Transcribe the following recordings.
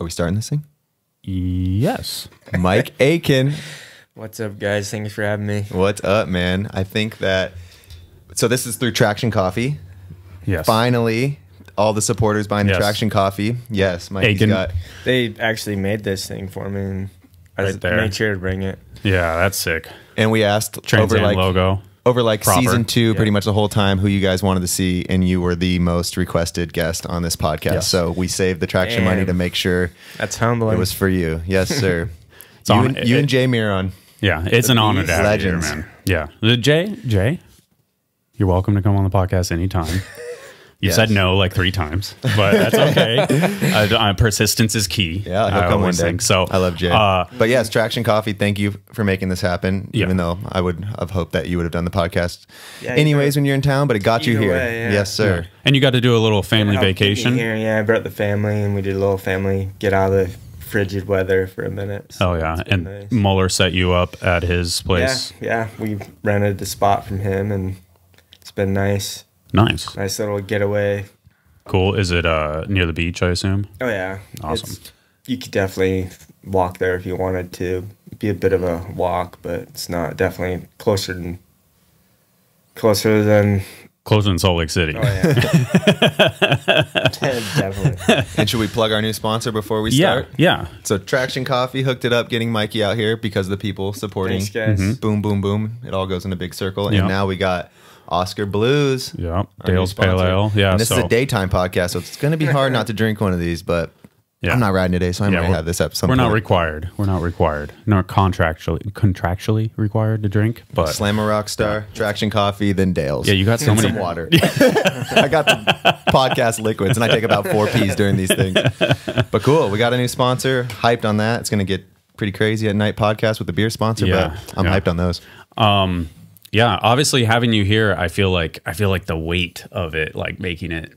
Are we starting this thing? Yes. Mike Aitken. What's up, guys? Thanks for having me. What's up, man? I think that... So this is through Traction Coffee. Yes. Finally, all the supporters buying the Traction Coffee. Yes, Mike Aitken. They actually made this thing for me. And I made sure to bring it. Yeah, that's sick. And we asked over season two, pretty much the whole time, who you guys wanted to see, and you were the most requested guest on this podcast. Yes. So we saved the traction money to make sure that's humbling. It was for you. Yes, sir. It's you and Jay Miron. Yeah, it's an honor to have you, man. Yeah. Jay, you're welcome to come on the podcast anytime. You said no like 3 times, but that's okay. Persistence is key. Yeah, he'll come one day. So, I love Jay. But yes, Traction Coffee, thank you for making this happen, even though I would have hoped that you would have done the podcast anyways when you're in town, but it got you here. Yes, sir. Yeah. And you got to do a little family vacation. I brought the family, and we did a little family get out of the frigid weather for a minute. So and nice. Muller set you up at his place. Yeah, we rented the spot from him, and it's been nice. Nice little getaway. Cool. Is it near the beach, I assume? Oh, yeah. Awesome. You could definitely walk there if you wanted to. It'd be a bit of a walk, but it's not closer than Salt Lake City. Oh, yeah. Definitely. And should we plug our new sponsor before we start? Yeah. So Traction Coffee hooked it up, getting Mikey out here because of the people supporting. Thanks, guys. Boom, boom, boom. It all goes in a big circle. And now we got... Oskar Blues. Yeah. Dale's Pale Ale. Yeah. And this is a daytime podcast, so it's going to be hard not to drink one of these, but I'm not riding today, so I might have this up some point. We're not required. We're not required. Not contractually required to drink, but. Slam a rock star, Traction Coffee, then Dale's. Yeah, you got so many. Some water. I got the podcast liquids, and I take about 4 Ps during these things. But cool. We got a new sponsor. Hyped on that. It's going to get pretty crazy at night podcast with a beer sponsor, but I'm hyped on those. Yeah, obviously having you here, I feel like the weight of it, like making it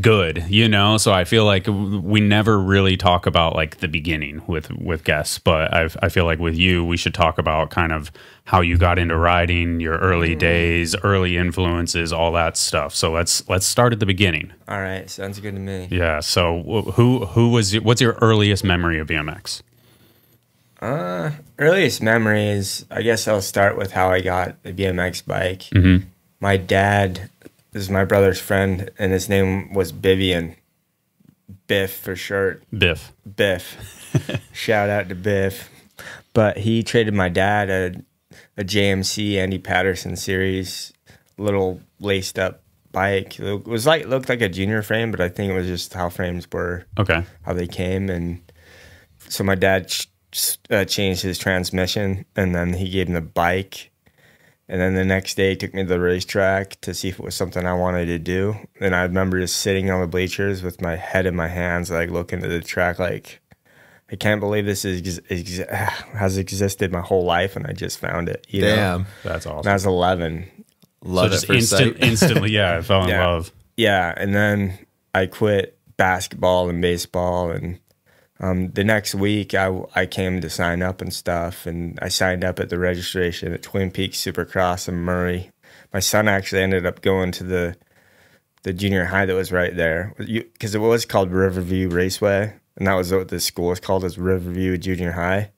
good, you know? So I feel like we never really talk about like the beginning with guests, but I feel like with you, we should talk about kind of how you got into riding, your early days, early influences, all that stuff. So let's start at the beginning. All right, sounds good to me. Yeah, so what's your earliest memory of BMX? Earliest memories, I guess I'll start with how I got a BMX bike. My dad, this is my brother's friend, and his name was Vivian. Biff for short. Biff. Biff. Shout out to Biff. But he traded my dad a JMC Andy Patterson series, little laced up bike. It was like, looked like a junior frame, but I think it was just how frames were. Okay. How they came. And so my dad... changed his transmission, and then he gave him the bike, and then the next day he took me to the racetrack to see if it was something I wanted to do. And I remember just sitting on the bleachers with my head in my hands, like looking at the track like, I can't believe this is has existed my whole life, and I just found it, you know? That's awesome. And I was 11. Love it. Instantly I fell in love. And then I quit basketball and baseball, and the next week, I came to sign up and stuff, and I signed up at the registration at Twin Peaks Supercross in Murray. My son actually ended up going to the junior high that was right there, because it was called Riverview Raceway, and that was what the school was called, as Riverview Junior High.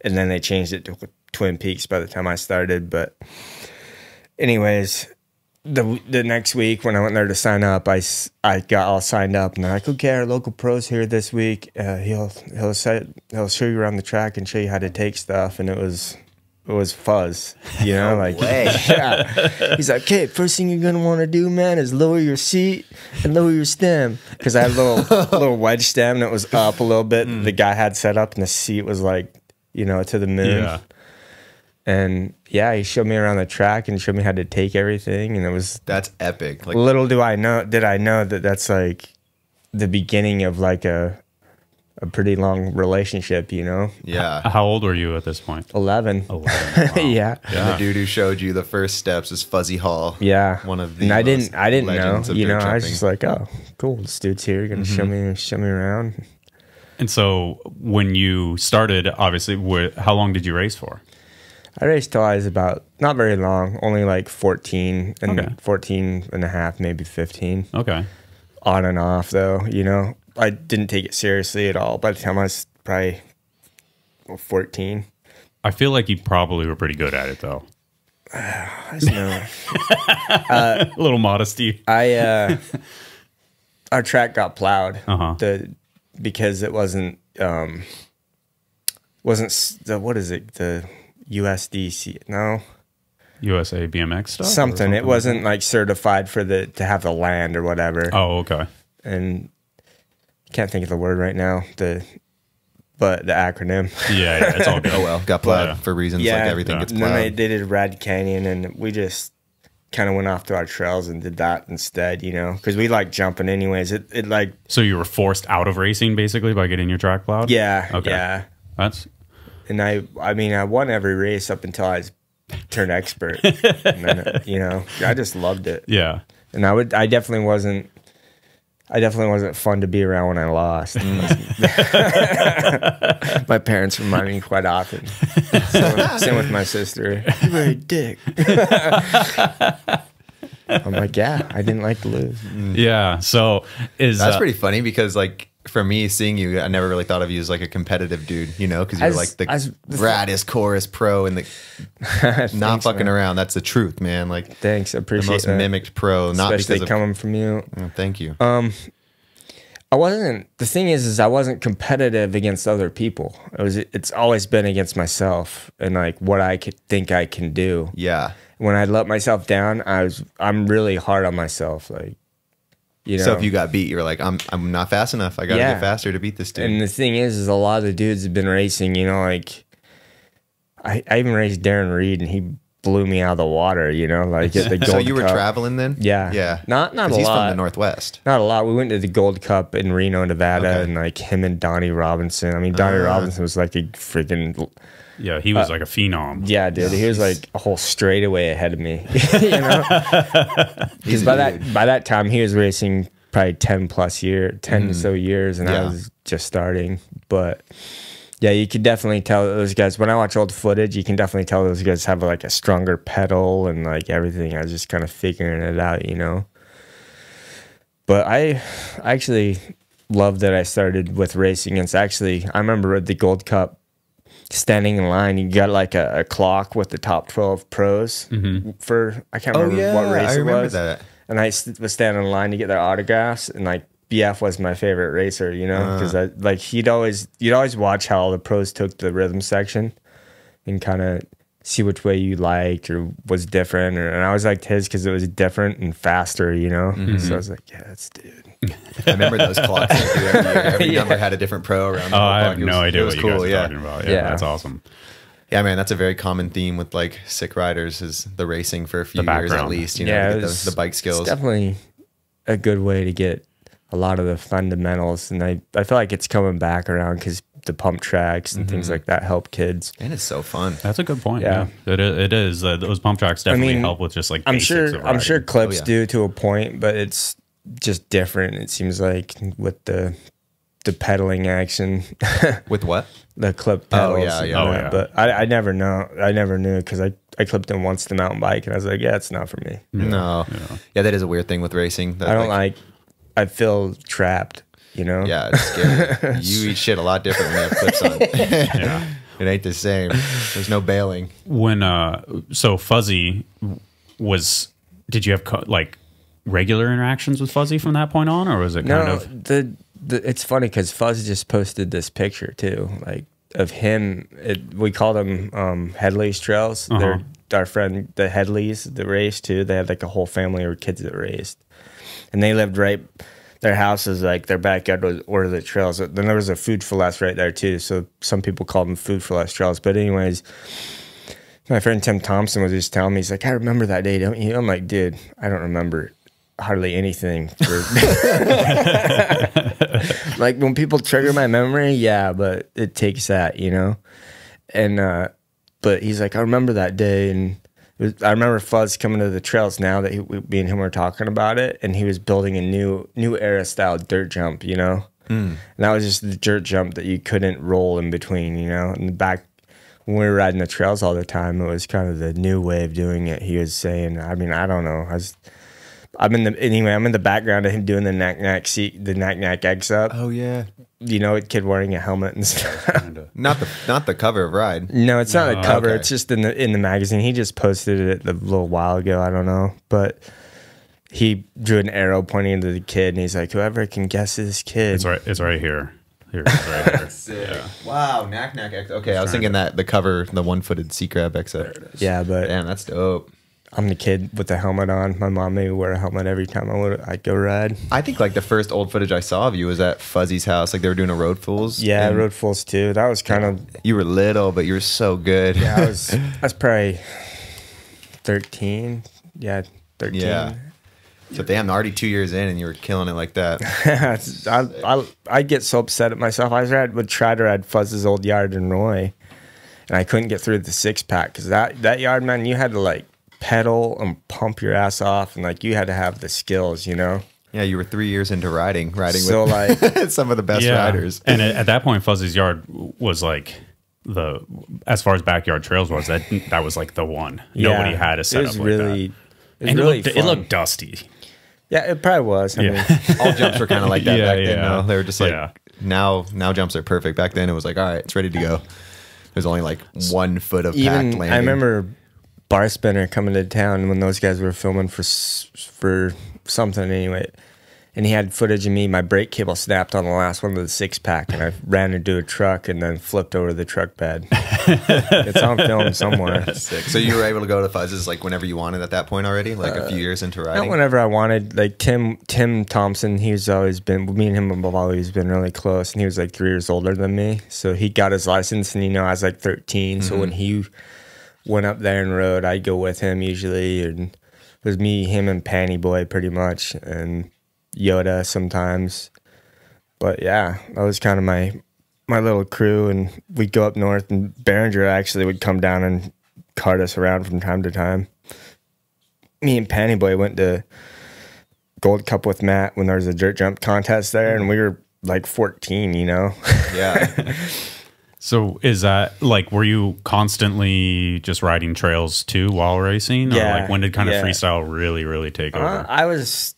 And then they changed it to Twin Peaks by the time I started. But anyways... The next week when I went there to sign up, I got all signed up, and they're like, okay, our local pro's here this week. He'll show you around the track and show you how to take stuff. And it was Fuzz, you know, like, he's like, okay, first thing you're gonna want to do, man, is lower your seat and lower your stem, because I had a little wedge stem that was up a little bit. The guy had set up, and the seat was like, you know, to the moon. And yeah, he showed me around the track and showed me how to take everything, and that's epic. Like, little did I know that that's like the beginning of like a pretty long relationship, you know? Yeah. How old were you at this point? 11. 11. Wow. And the dude who showed you the first steps is Fuzzy Hall. Yeah. One of the. And I didn't know. You know, I was just like, oh, cool, this dude's here. You're gonna show me around. And so when you started, obviously, how long did you race for? I raced till I was about, not very long, only like 14 and 14 and a half, maybe 15. Okay. On and off though, you know, I didn't take it seriously at all by the time I was probably 14. I feel like you probably were pretty good at it, though. I don't know. A little modesty. Our track got plowed because it wasn't the, what is it? The USDC? No. USA BMX stuff? Something. It wasn't like certified for the to have the land or whatever. Oh, okay. And I can't think of the word right now. But the acronym. Yeah, yeah, it's all good. Oh, well, got plowed for reasons like everything gets plowed. And then they did Rad Canyon, and we just kind of went off to our trails and did that instead, you know, because we like jumping anyways. It like... So you were forced out of racing, basically, by getting your track plowed? Yeah, okay. Yeah. That's... And I mean, I won every race up until I was turned expert. And then, you know, I just loved it. Yeah. And I definitely wasn't fun to be around when I lost. My parents reminded me quite often. So, same with my sister. You were a dick. I'm like, yeah, I didn't like to lose. Yeah, so that's pretty funny because, like, for me, seeing you, I never really thought of you as like a competitive dude, you know, because you're like the raddest chorus pro and the not fucking around. That's the truth, man. Like, thanks, I appreciate the most mimicked pro, not because coming from you. Thank you. I wasn't. The thing is I wasn't competitive against other people. It's always been against myself and like what I think I can do. Yeah. When I let myself down, I'm really hard on myself, like. You know? So if you got beat, you're like, I'm not fast enough. I gotta get faster to beat this dude. And the thing is a lot of the dudes have been racing, you know, like I even raced Darren Reed and he blew me out of the water, you know, like at the Gold Cup. So you were traveling then? Yeah. Yeah. Not a lot. He's from the Northwest. Not a lot. We went to the Gold Cup in Reno, Nevada, and like him and Donnie Robinson. I mean, Donnie Robinson was like a freaking... Yeah, he was like a phenom. Yeah, dude, he was like a whole straightaway ahead of me. You know, because by that time he was racing probably 10 or so years, and I was just starting. But yeah, you could definitely tell those guys. When I watch old footage, you can definitely tell those guys have like a stronger pedal and like everything. I was just kind of figuring it out, you know. But I actually love that I started with racing. It's actually, I remember at the Gold Cup, standing in line, you got like a clock with the top 12 pros for, I can't remember what race it was. That. And I was standing in line to get their autographs, and like BF was my favorite racer, you know, because like you'd always watch how all the pros took the rhythm section and kind of see which way you liked or was different. And I always liked his because it was different and faster, you know. So I was like, yeah, that's dude. I remember those clocks. Like, every number had a different pro around the clock. I have no idea what you guys are talking about. Yeah, that's awesome. Yeah, man, that's a very common theme with like sick riders is the racing for a few years at least. You know, to get those, the bike skills. It's definitely a good way to get a lot of the fundamentals, and I feel like it's coming back around because the pump tracks and things like that help kids, and it's so fun. That's a good point. Yeah, it is. Those pump tracks definitely help with just like. I'm sure clips do to a point, but it's just different, it seems like, with the pedaling action. With what? The clip pedals. Oh yeah. But I never knew because I clipped in once the mountain bike and I was like, yeah, it's not for me. Yeah, that is a weird thing with racing. That I don't I feel trapped, you know. Yeah, it's scary. You eat shit a lot different when you have clips on. It ain't the same. There's no bailing. When so Fuzzy was, did you have like regular interactions with Fuzzy from that point on, or was it kind of it's funny because Fuzz just posted this picture too, like of him. We called him Headley's Trails. They're our friend the Headleys that raced too. They had like a whole family of kids that raced, and they lived right, their house is like their backyard was or the trails. Then there was a Food for Less right there too, so some people called them Food for Less Trails. But anyways, my friend Tim Thompson was just telling me, he's like, I remember that day, don't you? I'm like, dude, I don't remember hardly anything. Like when people trigger my memory, yeah, but it takes that, you know. And but he's like, I remember that day, and I remember Fuzz coming to the trails now that me and him were talking about it, and he was building a new era style dirt jump, you know. And that was just the dirt jump that you couldn't roll in between, you know. And back when we were riding the trails all the time, it was kind of the new way of doing it. He was saying, I mean, I don't know, I was I'm in the background of him doing the knack knack eggs up. Oh yeah, you know, a kid wearing a helmet and stuff. Not the cover of Ride. No, it's not a cover. Okay. It's just in the magazine. He just posted it a little while ago. I don't know, but he drew an arrow pointing into the kid, and he's like, whoever can guess this kid. It's right here. Sick. Yeah. Wow, knack knack eggs. Okay, I was thinking that the cover, the one-footed sea crab eggs up. Yeah, but damn, that's dope. I'm the kid with the helmet on. My mom made me wear a helmet every time I'd go ride. I think like the first old footage I saw of you was at Fuzzy's house. Like they were doing a Road Fools. Yeah, Road Fools 2. That was kind of... You were little, but you were so good. Yeah, I was probably 13. Yeah, 13. Yeah. So damn, already 2 years in and you were killing it like that. I get so upset at myself. I would try to ride Fuzz's old yard in Roy, and I couldn't get through the six-pack because that yard, man, you had to like pedal and pump your ass off, and like you had to have the skills, you know. Yeah, you were 3 years into riding so with like some of the best riders. And at that point, Fuzzy's yard was like the, as far as backyard trails was, that was like the one. Yeah. Nobody had a setup like really, that. It looked dusty. Yeah, it probably was. I mean, all jumps were kind of like that back then. No? They were just like now jumps are perfect. Back then it was like, all right, it's ready to go. There's only like 1 foot of packed landing. I remember Bar Spinner coming to town when those guys were filming for something anyway, and he had footage of me. My brake cable snapped on the last one of the six-pack, and I ran into a truck and then flipped over the truck bed. It's on film somewhere. Sick. So you were able to go to Fuzz's like whenever you wanted at that point already, like a few years into riding? Not whenever I wanted. Like Tim Thompson, he's always been, me and him have always been really close, and he was like 3 years older than me. So he got his license, and you know, I was like 13. Mm-hmm. So when he went up there and rode, I'd go with him usually, and it was me, him, and Panty Boy pretty much, and Yoda sometimes. But yeah, that was kind of my little crew, and we'd go up north, and Behringer actually would come down and cart us around from time to time. Me and Panty Boy went to Gold Cup with Matt when there was a dirt jump contest there, and we were like 14, you know. Yeah. So is that like, were you constantly just riding trails too while racing? Yeah. Or like when did kind of freestyle really, really take over? I was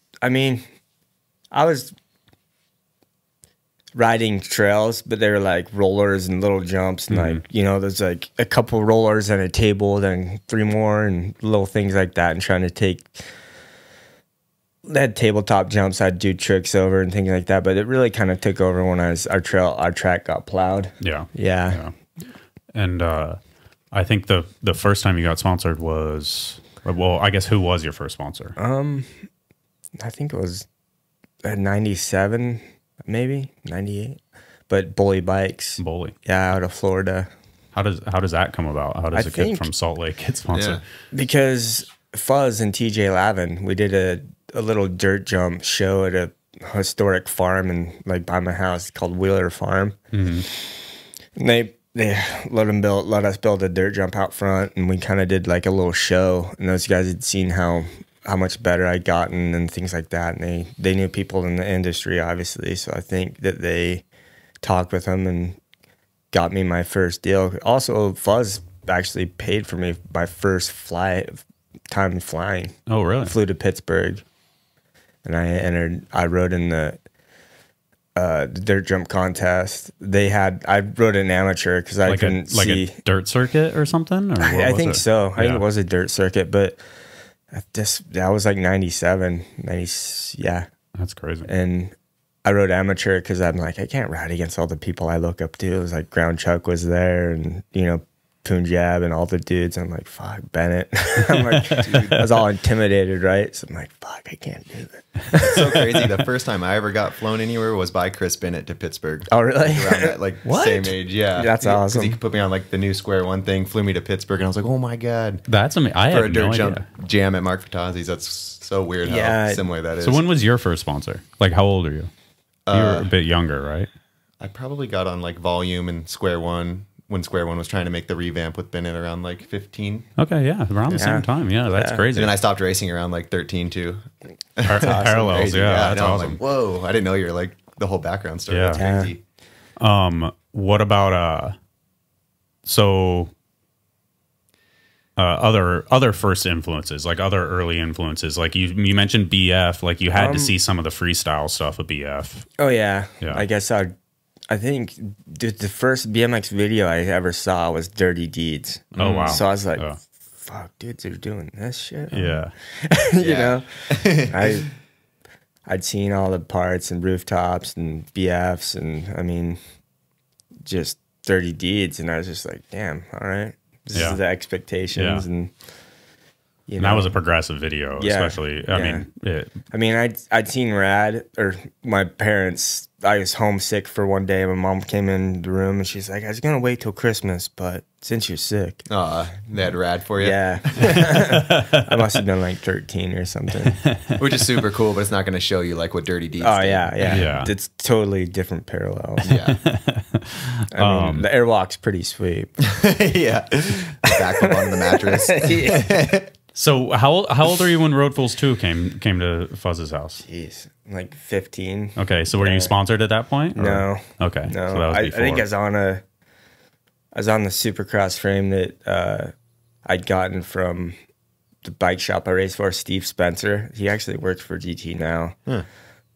riding trails, but they were like rollers and little jumps, and like, you know, there's like a couple rollers and a table, then three more and little things like that, and trying to take that tabletop jumps. I'd do tricks over and things like that, but it really kind of took over when our track got plowed. Yeah. Yeah. And I think the first time you got sponsored was, well, I guess who was your first sponsor? I think it was 97, maybe 98, but Bully Bikes. Bully, yeah, out of Florida. How does that come about? How does a kid from Salt Lake get sponsored? Yeah. Because Fuzz and TJ Lavin, we did a little dirt jump show at a historic farm and like by my house called Wheeler Farm. And they let us build a dirt jump out front, and we kind of did like a little show, and those guys had seen how much better I'd gotten and things like that. And they knew people in the industry, obviously. So I think that they talked with them and got me my first deal. Also, Fuzz actually paid for me my first time flying. Oh, really? I flew to Pittsburgh, and I rode in the dirt jump contest. I rode an amateur because I couldn't see. Like a dirt circuit or something? Or I think so. Yeah. I think it was a dirt circuit, but... That was like 97, 90, yeah. That's crazy. And I rode amateur because I'm like, I can't ride against all the people I look up to. It was like Ground Chuck was there, and, you know, Punjab and all the dudes. I'm like, fuck, Bennett. I'm like, dude, I was all intimidated, right? So I'm like, fuck, I can't do that. It's so crazy. The first time I ever got flown anywhere was by Chris Bennett to Pittsburgh. Oh, really? Around that like same age, yeah. That's awesome. He put me on like the new Square One thing, flew me to Pittsburgh, and I was like, oh my god, that's amazing. I had no idea. Jam at Mark Fatazzi's. That's so weird how similar that is. So when was your first sponsor? Like, how old are you? You were a bit younger, right? I probably got on like Volume and Square One. When Square One was trying to make the revamp with Bennett around like 15. Okay, yeah, around the same time. Yeah, that's crazy. And then I stopped racing around like 13 too. That's awesome. Parallels, crazy. Yeah, that's awesome. Like, whoa, I didn't know you were like the whole background story. Yeah. That's crazy. What about so other first influences, like other early influences, like you mentioned BF, like you had to see some of the freestyle stuff with BF. Oh yeah, yeah. I guess I think the first BMX video I ever saw was Dirty Deeds. Oh wow! So I was like, oh, fuck, dudes are doing this shit. Yeah, you know, I'd seen all the parts and rooftops and BFs and I mean, just Dirty Deeds, and I was just like, damn, all right. This is the expectations, and you know, and that was a progressive video, especially. I mean, I'd seen Rad, or my parents. I was homesick for one day. My mom came in the room and she's like, "I was gonna wait till Christmas, but since you're sick, they had Rad for you." Yeah, I must have been like 13 or something, which is super cool, but it's not gonna show you like what Dirty Deeds. Oh yeah, it's totally different parallel. Yeah, I mean, the airwalk's pretty sweet. Yeah, back up on the mattress. Yeah. So how old are you when Road Fools 2 came to Fuzz's house? Jeez, like 15. Okay, so were you sponsored at that point? Or? No. Okay, no. So that was before. I think I was on the Supercross frame that I'd gotten from the bike shop I raced for, Steve Spencer. He actually works for GT now,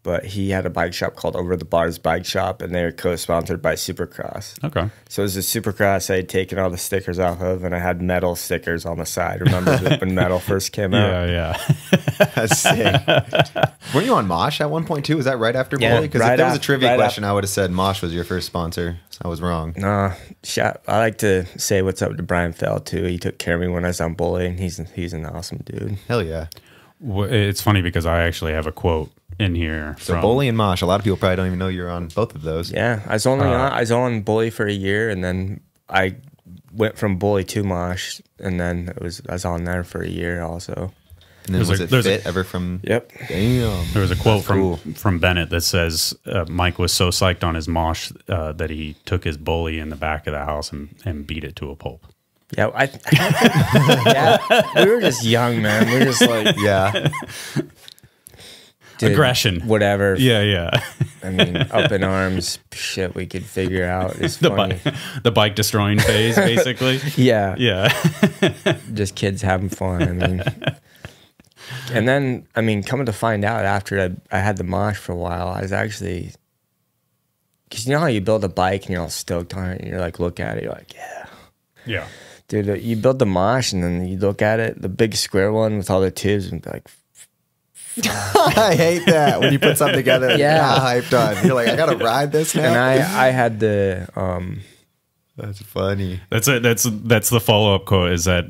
but he had a bike shop called Over the Bars Bike Shop, and they were co-sponsored by Supercross. Okay. So it was a Supercross I had taken all the stickers off of, and I had metal stickers on the side. Remember when metal first came out? Yeah, that's sick. Were you on Mosh at 1.2? Is that right after Bully? Because if there was a trivia question, I would have said Mosh was your first sponsor. So I was wrong. Nah, I like to say what's up to Brian Fell too. He took care of me when I was on Bully, and he's an awesome dude. Hell yeah. Well, it's funny because I actually have a quote in here. So Bully and Mosh, a lot of people probably don't even know you're on both of those. Yeah, I was on Bully for a year, and then I went from Bully to Mosh, and then I was on there for a year also. And then Damn. There was a quote from Bennett that says Mike was so psyched on his Mosh that he took his Bully in the back of the house and beat it to a pulp. Yeah, we were just young, man. We were just like, aggression, whatever. Yeah, yeah. I mean, up in arms, shit we could figure out. It's the bike destroying phase, basically. Yeah, yeah. Just kids having fun. I mean, and then I mean, coming to find out after I had the Mosh for a while, I was actually, because you know how you build a bike and you're all stoked on it, and you're like, look at it, you're like, yeah, yeah. Dude, you build the Mosh and then you look at it, the big square one with all the tubes, and be like, I hate that when you put something together and you're hyped on. You're like, I gotta ride this now. And I had the that's funny. That's the follow up quote. Is that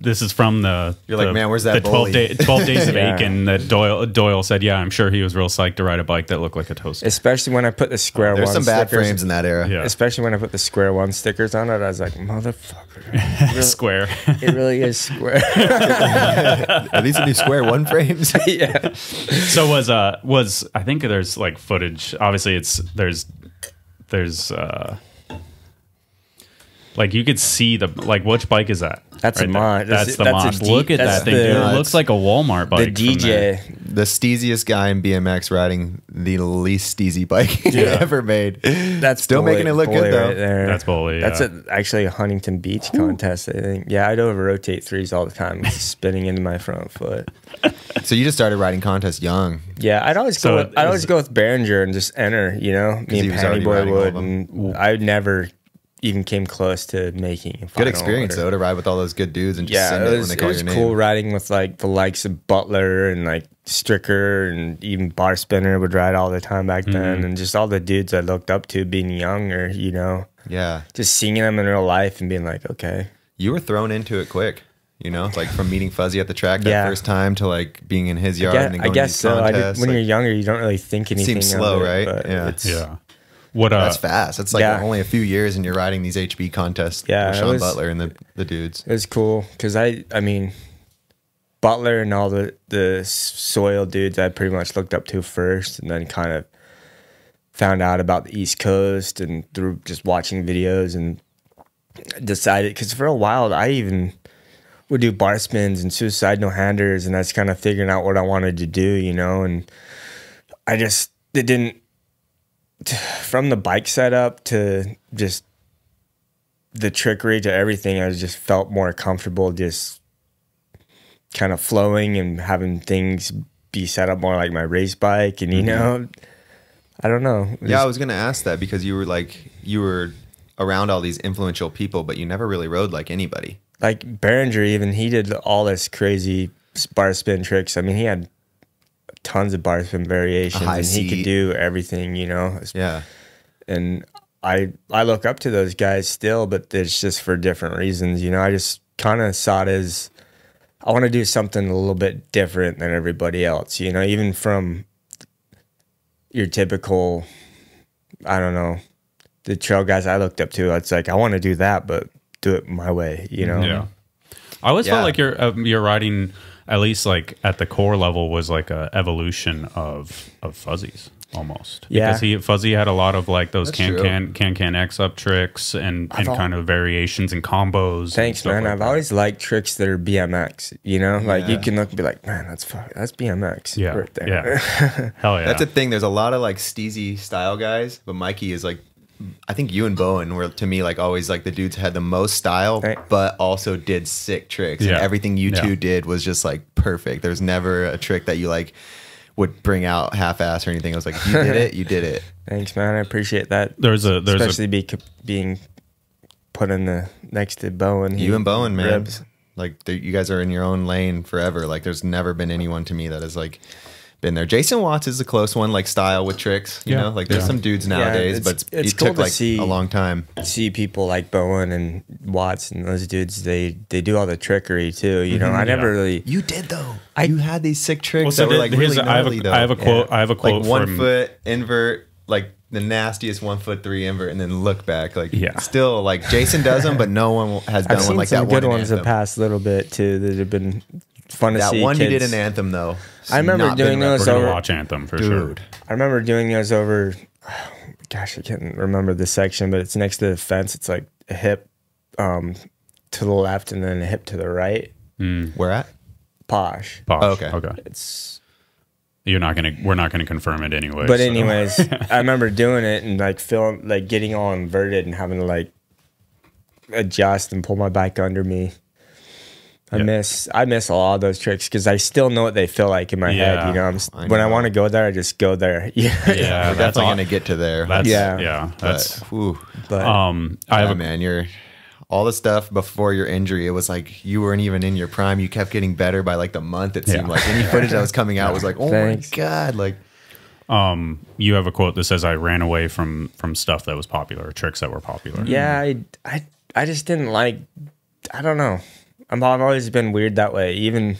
this is from the? You're like, man, where's that? The 12 days of Aiken that Doyle said. Yeah, I'm sure he was real psyched to ride a bike that looked like a toaster. Especially when I put the Square One. There's some bad frames in that era. Yeah. Especially when I put the Square One stickers on it, I was like, motherfucker, really, square. It really is square. Are these the new Square One frames? Yeah. So was I think there's like footage. Obviously, there's like you could see the which bike is that? That's right, a Mosh. That's Mosh. Look at that thing, dude. It looks like a Walmart bike. The DJ, the steeziest guy in BMX riding the least steezy bike ever made. That's still Bully, making it look good though. Right there. That's Bully. Yeah. That's actually a Huntington Beach contest. I think. Yeah, I'd over rotate threes all the time, spinning into my front foot. So you just started riding contests young. Yeah, I'd always go with Behringer and just enter. You know, me and Panty Boy would, and I would never even came close to making a final good experience order. Though to ride with all those good dudes and just send it when they call your name. It was cool riding with like the likes of Butler and like Stricker and even Bar Spinner would ride all the time back then, and just all the dudes I looked up to being younger, you know. Yeah, just seeing them in real life and being like, okay, you were thrown into it quick, you know, like from meeting Fuzzy at the track that first time to like being in his yard. I guess when you're younger, you don't really think anything. Seems slow, right? That's fast. It's like only a few years and you're riding these HB contests with Sean Butler and the dudes. It was cool because I mean, Butler and all the soil dudes I pretty much looked up to first, and then kind of found out about the East Coast and through just watching videos, and decided, because for a while I even would do bar spins and suicide no-handers, and I was kind of figuring out what I wanted to do, you know, and from the bike setup to just the trickery to everything, I just felt more comfortable just kind of flowing and having things be set up more like my race bike. And, you know, I don't know. Yeah, I was going to ask that because you were like, you were around all these influential people, but you never really rode like anybody. Like Behringer, even, he did all this crazy bar spin tricks. I mean, he had tons of bar spin variations and he could do everything, you know? Yeah. And I look up to those guys still, but it's just for different reasons, you know? I just kind of saw it as, I want to do something a little bit different than everybody else, you know, even from your typical, I don't know, the trail guys I looked up to. It's like, I want to do that, but do it my way, you know? Yeah. I always felt like your riding, at least like at the core level, was like a evolution of Fuzzy's almost. Yeah. Because Fuzzy had a lot of like those can X up tricks and kind of variations and combos. Thanks, man. I've always liked tricks that are BMX, you know? Like you can look and be like, man, that's BMX right there. Yeah. Hell yeah. That's a thing. There's a lot of like steezy style guys, but Mikey is like, I think you and Bowen were, to me, like always like the dudes who had the most style, but also did sick tricks. Yeah. And everything you two did was just like perfect. There's never a trick that you like would bring out half-ass or anything. I was like, you did it, you did it. Thanks, man. I appreciate that. There's especially being put in the next to Bowen. You and Bowen, man. Ribs. Like you guys are in your own lane forever. Like there's never been anyone to me that is like been there. Jason Watts is a close one, like style with tricks, you know, like there's some dudes nowadays, but it's cool took like a long time. See people like Bowen and Watts and those dudes, they do all the trickery too, you know. I never really, you did though. You had these sick tricks that were like really gnarly though. I have a quote, I have a quote, like 1 foot invert, like the nastiest 1'3" invert and then look back, like still like Jason does them, but no one has done one like that. I've seen some good ones the past little bit too that have been fun to see. That one kids. You did an Anthem though. I remember doing those over. We're gonna watch Anthem for sure. I remember doing those over. Oh, gosh, I can't remember the section, but it's next to the fence. It's like a hip to the left and then a hip to the right. Mm. Where at? Posh. Posh. Oh, okay. Okay. It's. You're not gonna. We're not gonna confirm it anyway. But anyways, I remember doing it and like feeling like getting all inverted and having to like adjust and pull my bike under me. I miss a lot of those tricks because I still know what they feel like in my head. You know, when I want to go there, I just go there. Yeah, we're definitely gonna get to there. But man, you're all the stuff before your injury. It was like you weren't even in your prime. You kept getting better by like the month. It seemed like any footage that was coming out was like, oh my god, like. You have a quote that says, "I ran away from stuff that was popular, tricks that were popular." Yeah, I just didn't like. I don't know. I've always been weird that way. Even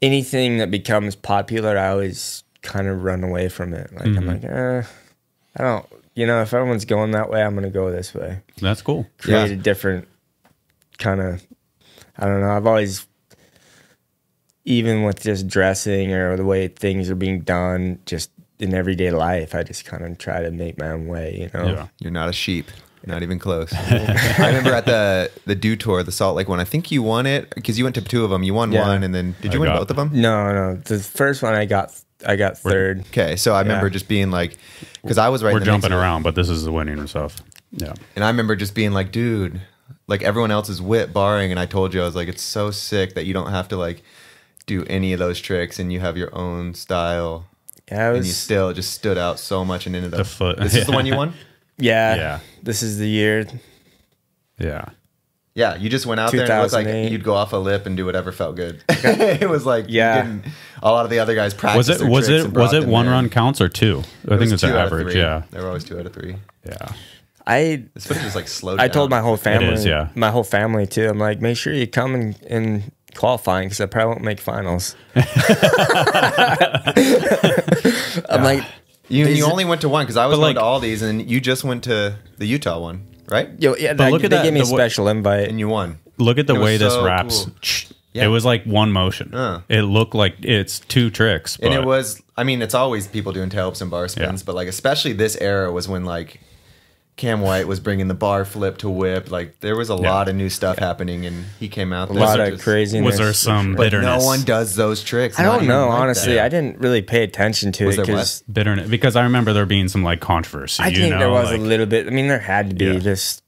anything that becomes popular, I always kind of run away from it. Like I'm like, I don't, you know, if everyone's going that way, I'm gonna go this way. That's cool. Create a different kind of, I don't know. I've always, even with just dressing or the way things are being done, just in everyday life, I just kind of try to make my own way. You know, you're not a sheep. Not even close. I remember at the Dew Tour, the Salt Lake one. I think you won it because you went to two of them. You won one, and then did you win both of them? No, no. The first one I got third. Okay, so I remember just being like, because I was right. We're jumping around, but this is the winning stuff. Yeah, and I remember just being like, dude, like everyone else is whip barring, and I told you I was like, it's so sick that you don't have to like do any of those tricks, and you have your own style. Yeah, and you still just stood out so much and ended up. This is the one you won. Yeah, yeah. This is the year. Yeah. Yeah, you just went out there and it was like you'd go off a lip and do whatever felt good. It was like you didn't, a lot of the other guys practiced. Was it one run counts or two? I think it's an average, There were always 2 out of 3. Yeah. This footage is like slow down. I told my whole family. It is, my whole family too. I'm like, make sure you come and qualifying because I probably won't make finals. I'm like, You only went to one because I was going to all these, and you just went to the Utah one, right? Yeah, but they gave me a special invite, and you won. Look at the way this wraps. Cool. Yeah. It was like one motion. It looked like it's 2 tricks, but. And it was. I mean, it's always people doing tailhooks and bar spins, but like especially this era was when like Cam White was bringing the bar flip to whip. Like there was a lot of new stuff happening, and he came out. There. A lot of craziness. Was there some bitterness? But no one does those tricks. I don't know. Like honestly, I didn't really pay attention to it because bitterness. Because I remember there being some like controversy. I think there was like, a little bit. I mean, there had to be. Just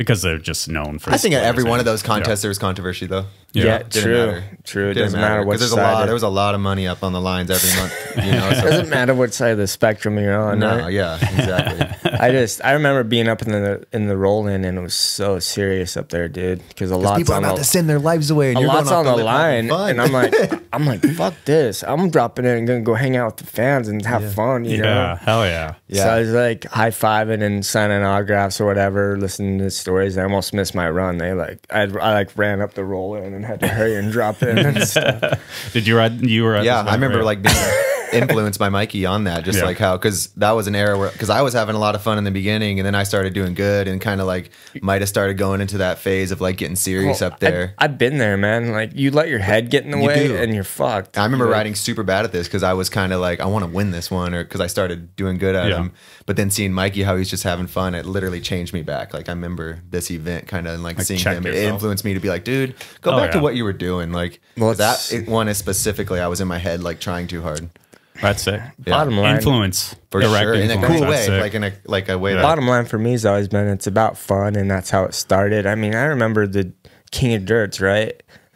because they're just known for. I think at every one of those contests there was controversy, though. Yeah, true. It doesn't matter what side. There was a lot of money up on the lines every month. You know, so. It doesn't matter what side of the spectrum you're on. No, right? Yeah, exactly. I remember being up in the roll-in, and it was so serious up there, dude. Because people are about to send their lives away, and a lot's on the line, and I'm like, fuck this. I'm dropping it and gonna go hang out with the fans and have fun. You know? Hell yeah. Yeah. So I was like high-fiving and signing autographs or whatever, listening to stories. I almost missed my run. I ran up the roll in and had to hurry and drop in and stuff. Did you ride? You were at I remember like being influenced by Mikey on that, just like how, because that was an era where, because I was having a lot of fun in the beginning, and then I started doing good and kind of like might have started going into that phase of like getting serious up there. I've been there, man. Like you let your head get in the way and you're fucked. I remember riding super bad at this because I was kind of like, I want to win this one, or because I started doing good at him. But then seeing Mikey, how he's just having fun, it literally changed me back. Like I remember this event kind of like seeing him, it influenced me to be like, dude, go back to what you were doing. Like that one is specifically, I was in my head like trying too hard. That's it. Yeah. Bottom line, influence for sure, in a cool way, like in a way. Yeah. Bottom line for me has always been it's about fun, and that's how it started. I mean, I remember the King of Dirts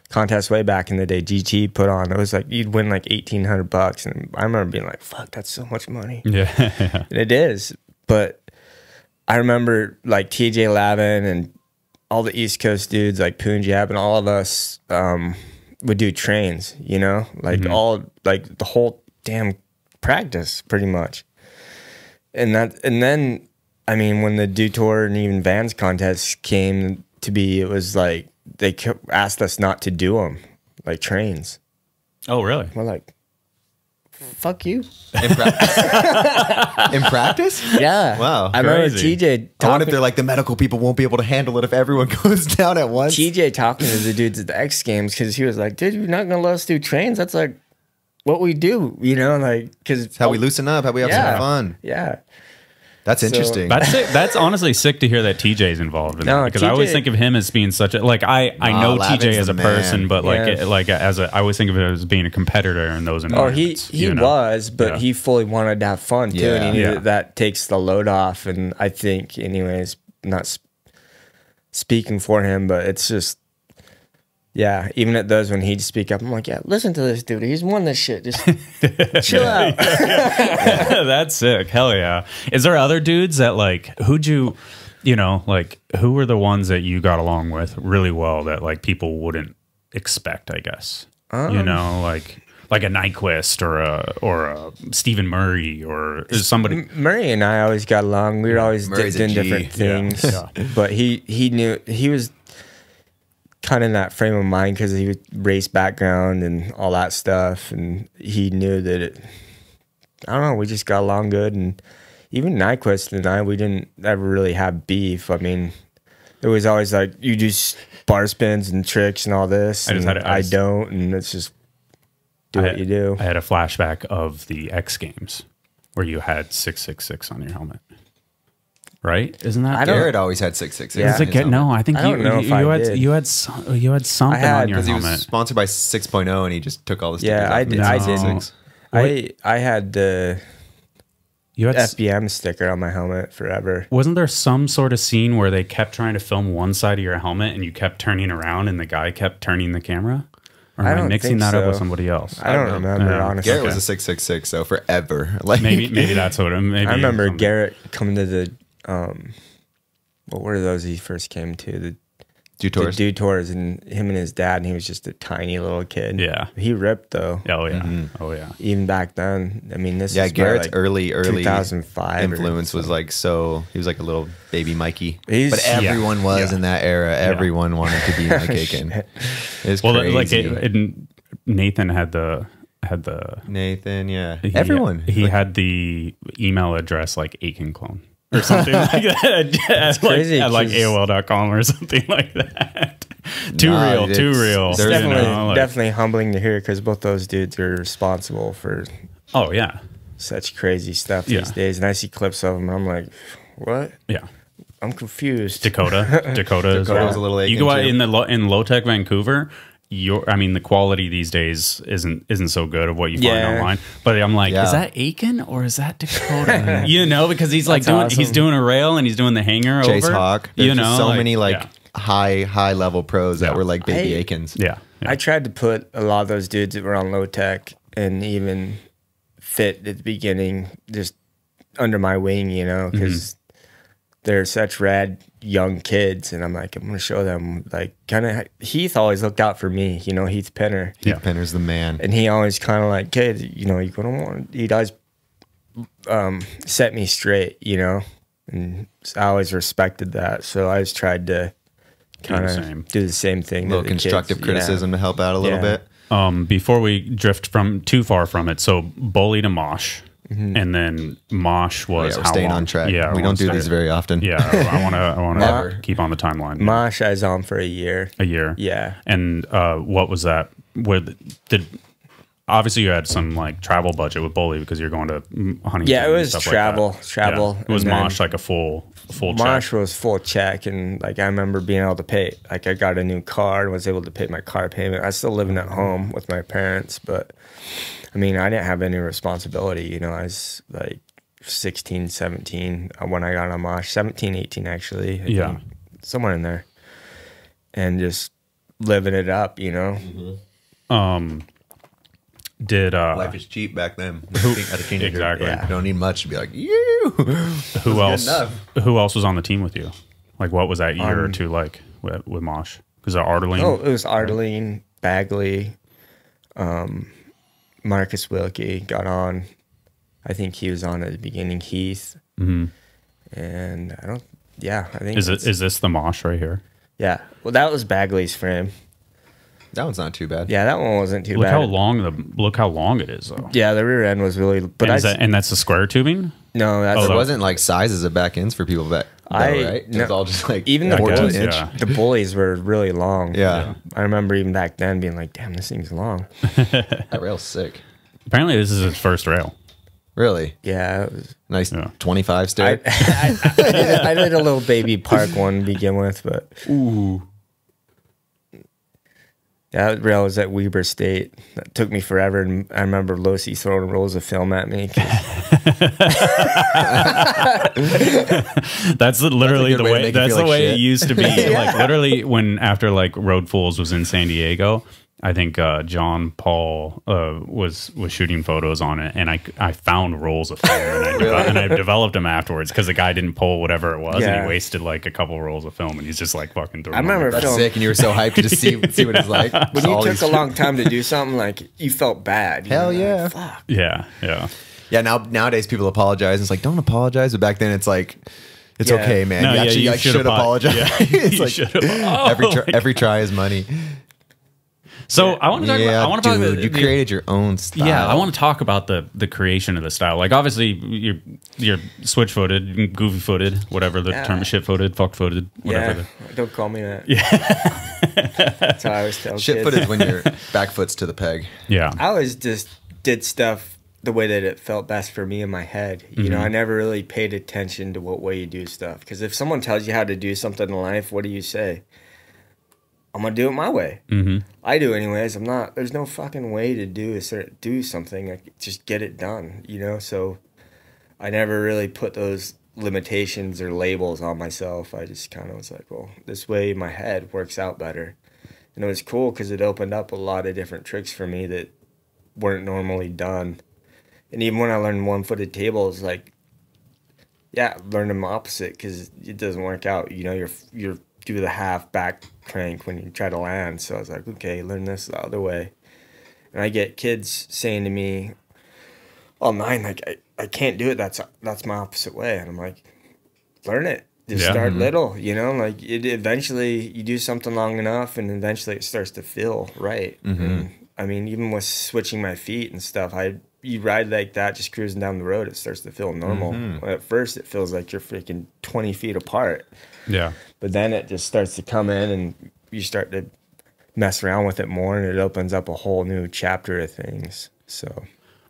contest way back in the day. GT put on. It was like you'd win like $1,800, and I remember being like, "Fuck, that's so much money." Yeah, and it is. But I remember like TJ Lavin and all the East Coast dudes, like Punjab, and all of us would do trains. You know, like the whole damn practice pretty much. And then I mean, when the Dew Tour and even Van's contest came to be, it was like they asked us not to do them, like trains. Oh really? We're like, fuck you. In practice? In practice? Yeah. Wow. I remember TJ talking. I wonder if they're like, the medical people won't be able to handle it if everyone goes down at once. TJ talking to the dudes at the X Games, because he was like, dude, you're not going to let us do trains? That's like what we do, you know, like, because how we loosen up, how we have some fun. Yeah, that's interesting. That's it. That's honestly sick to hear that TJ's involved in that, because I always think of him as being such a like I know TJ as a person, but like as a, I always think of it as being a competitor in those environments. Oh, he was, but he fully wanted to have fun too, and he knew that takes the load off. And I think, anyways, not speaking for him, but it's just. Yeah, even at those when he'd speak up, I'm like, yeah, listen to this dude. He's won this shit. Just chill out. That's sick. Hell yeah. Is there other dudes that like, who were the ones that you got along with really well that like people wouldn't expect, I guess? You know, like a Nyquist or a Stephen Murray or somebody. Murray and I always got along. We were always dipped in different things. Yeah. Yeah. But he knew, he was kind of in that frame of mind because he was race background and all that stuff, and he knew that I don't know, we just got along good. And even Nyquist and I, we didn't ever really have beef. I mean, it was always like, you do bar spins and tricks and all this, I don't, and it's just what you do. I had a flashback of the X Games where you had 666 on your helmet. Right? Isn't that Garrett always had 666? Yeah. No, I think you had something on your helmet. Because he was sponsored by 6.0 and he just took all the stickers. Yeah, I had the FBM sticker on my helmet forever. Wasn't there some sort of scene where they kept trying to film one side of your helmet and you kept turning around and the guy kept turning the camera? Or am I mixing that up with somebody else? I don't remember, honestly. Garrett was a 666, so forever. Like maybe that's what it was. I remember Garrett coming to the what were those he first came to? The Dew Tours. Dew Tours, and him and his dad, and he was just a tiny little kid. Yeah. He ripped, though. Oh, yeah. Mm-hmm. Oh, yeah. Even back then. I mean, this is Garrett's like early 2005 influence was like, so he was like a little baby Mikey. But everyone was in that era. Everyone wanted to be Mike Aitken. It's crazy. Like Nathan had the... Nathan, yeah. Everyone. He had the email address like Aitken clone. Or something like that. That's crazy, like AOL.com or something like that. Too real. It's definitely, definitely humbling to hear, because both those dudes are responsible for such crazy stuff these days. And I see clips of them and I'm like, what? Yeah. I'm confused. Dakota. Dakota is a little Aitken. You go out in low tech Vancouver. the quality these days isn't so good of what you find online. But I'm like, is that Aitken or is that Dakota? You know, because he's like he's doing a rail and he's doing the hanger over. Chase Hawk. There's so many high level pros that were like baby Aitkens. I tried to put a lot of those dudes that were on low tech and even Fit at the beginning just under my wing, you know, because they're such rad young kids, and I'm like, I'm gonna show them, like, kind of. Heath always looked out for me, you know. Heath Pinner, Heath Pinner's the man, and he always kind of like, kid, you know, you're gonna want. He does set me straight, you know, and I always respected that. So I just tried to kind of do the same thing. A little constructive criticism to help out a little bit. Before we drift too far from it, so Bully to Mosh. And then Mosh was staying on track. Yeah, we don't do these very often. Yeah, I want to keep on the timeline. Mosh, I was on for a year. A year. Yeah. And what was that? Where did obviously you had some like travel budget with Bully because you're going to Huntington. Yeah, it was travel. Like travel. Yeah. It was Mosh like a full check? Mosh was full check, and like I remember being able to pay. Like I got a new car and was able to pay my car payment. I was still living at home with my parents, but. I mean, I didn't have any responsibility, you know. I was like 16, 17 when I got on Mosh, 17, 18 actually. I think, somewhere in there. And just living it up, you know. Life is cheap back then. Exactly. Yeah. You don't need much to be like, you. Who else was on the team with you? Like what was that year or two like with Mosh? Was that Ardeline? Oh, it was Ardeline, Bagley, Marcus Wilkie got on. I think he was on at the beginning. Heath, and I don't. Yeah, I think is this the Mosh right here? Yeah. Well, that was Bagley's frame. That one's not too bad. Yeah, that one wasn't too bad. Look how long it is though. Yeah, the rear end was really. But and that's the square tubing. No, that's it wasn't like sizes of back ends for people back. It was all just like even the 14-inch. Yeah. The Bullies were really long. Yeah. I remember even back then being like, damn, this thing's long. That rail's sick. Apparently, this is his first rail. Really? Yeah. It was, nice 25 stair. I did a little baby park one to begin with, but that rail was at Weber State. That took me forever, and I remember Losi throwing rolls of film at me. That's literally the way. That's the way it used to be. Like literally, when after like Road Fools was in San Diego, I think John Paul was shooting photos on it, and I found rolls of film, and I developed them afterwards because the guy didn't pull whatever it was, and he wasted like a couple rolls of film, and he's just like fucking throwing. I remember that's sick, and you were so hyped to just see what it's like. When you took a long time to do something, like you felt bad. Hell yeah! Like, fuck. Yeah, yeah. Yeah, nowadays people apologize. It's like, don't apologize. But back then it's like, it's okay, man. No, you actually you should apologize. Yeah. It's like, every try is money. So I want to talk about, you created your own style. Yeah, I want to talk about the creation of the style. Like obviously you're switch footed, goofy footed, whatever the term, shit footed, fuck footed, whatever. Yeah, don't call me that. Yeah. That's how I always tell shit kids. Shit footed when your back foot's to the peg. Yeah. I always just did stuff the way that it felt best for me in my head, you know. I never really paid attention to what way you do stuff, because if someone tells you how to do something in life, what do you say? I'm gonna do it my way. I do anyways. There's no fucking way to do something. I just get it done, you know. So I never really put those limitations or labels on myself. I just kind of was like, well, this way my head works out better. And it was cool because it opened up a lot of different tricks for me that weren't normally done. And even when I learned one-footed tables, like, learn them opposite because it doesn't work out. You know, you're do the half back crank when you try to land. So I was like, okay, learn this the other way. And I get kids saying to me all night, like, I can't do it. That's my opposite way. And I'm like, learn it. Just start little, you know. Like eventually you do something long enough, and eventually it starts to feel right. And, I mean, even with switching my feet and stuff, you ride like that, just cruising down the road, it starts to feel normal. At first, it feels like you're freaking 20 feet apart. Yeah. But then it just starts to come in, and you start to mess around with it more, and it opens up a whole new chapter of things. So,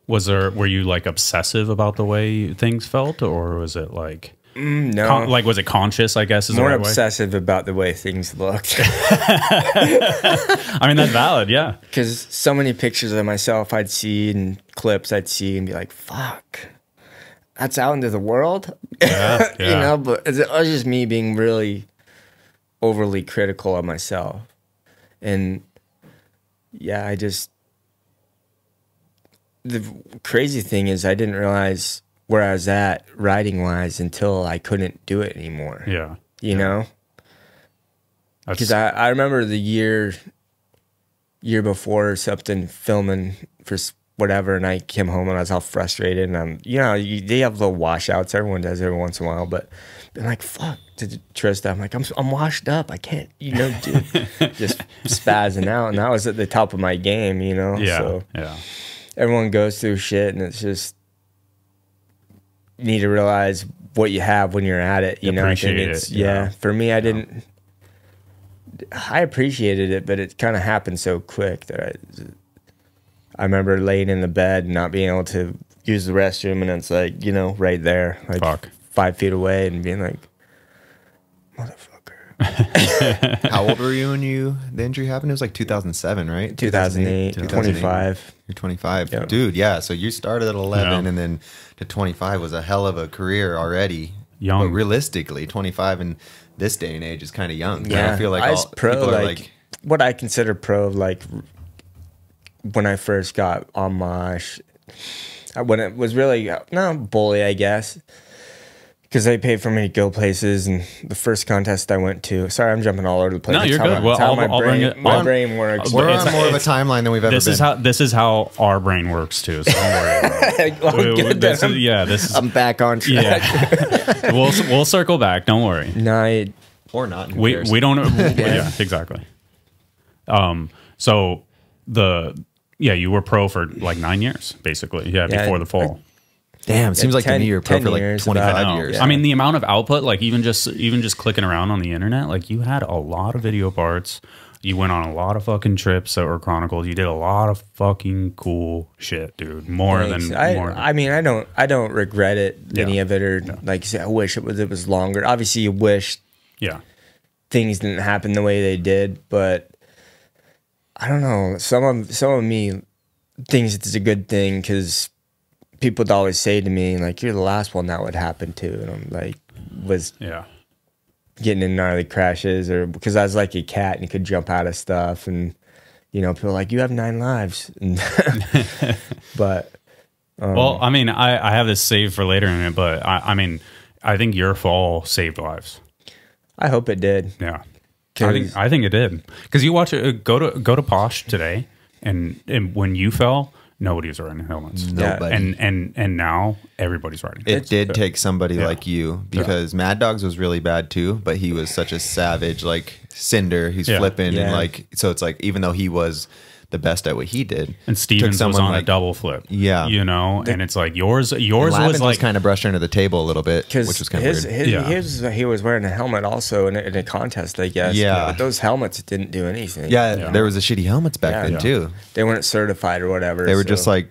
were you like obsessive about the way things felt, or was it like? No. Like, was it conscious, I guess, is more the right obsessive way? About the way things looked. I mean, that's valid, yeah. Because so many pictures of myself I'd see and clips I'd see and be like, fuck, that's out into the world? Yeah, yeah. You know, but it was just me being really overly critical of myself. And yeah, I just... The crazy thing is I didn't realize where I was at riding-wise until I couldn't do it anymore. Yeah. You know? Because I remember the year before or something filming for whatever, and I came home and I was all frustrated. And I'm, you know, they have little washouts. Everyone does every once in a while. But I'm like, fuck, to Trista, I'm like, I'm washed up. I can't, you know, dude, just spazzing out. And I was at the top of my game, you know? Yeah, so. Yeah. Everyone goes through shit, and it's just you need to realize what you have when you're at it. You know, I think it's, yeah. For me, I didn't. I appreciated it, but it kind of happened so quick that I remember laying in the bed and not being able to use the restroom, and it's like, you know, right there, like fuck. 5 feet away, and being like, motherfucker. How old were you when the injury happened? It was like 2007, right? 2008. 25. You're 25. Yep. Dude, yeah. So you started at 11 and then to 25 was a hell of a career already. Young. But realistically, 25 in this day and age is kind of young. Yeah. I feel like people are like... What I consider pro, like when I first got on Mosh, when it was really, not Bully, I guess, because they paid for me to go places, and the first contest I went to. Sorry, I'm jumping all over the place. No, you're good. Well, my brain works. We're on more of a timeline than we've ever been. This is how our brain works too. So don't worry. I'm back on track. Yeah. we'll circle back. Don't worry. No, or not. We don't. Yeah, exactly. So you were pro for like 9 years basically. Yeah, before the fall. Damn, it seems like to me you're pro for like 25 years. I mean, the amount of output, like even just clicking around on the internet, like you had a lot of video parts. You went on a lot of fucking trips that were chronicled. You did a lot of fucking cool shit, dude. I mean, I don't regret it, any of it, or like you said, I wish it was longer. Obviously, you wish things didn't happen the way they did, but I don't know. Some of me thinks it's a good thing because people would always say to me, like, you're the last one that would happen to. And I'm like, getting in gnarly crashes, or because I was like a cat and could jump out of stuff. And, you know, people are like, you have 9 lives. And but, well, I mean, I have this saved for later in it, but I mean, I think your fall saved lives. I hope it did. Yeah. I think it did. Cause you watch it, go to Posh today. And when you fell, nobody's riding helmets. Nobody. And now everybody's riding helmets. It did take somebody like you, because Mad Dogs was really bad too, but he was such a savage, like Cinder, who's flipping and like, so it's like, even though he was the best at what he did, and Stevens was on like a double flip, you know, and it's like yours was like kind of brushed under the table a little bit, which was kind of weird. He was wearing a helmet also in a contest, I guess. Yeah, but those helmets didn't do anything. Yeah, there was a shitty helmets back then too. They weren't certified or whatever. They were just like,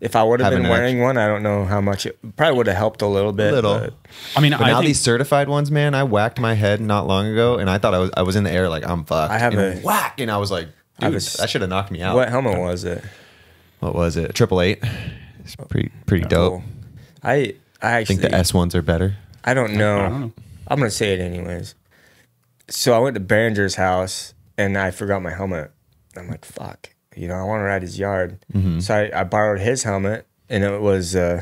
if I would have been wearing one, I don't know how much it probably would have helped a little bit. But, I mean, now these certified ones, man, I whacked my head not long ago, and I thought I was in the air like, I'm fucked. I have a whack, and I was like, dude, that should have knocked me out. What helmet was it? What was it? 888. It's pretty dope. I actually think the S ones are better. I don't know. I'm gonna say it anyways. So I went to Behringer's house and I forgot my helmet. I'm like, fuck. You know, I want to ride his yard. Mm-hmm. So I borrowed his helmet, and it was S&M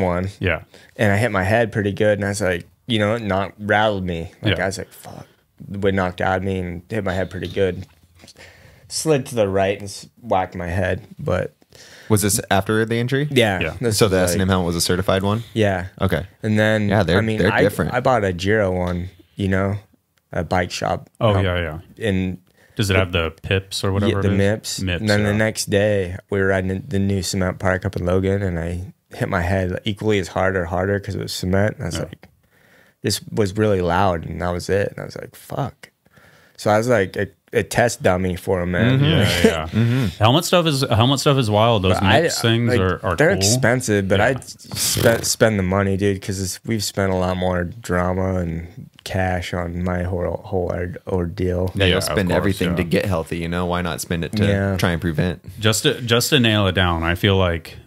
one. Yeah. And I hit my head pretty good, and I was like, you know, it rattled me. Like I was like, fuck. Would knocked out me and hit my head pretty good. Slid to the right and whacked my head. But was this after the injury? Yeah. So the S&M helmet was a certified one. Yeah. Okay. And then they're different. I bought a Giro one, you know, a bike shop. Oh yeah. And does it have the pips or whatever? The MIPS. And then the next day we were riding in the new cement park up in Logan, and I hit my head equally as hard or harder because it was cement. And I was like, this was really loud, and that was it. And I was like, fuck. So I was like a test dummy for him, man. Mm-hmm. Yeah, yeah. Mm-hmm. Helmet stuff is wild. Those mix things like, are they're cool. Expensive, but yeah. I spend the money, dude, because we've spent a lot more drama and cash on my whole ordeal. Yeah, you'll spend everything to get healthy. You know, why not spend it to try and prevent? Just to nail it down, I feel like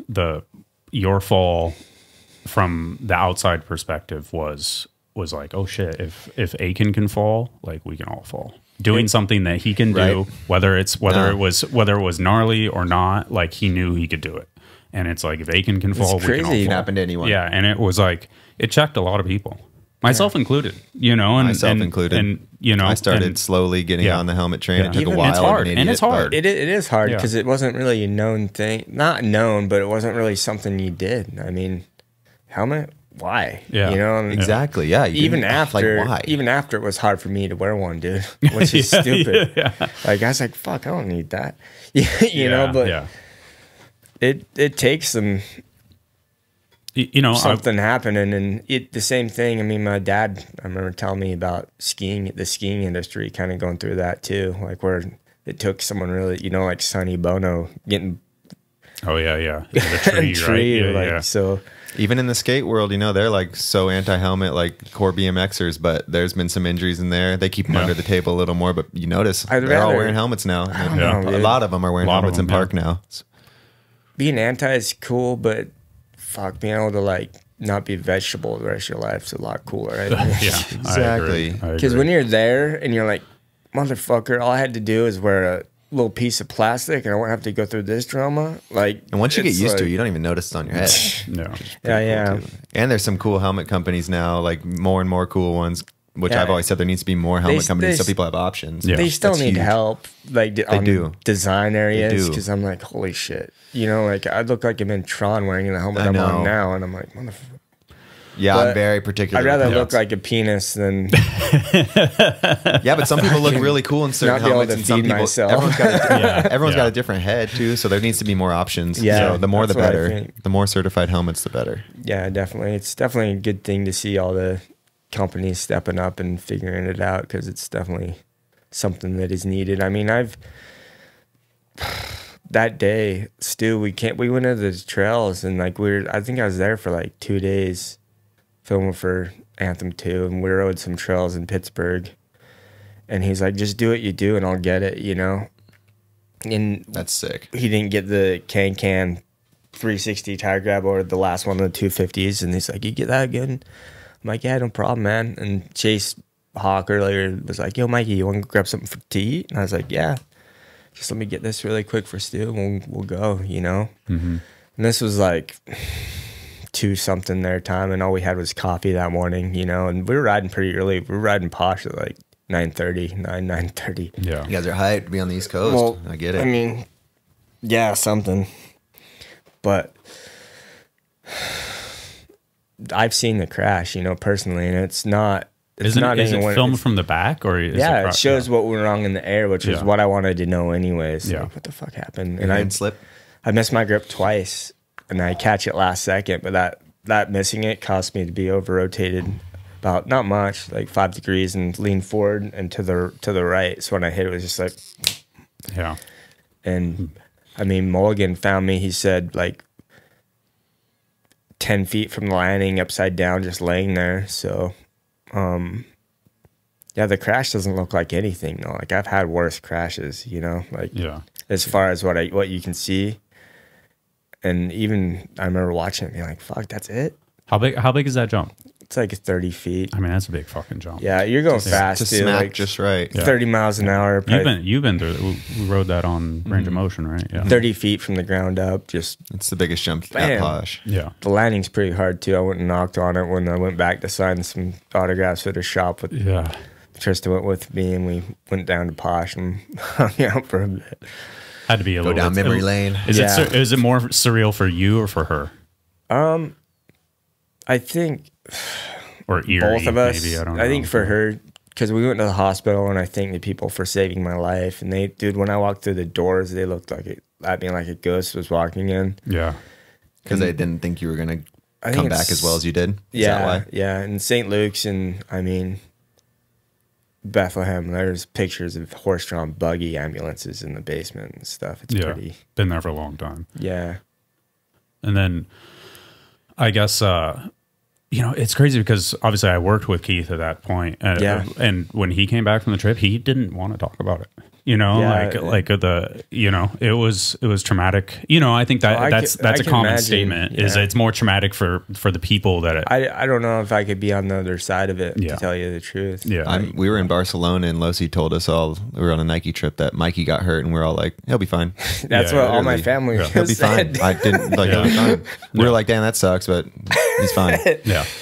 your fall from the outside perspective was like, oh shit, if Aitken can fall, like we can all fall. Doing something that he can do, whether it was gnarly or not, like he knew he could do it. And it's like, if Aitken can fall, it's crazy. We can all fall. It happened to anyone. Yeah, and it was like, it checked a lot of people, myself included. You know, and myself included. And you know, I started slowly getting on the helmet train. It took a while. It's hard, and it's hard. It is hard because it wasn't really a known thing. Not known, but it wasn't really something you did. I mean, helmet. Why? Yeah, you know, I mean, exactly. Yeah, even after it was hard for me to wear one, dude, which is stupid. Yeah, yeah. Like I was like, "Fuck, I don't need that," you know. But it takes some, you know, something happening, and the same thing. I mean, my dad, I remember telling me about skiing, the skiing industry, kind of going through that too. Like where it took someone really, you know, like Sonny Bono getting. Oh yeah, yeah. The tree, tree, right? Yeah, like, yeah. So. Even in the skate world, you know, they're like so anti-helmet, like core BMXers, but there's been some injuries in there. They keep them under the table a little more, but you notice they're all wearing helmets now. I don't know, a lot of them are wearing helmets in park now. Being anti is cool, but fuck, being able to like not be vegetable the rest of your life is a lot cooler. Right? Yeah, exactly. Because when you're there and you're like, motherfucker, all I had to do is wear a little piece of plastic and I won't have to go through this drama. Like, and once you get used to it, you don't even notice it on your head. No. Yeah, cool. And there's some cool helmet companies now, like more and more cool ones, which I've always said there needs to be more helmet companies so people have options. Yeah. They still need help. Like they do design areas, because I'm like, holy shit. You know, like I look like I'm in Tron wearing the helmet I'm on now, and I'm like, motherfucker. Yeah, but I'm very particular. I'd rather look like a penis than. Yeah, but some people look really cool in certain helmets, and some people. Everyone's got a different head too, so there needs to be more options. Yeah, so the more the better. The more certified helmets, the better. Yeah, definitely. It's definitely a good thing to see all the companies stepping up and figuring it out, because it's definitely something that is needed. I mean, that day, Stu, we went into the trails, and like I think I was there for like 2 days. Filming for Anthem 2, and we rode some trails in Pittsburgh, and he's like, just do what you do and I'll get it, you know. And that's sick. He didn't get the can 360 tire grab or the last one of the 250s, and he's like, you get that again? I'm like, yeah, no problem, man. And Chase Hawk earlier was like, yo Mikey, you want to grab something for tea? And I was like, yeah, just let me get this really quick for Stu and we'll go, you know. And this was like 2-something their time, and all we had was coffee that morning, you know. And we were riding pretty early. We were riding Posh at like 9:30. Yeah, you guys are hyped to be on the East Coast. Well, I get it. I mean, yeah, something. But I've seen the crash, you know, personally, and it's not. Is it filmed from the back, or is it it shows what went wrong in the air, which is what I wanted to know, anyways. Yeah, like, what the fuck happened? And I missed my grip twice. And I catch it last second, but that missing it caused me to be over rotated about not much, like 5 degrees, and lean forward and to the right. So when I hit it, it was just like, yeah. And I mean, Mulligan found me. He said like 10 feet from the landing, upside down, just laying there. So, yeah, the crash doesn't look like anything though. Like I've had worse crashes, you know. Like as far as what you can see. And even I remember watching it being like, fuck, that's it? How big is that jump? It's like 30 feet. I mean, that's a big fucking jump. Yeah, you're going fast, dude. Smack like just right. 30 miles an hour. You've been through, we rode that on Range of Motion, right? Yeah. 30 feet from the ground up. It's the biggest jump at Posh. Yeah. The landing's pretty hard, too. I went and knocked on it when I went back to sign some autographs at a shop with Tristan went with me, and we went down to Posh and hung out for a bit. Had to be a little down memory lane. Is it more surreal for you or for her? I think, or eerie, both of us. Maybe, I think for her, because we went to the hospital, and I thank the people for saving my life. And dude, when I walked through the doors, they looked like a ghost was walking in. Yeah, because they didn't think you were gonna come back as well as you did. Is that why? Yeah, and St. Luke's, and I mean, Bethlehem, there's pictures of horse-drawn buggy ambulances in the basement and stuff. It's pretty. Been there for a long time. Yeah. And then I guess, you know, it's crazy because obviously I worked with Keith at that point. And, and when he came back from the trip, he didn't want to talk about it. You know, it was traumatic. You know, I think that that's a common statement, is it's more traumatic for the people that it, I don't know if I could be on the other side of it to tell you the truth. Yeah, we were in Barcelona and Losi told us all we were on a Nike trip that Mikey got hurt and we were all like, he'll be fine. That's what all my family said. He'll be fine. I didn't like he'll be fine. We were like, damn, that sucks, but he's fine.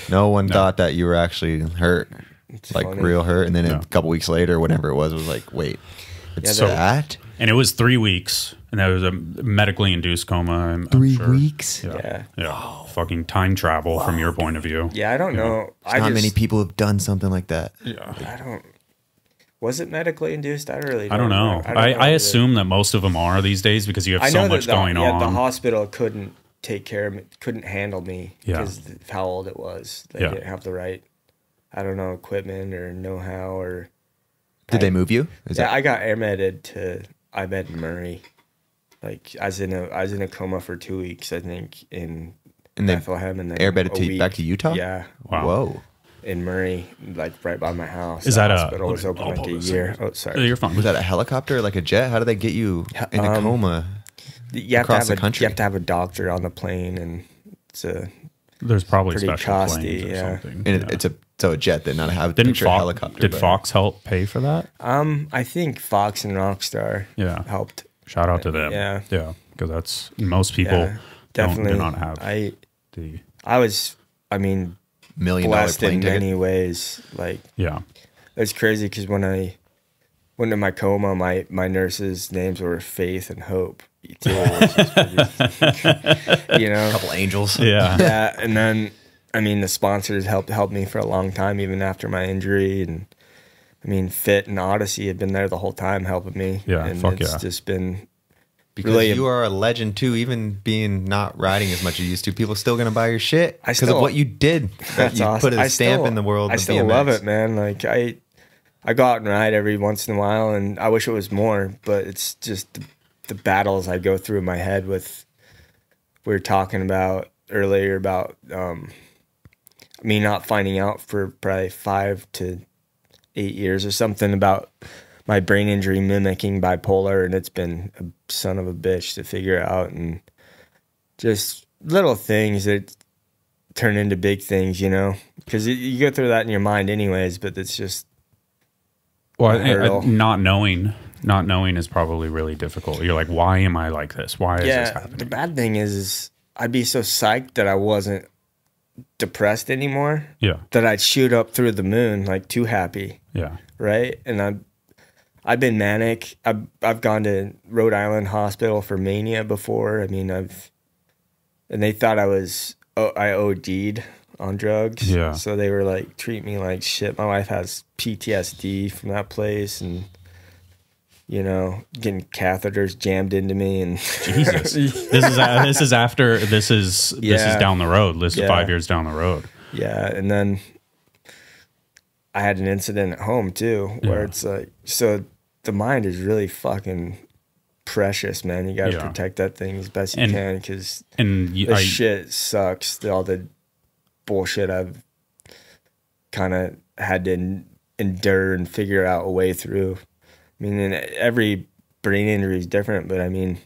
No one thought that you were actually hurt, real hurt, and then a couple weeks later, whatever it was like, wait. And it was 3 weeks, and that was a medically induced coma. I'm sure. Three weeks? Yeah. Oh, fucking time travel from your point of view. Yeah, I don't know. Not many people have done something like that. Yeah. I don't. Was it medically induced? I really don't. I don't know. I assume that most of them are these days because you have so much going on. The hospital couldn't take care of me, couldn't handle me because of how old it was. They didn't have the right, I don't know, equipment or know-how or... Did they move you? I got air-medded to Ibed Murray. Like I was in a coma for 2 weeks, I think, in Bethlehem, and then air-bedded back to Utah. Yeah. Wow. Whoa. In Murray, like right by my house. Is that a? It was open like a year. Oh, sorry. You're fine. Was that a helicopter, like a jet? How did they get you in a coma? You have to have a doctor on the plane, and it's a. There's probably special costly, planes or something. And it's a. So a jet did not have a helicopter. Did Fox help pay for that? I think Fox and Rockstar helped. Shout out to them. Yeah. Yeah. Because that's most people do not have the I mean $1 million plane ticket. In many ways. Like it's crazy because when I went in my coma, my nurses' names were Faith and Hope. You know. A couple angels. Yeah. Yeah. And then I mean, the sponsors helped me for a long time, even after my injury. And I mean, Fit and Odyssey have been there the whole time helping me. Yeah, and it's just been really, you are a legend too. Even being not riding as much as you used to, people are still going to buy your shit because of what you did. That's awesome. Put a stamp in the world. I still love it, man. Like I go out and ride every once in a while, and I wish it was more, but it's just the battles I go through in my head with. We were talking about earlier about. Me not finding out for probably 5 to 8 years or something about my brain injury mimicking bipolar, and it's been a son of a bitch to figure out, and just little things that turn into big things, you know, because you go through that in your mind anyways, but it's just not knowing is probably really difficult. You're like, why am I like this? Why is this happening? The bad thing is I'd be so psyched that I wasn't depressed anymore, that I'd shoot up through the moon, like too happy, right? And I've been manic. I've gone to Rhode Island hospital for mania before. I mean, and they thought I OD'd on drugs, so they were like, treat me like shit. My wife has PTSD from that place, and you know, getting catheters jammed into me, and Jesus, this is after this is down the road. This is 5 years down the road. Yeah, and then I had an incident at home too, where it's like, so the mind is really fucking precious, man. You gotta protect that thing as best you can, because this shit sucks. All the bullshit I've kind of had to endure and figure out a way through. I mean, and every brain injury is different, but I mean,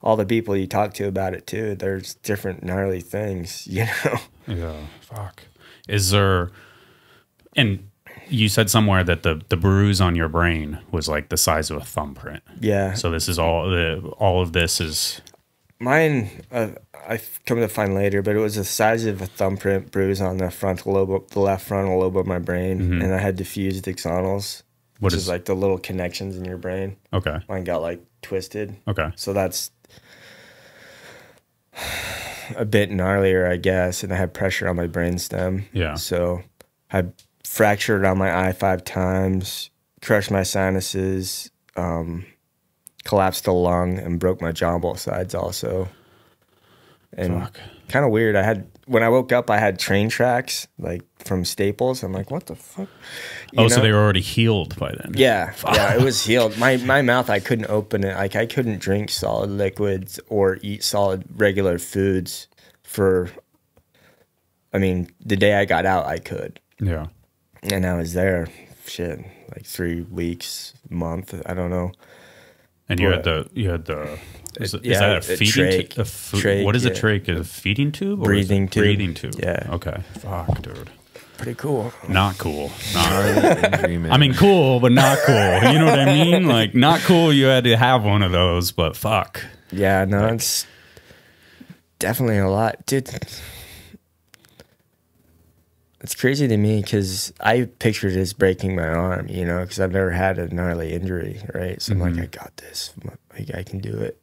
all the people you talk to about it too, there's different gnarly things, you know? Yeah, fuck. Is there, and you said somewhere that the bruise on your brain was like the size of a thumbprint. Yeah. So this is all of this is. Mine, I've come to find later, but it was the size of a thumbprint bruise on the frontal lobe, the left frontal lobe of my brain. Mm-hmm. And I had diffused axonals. Which is like the little connections in your brain. Okay. Mine got like twisted. Okay. So that's a bit gnarlier, I guess. And I had pressure on my brainstem. Yeah. So I fractured on my eye 5 times, crushed my sinuses, collapsed the lung, and broke my jaw on both sides also. And kind of weird. I had when I woke up, I had train tracks like from Staples. I'm like, what the fuck? You know? So they were already healed by then. Yeah, yeah, it was healed. My mouth, I couldn't open it. Like I couldn't drink solid liquids or eat solid regular foods for. I mean, the day I got out, I could. Yeah, and I was there, shit, like 3 weeks, month. I don't know. And but, you had the. Is that a feeding tube? What is a trach? Is a feeding tube? Or breathing tube. Breathing tube. Yeah. Okay. Fuck, dude. Pretty cool. Not cool. I mean, cool, but not cool. You know what I mean? Like, not cool. You had to have one of those, but fuck. Yeah. No, like, it's definitely a lot, dude. It's crazy to me because I pictured it as breaking my arm, you know, because I've never had a gnarly injury, right? So I'm like, I got this. Like, I can do it.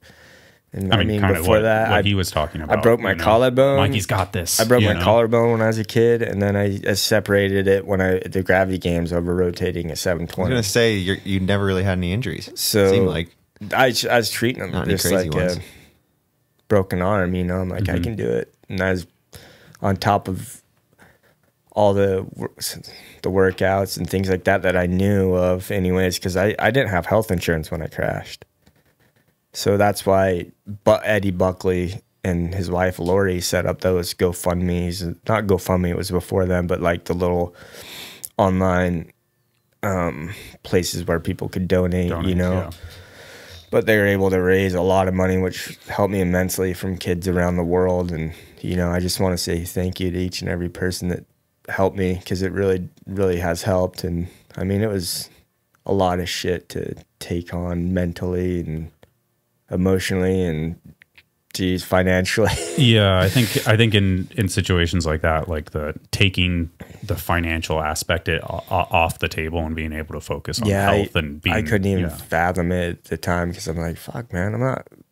And I mean kind before of what, that, what he was talking about. I broke my collarbone. Mikey's got this. I broke my collarbone when I was a kid, and then I separated it when the gravity games over rotating at 720. I was gonna say you never really had any injuries. So it seemed like I was treating them just like a broken arm, you know. I'm like, I can do it, and I was on top of all the workouts and things like that that I knew of, anyways, because I didn't have health insurance when I crashed. So that's why Eddie Buckley and his wife, Lori, set up those GoFundMe's. Not GoFundMe, it was before them, but like the little online places where people could donate, you know. Yeah. But they were able to raise a lot of money, which helped me immensely from kids around the world. And, you know, I just want to say thank you to each and every person that helped me because it really, really has helped. And, I mean, it was a lot of shit to take on mentally and emotionally and geez, financially. Yeah, I think in situations like that, like the taking the financial aspect off the table and being able to focus on health and being, I couldn't even fathom it at the time because I'm like, fuck, man,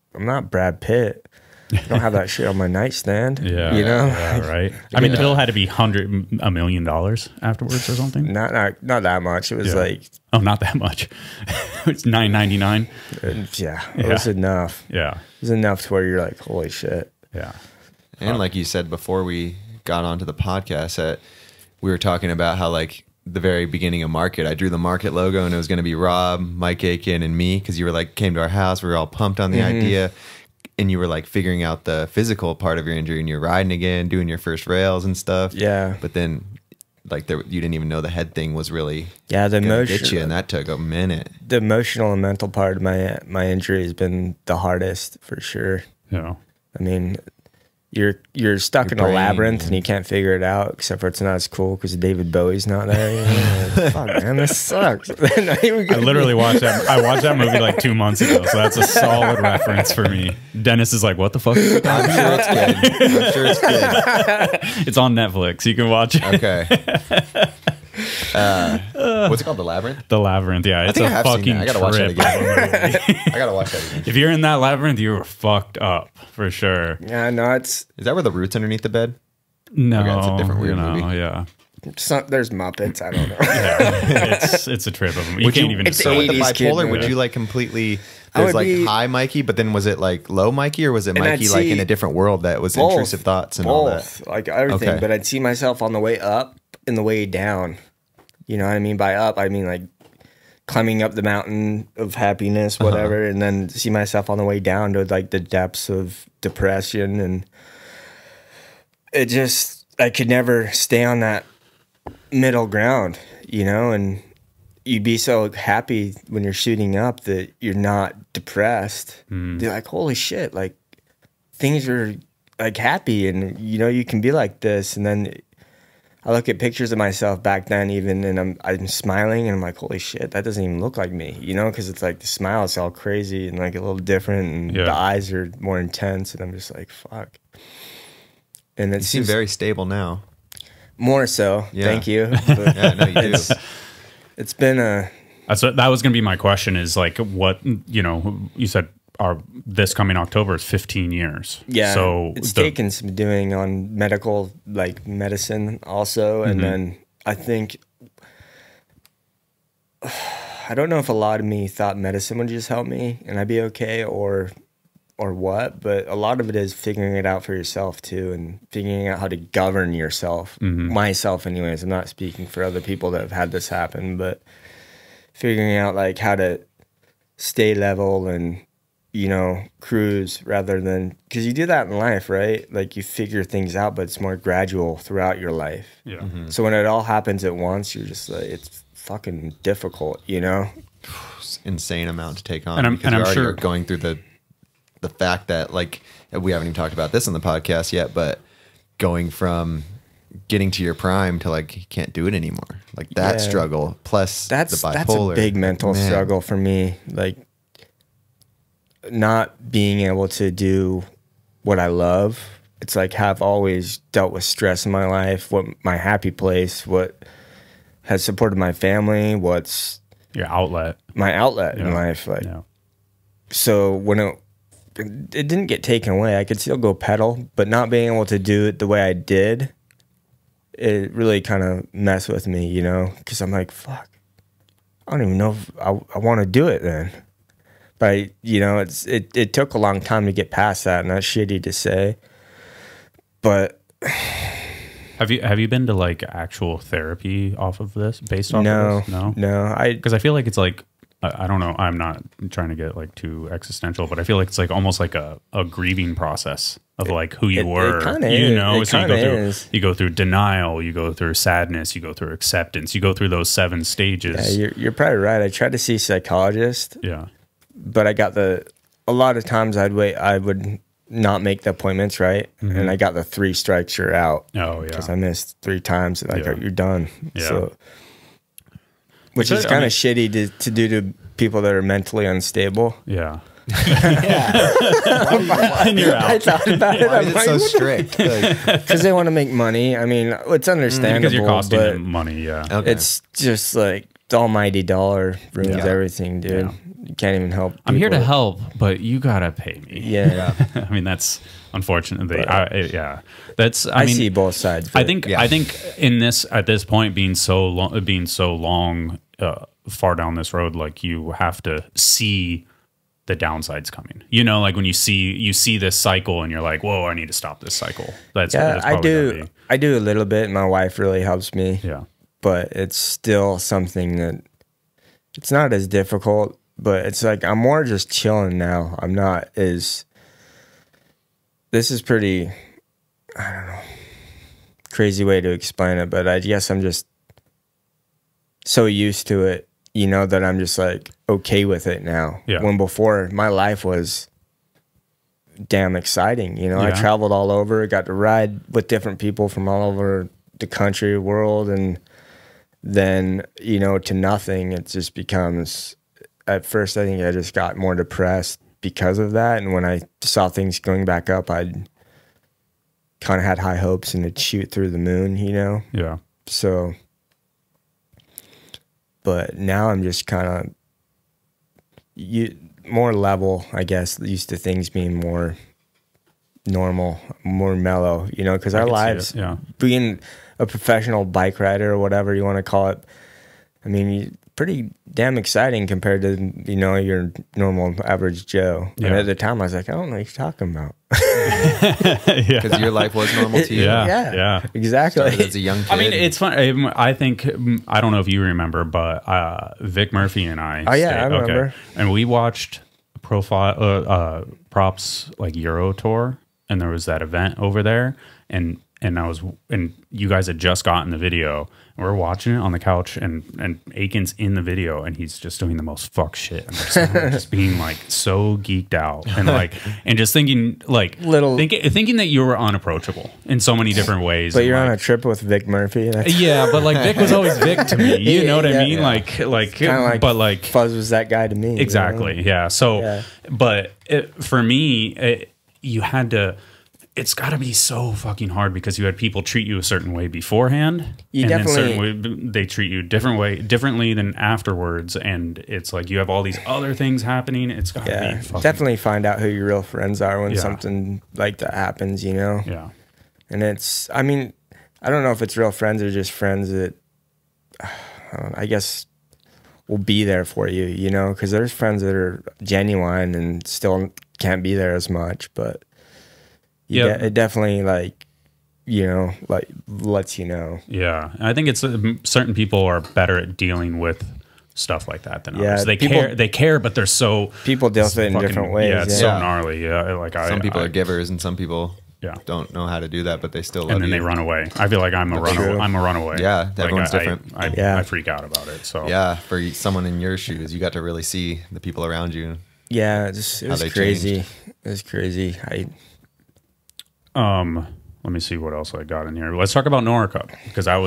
I'm not Brad Pitt. I don't have that shit on my nightstand. Yeah, you know, yeah, right. I mean, the bill had to be $1 million afterwards or something. Not that much. It was like, oh, not that much. It's $9.99. Yeah, it was enough. Yeah, it was enough to where you're like, holy shit. Yeah, and like you said before we got onto the podcast, that we were talking about how like the very beginning of Market, I drew the Market logo and it was going to be Rob, Mike Aitken, and me because you were like came to our house. We were all pumped on the idea. And you were like figuring out the physical part of your injury and you're riding again, doing your first rails and stuff. Yeah. But then like you didn't even know the head thing was really gonna get you, and that took a minute. The emotional and mental part of my injury has been the hardest for sure. Yeah. I mean, you're stuck in a labyrinth and you can't figure it out, except for it's not as cool because David Bowie's not there. You know? Fuck, man, this sucks. I literally watched that movie like 2 months ago, so that's a solid reference for me. Dennis is like, what the fuck? I'm sure it's good. I'm sure it's good. It's on Netflix. You can watch it. Okay. What's it called? The Labyrinth? The Labyrinth, yeah. It's a fucking trip. I gotta watch that again. If you're in that labyrinth, you're fucked up for sure. Yeah, no, is that where the root's underneath the bed? No, okay, it's a different weird movie. Yeah, there's Muppets. I don't know. Yeah, it's a trip of them. You can't even. So with the bipolar, would you like completely? There's like high Mikey, but then was it like low Mikey, or was it Mikey like in a different world that was intrusive thoughts and all that? Like everything, but I'd see myself on the way up and the way down. You know what I mean? By up, I mean like climbing up the mountain of happiness, whatever, and then see myself on the way down to like the depths of depression. And it just, I could never stay on that middle ground, you know? And you'd be so happy when you're shooting up that you're not depressed. You're like, holy shit, like things are like happy and, you know, you can be like this. And then I look at pictures of myself back then even, and I'm smiling, and I'm like, holy shit, that doesn't even look like me, you know, because it's like the smile is all crazy and like a little different, and the eyes are more intense, and I'm just like, fuck. And it seems very stable now. More so, thank you. But yeah, no, you do. It's been a... So that was going to be my question is like, what, you know, you said this coming October is 15 years. Yeah. So it's taken some doing on medical, like medicine also. And then I think, I don't know if a lot of me thought medicine would just help me and I'd be okay, or or what, but a lot of it is figuring it out for yourself too, and figuring out how to govern yourself. Mm-hmm. Myself anyways, I'm not speaking for other people that have had this happen, but figuring out like how to stay level and, you know, cruise rather than, because you do that in life, right? Like you figure things out, but it's more gradual throughout your life. Yeah. Mm-hmm. So when it all happens at once, you're just like, it's fucking difficult, you know? It's an insane amount to take on, and I'm sure you're going through the fact that, like, we haven't even talked about this on the podcast yet, but going from getting to your prime to like you can't do it anymore, like that struggle plus that's a big mental struggle for me, like not being able to do what I love. It's like I've always dealt with stress in my life, what my happy place, what has supported my family, what's your outlet, my outlet in life, like so when it didn't get taken away, I could still go pedal, but not being able to do it the way I did, it really kind of messed with me, you know, because I'm like, fuck, I don't even know if I want to do it then. But, you know, it took a long time to get past that, and that's shitty to say. But have you been to like actual therapy off of this, based on this? No, because I feel like it's like, I don't know, I'm not trying to get like too existential, but I feel like it's like almost like a grieving process of like who you were, you know, so you go through denial, you go through sadness, you go through acceptance, you go through those 7 stages. Yeah, you're probably right. I tried to see a psychologist, but I got a lot of times I'd wait, I would not make the appointments, right? Mm-hmm. And I got the 3 strikes, you're out. Oh yeah, because I missed 3 times, like you're done. Yeah. So, which is kind of shitty to do to people that are mentally unstable. Yeah. And you're out. I thought about it. Why is it so strict? Because they want to make money. I mean, it's understandable. Because you're costing them money, It's just like the almighty dollar ruins everything, dude. Yeah. You can't even help people. I'm here to help, but you got to pay me. Yeah. I mean, that's unfortunately, I mean, I see both sides. I think in this, at this point, being so long, far down this road, like you have to see the downsides coming, you know, like when you see this cycle and you're like, whoa, I need to stop this cycle. That's I do a little bit, and my wife really helps me. Yeah. But it's still something that it's not as difficult, but it's like, I'm more just chilling now. I'm not as, this is pretty, I don't know, crazy way to explain it, but I guess I'm just so used to it, you know, that I'm just like okay with it now. Yeah. When before, my life was damn exciting, you know. Yeah. I traveled all over, got to ride with different people from all over the country, world, and then, you know, to nothing, it just becomes, at first I think I just got more depressed because of that, and when I saw things going back up, I kind of had high hopes and it'd shoot through the moon, you know. Yeah. So, but now I'm just kind of more level, I guess, used to things being more normal, more mellow, you know, because our lives, being a professional bike rider or whatever you want to call it, I mean, pretty damn exciting compared to, you know, your normal average Joe. Yeah. And at the time I was like, I don't know what you're talking about. Because your life was normal to you. Yeah, exactly. As a young kid. I mean, it's fun. I think, I don't know if you remember, but Vic Murphy and I. Oh yeah, I remember. Okay. And we watched Props like Euro Tour, and there was that event over there, and you guys had just gotten the video, and we're watching it on the couch, and Aitken's in the video, and he's just doing the most fuck shit. I'm just being like so geeked out, and like, and just thinking like thinking that you were unapproachable in so many different ways. But you're like on a trip with Vic Murphy. Yeah, but like Vic was always Vic to me. You know what I mean? Yeah. Like, but like Fuzz was that guy to me. Exactly. You know? Yeah. So, but for me, you had to. It's got to be so fucking hard because you had people treat you a certain way beforehand, and they treat you differently than afterwards, and it's like you have all these other things happening. It's got to be fucking, definitely find out who your real friends are when something like that happens, you know. Yeah, and it's, I mean, I don't know if it's real friends or just friends that I guess will be there for you, you know, because there's friends that are genuine and still can't be there as much, but yeah, it definitely, like, you know, like, lets you know. Yeah. And I think it's certain people are better at dealing with stuff like that than others. They care, but they're so... People deal with it in different ways. Yeah, it's so gnarly. Yeah, like some people are givers, and some people don't know how to do that, but they still love And then they run away. I feel like I'm a runaway. Yeah, everyone's like, different. I freak out about it. So yeah, for someone in your shoes, you got to really see the people around you. Yeah, it was crazy. Changed. It was crazy. Let me see what else I got in here. Let's talk about Nora Cup, because that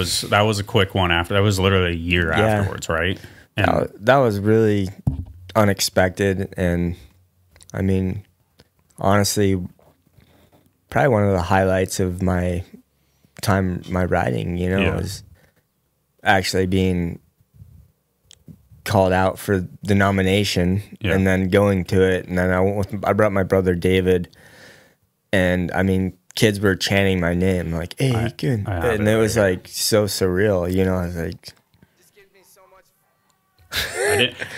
was a quick one. After that was literally a year afterwards, right? And that was really unexpected, and I mean, honestly, probably one of the highlights of my time, my riding. You know, was actually being called out for the nomination, and then going to it, and then I went with, I brought my brother David, and I mean, kids were chanting my name, like, hey, Aitken. And it was like so surreal, you know. I was like, this gives me so much.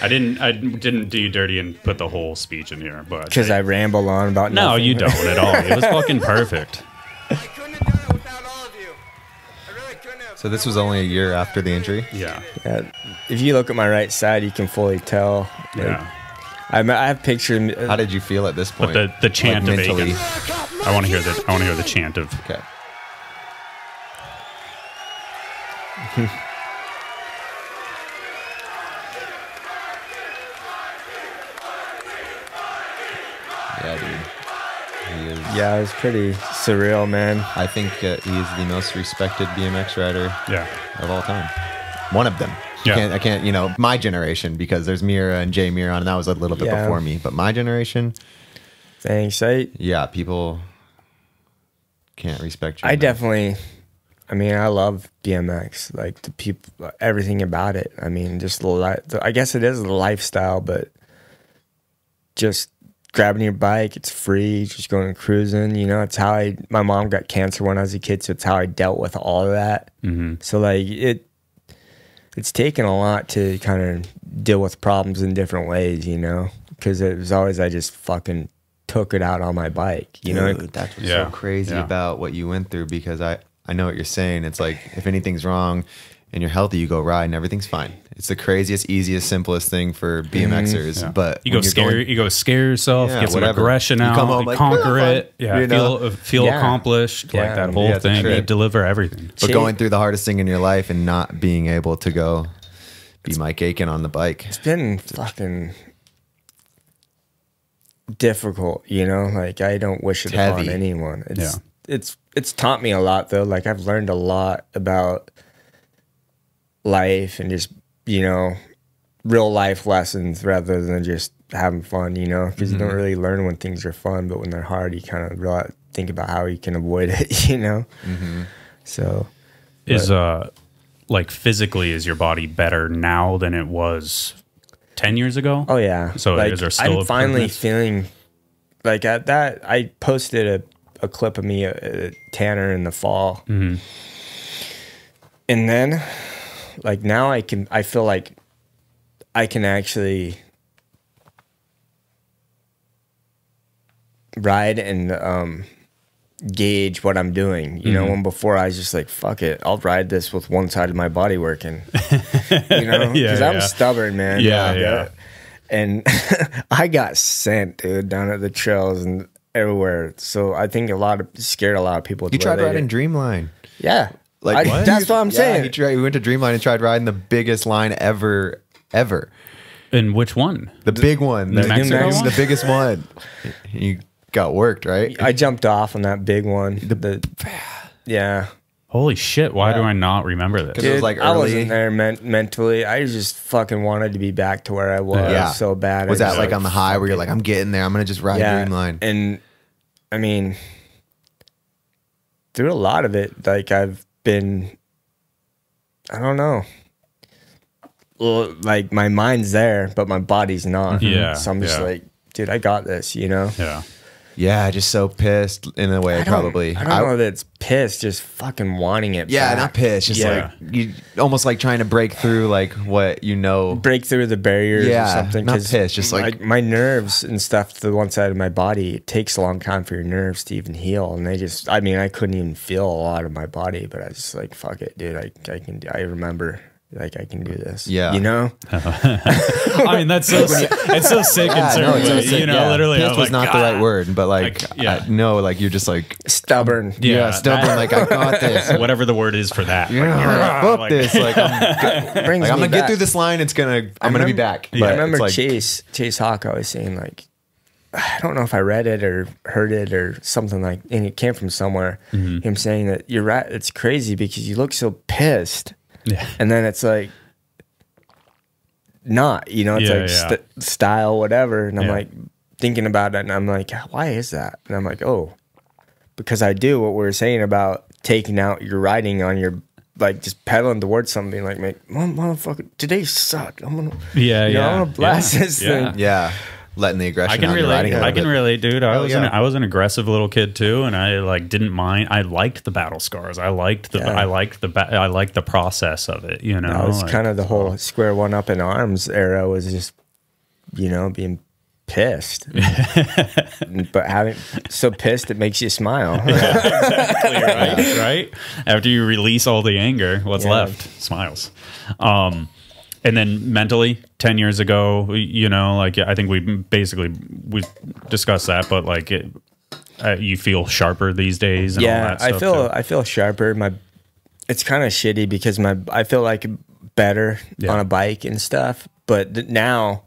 I didn't do you dirty and put the whole speech in here, but because I ramble on about nothing. No, you don't at all. It was fucking perfect. I couldn't have done it without all of you. I really couldn't have. So this was only a year after the injury. Yeah. If you look at my right side, you can fully tell. Like, I have pictures. How did you feel at this point? But the chant like, of Aitken. I want to hear this. I want to hear the chant of. Okay. Yeah, dude. Yeah, it was pretty surreal, man. I think he is the most respected BMX rider. Yeah. Of all time. One of them. Yeah. I can't. You know, my generation, because there's Mira and Jay Miron, and that was a little bit before me. But my generation. Thanks, yeah, people. Can't respect you. Definitely, I mean, I love BMX, like the people, everything about it. I mean, just the life, I guess it is the lifestyle, but just grabbing your bike, it's free, just going cruising, you know. It's how my mom got cancer when I was a kid, so it's how I dealt with all of that. So like it's taken a lot to kind of deal with problems in different ways, you know, because it was always I just fucking took it out on my bike, you know. Dude, that's what's so crazy about what you went through, because I know what you're saying. It's like, if anything's wrong and you're healthy, you go ride and everything's fine. It's the craziest, easiest, simplest thing for BMXers. But you go scare yourself, get some aggression out, conquer it, feel accomplished, like that whole thing. You deliver everything. But going through the hardest thing in your life and not being able to go be Mike Aitken on the bike. It's been fucking difficult, you know. Like, I don't wish it upon anyone. It's taught me a lot, though. Like, I've learned a lot about life and just, you know, real life lessons rather than just having fun, you know, because you don't really learn when things are fun, but when they're hard, you kind of realize, think about how you can avoid it, you know. So like, physically, is your body better now than it was 10 years ago? Oh yeah. So like, is there still I'm finally feeling like at that. I posted a clip of me at Tanner in the fall, and then like now I feel like I can actually ride and gauge what I'm doing, you know. When before I was just like, fuck it, I'll ride this with one side of my body working, you know, because I'm stubborn, man. And I got sent, dude, down at the trails and everywhere. So I think scared a lot of people. You tried riding Dreamline. Like that's what I'm saying. We went to Dreamline and tried riding the biggest line ever. And which one? The big one, the biggest one. You got worked, right? I jumped off on that big one. Holy shit, why do I not remember this? Dude, it was like early. I wasn't there mentally. I just fucking wanted to be back to where I was so bad. Was that like on the high where you're like, I'm getting there, I'm going to just ride Dreamline? And I mean, through a lot of it, like I've been, I don't know, like my mind's there, but my body's not. So I'm just like, dude, I got this, you know? Yeah, just so pissed in a way, probably. I don't know that it's pissed, just fucking wanting it back. Not pissed. Just like, you almost like trying to break through like what you know. Break through the barriers or something. Not pissed, just like. My nerves and stuff, the one side of my body, it takes a long time for your nerves to even heal. And they just, I mean, I couldn't even feel a lot of my body, but I was just like, fuck it, dude. I remember. Like, I can do this. Yeah. You know? I mean, that's so sick. It's so sick in certain ways. You know, literally. Pissed was not the right word, but like no, like you're just like. Stubborn. Yeah, stubborn. Like, I got this. Whatever the word is for that. Yeah, fuck this. Like, I'm going to get through this line. It's going to, I'm going to be back. I remember Chase Hawk always saying like, I don't know if I read it or heard it or something like, and it came from somewhere. Him saying that you're right. It's crazy because you look so pissed. Yeah. And then it's like, not, you know, it's like style, whatever. And I'm like thinking about it and I'm like, why is that? And I'm like, oh, because I do what we're saying about taking out your riding on your, like just pedaling towards something like, motherfucker, today sucked. I'm going to, I'm going to blast this thing. Yeah. Letting the aggression. I can relate, dude. I was an aggressive little kid too, and I like didn't mind. I liked the battle scars. I liked the process of it. You know, no, it's like, kind of the whole Square One up in arms era was just, you know, being pissed, but having so pissed it makes you smile. Right. After you release all the anger, what's left? Smiles. And then mentally, 10 years ago, you know, like, I think we discussed that, but like, you feel sharper these days. And all that stuff I feel sharper. It's kind of shitty because I feel like better on a bike and stuff. But now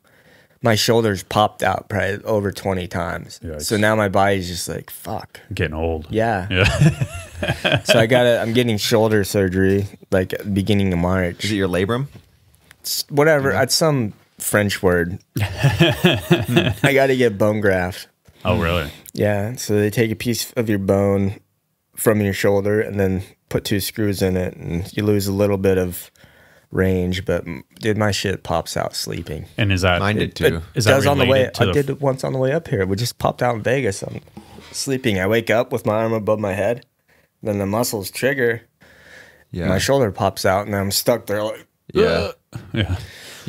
my shoulders popped out probably over 20 times. Yeah, so now my body's just like, fuck. Getting old. Yeah. So I'm getting shoulder surgery like at the beginning of March. Is it your labrum? Whatever, it's some French word. I got to get bone graft. Oh, really? Yeah. So they take a piece of your bone from your shoulder and then put 2 screws in it, and you lose a little bit of range. But dude, my shit pops out sleeping. And is that mine did too? Is that on the way? I did it once on the way up here. We just popped out in Vegas. I'm sleeping. I wake up with my arm above my head, then the muscles trigger. Yeah. My shoulder pops out, and I'm stuck there like. Yeah.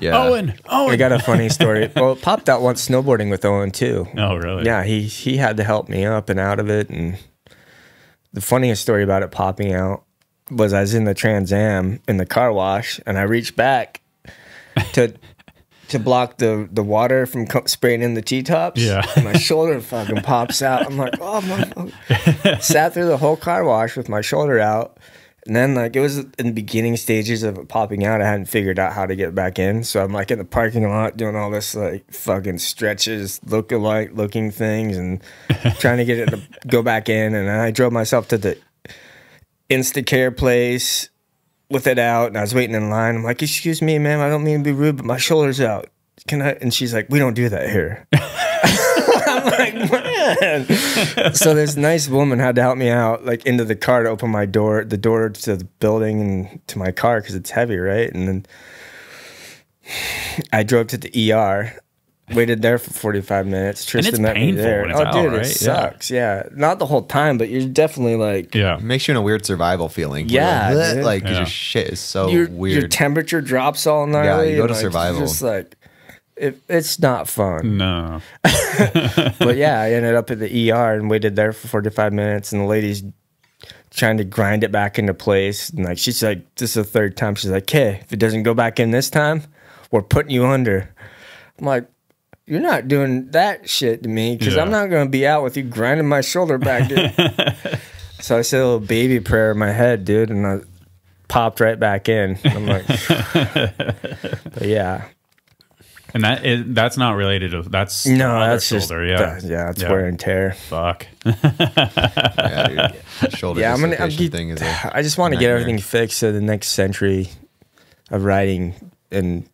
Owen. I got a funny story. Well, it popped out once snowboarding with Owen too. Oh, really? Yeah, he had to help me up and out of it. And the funniest story about it popping out was I was in the Trans Am in the car wash, and I reached back to block the water from spraying in the T-tops. Yeah. And my shoulder fucking pops out. I'm like, oh my. Sat through the whole car wash with my shoulder out. And then, like, it was in the beginning stages of it popping out. I hadn't figured out how to get back in. So I'm, like, in the parking lot doing all this, like, fucking stretches, look-alike looking things and trying to get it to go back in. And I drove myself to the Instacare place with it out, and I was waiting in line. I'm like, excuse me, ma'am, I don't mean to be rude, but my shoulder's out. Can I? And she's like, we don't do that here. I'm like, man. So this nice woman had to help me out, like, into the car to open my door, the door to the building and to my car because it's heavy, right? And then I drove to the ER, waited there for 45 minutes. Tristan met me there. When it's out, dude, right? It sucks. Yeah. Not the whole time, but you're definitely like, it makes you in a weird survival feeling. Yeah. Like, your shit is so weird. Your temperature drops all night. Yeah, you go to like, survival. Just like, it's not fun. No. But yeah, I ended up at the ER and waited there for 45 minutes, and the lady's trying to grind it back into place. And like, she's like, this is the 3rd time. She's like, hey, if it doesn't go back in this time, we're putting you under. I'm like, you're not doing that shit to me because I'm not going to be out with you grinding my shoulder back, dude. So I said a little baby prayer in my head, dude, and I popped right back in. I'm like, but yeah. And that's not related to that's shoulder, just, it's wear and tear. Fuck. Shoulder dislocation thing is I just want to get everything fixed so the next century of riding and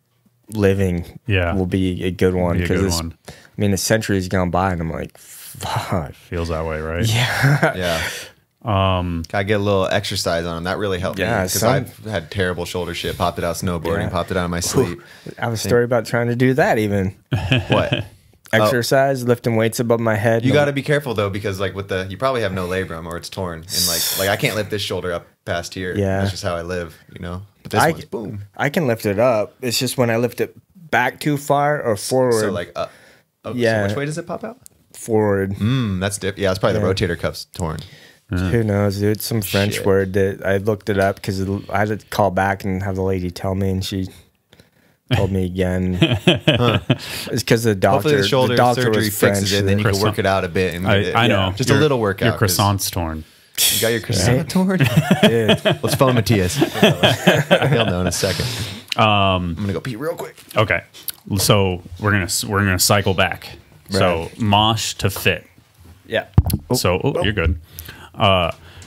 living will be a good one. Because I mean, a century's gone by, and I'm like, fuck. It feels that way, right? Yeah. I get a little exercise on them. That really helped me because I've had terrible shoulder shit. Popped it out snowboarding. Popped it out of my sleep. I have a story about trying to do that even. What? exercise, lifting weights above my head. You got to be careful though, because like with the, you probably have no labrum or it's torn, and like I can't lift this shoulder up past here. Yeah, that's just how I live, you know. But this one's boom. I can lift it up. It's just when I lift it back too far or forward. So like up. Oh, yeah. So which way does it pop out? Forward. That's different. Yeah, it's probably the rotator cuff's torn. Who knows, dude? Some French word that I looked it up because I had to call back and have the lady tell me, and she told me again. It's because the doctor. Hopefully the shoulder surgery fixes it, and then you can work it out a bit. And I know, just a little workout. Your croissant's torn. You got your croissant torn? Dude. Let's phone Matthias. He'll know in a second. I'm gonna go pee real quick. Okay, so we're gonna cycle back. Right. So Mosh to Fit. Yeah. So you're good.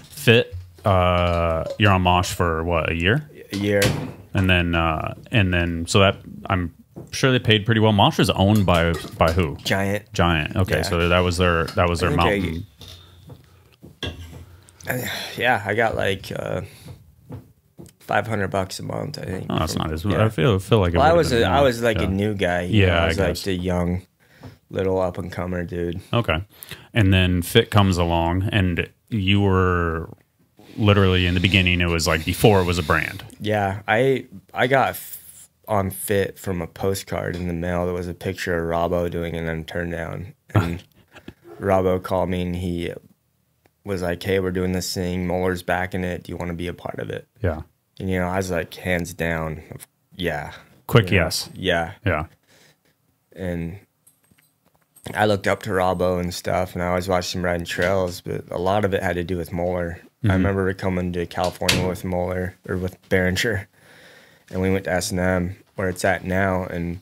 Fit, you're on Mosh for what, a year? A year. And then so that, I'm sure they paid pretty well. Mosh is owned by who? Giant. Giant. Okay, yeah. So that was their mountain. Yeah, I got like $500 a month, I think. Oh, that's not as much. Yeah. I feel like it I was like a new guy. Yeah, I was like the young little up and comer dude. Okay. And then Fit comes along, and you were literally in the beginning, it was like before it was a brand. Yeah, I got on Fit from a postcard in the mail that was a picture of Robbo doing an turn down, and Robbo called me and he was like, hey, we're doing this thing, Muller's backing it, do you want to be a part of it? Yeah. And you know, I was like, hands down, yeah, quick yes. Yeah, yeah. And I looked up to Robbo and stuff, and I always watched him riding trails, but a lot of it had to do with Moeller. I remember coming to California with Moeller, or with Behringer, and we went to S&M, where it's at now, and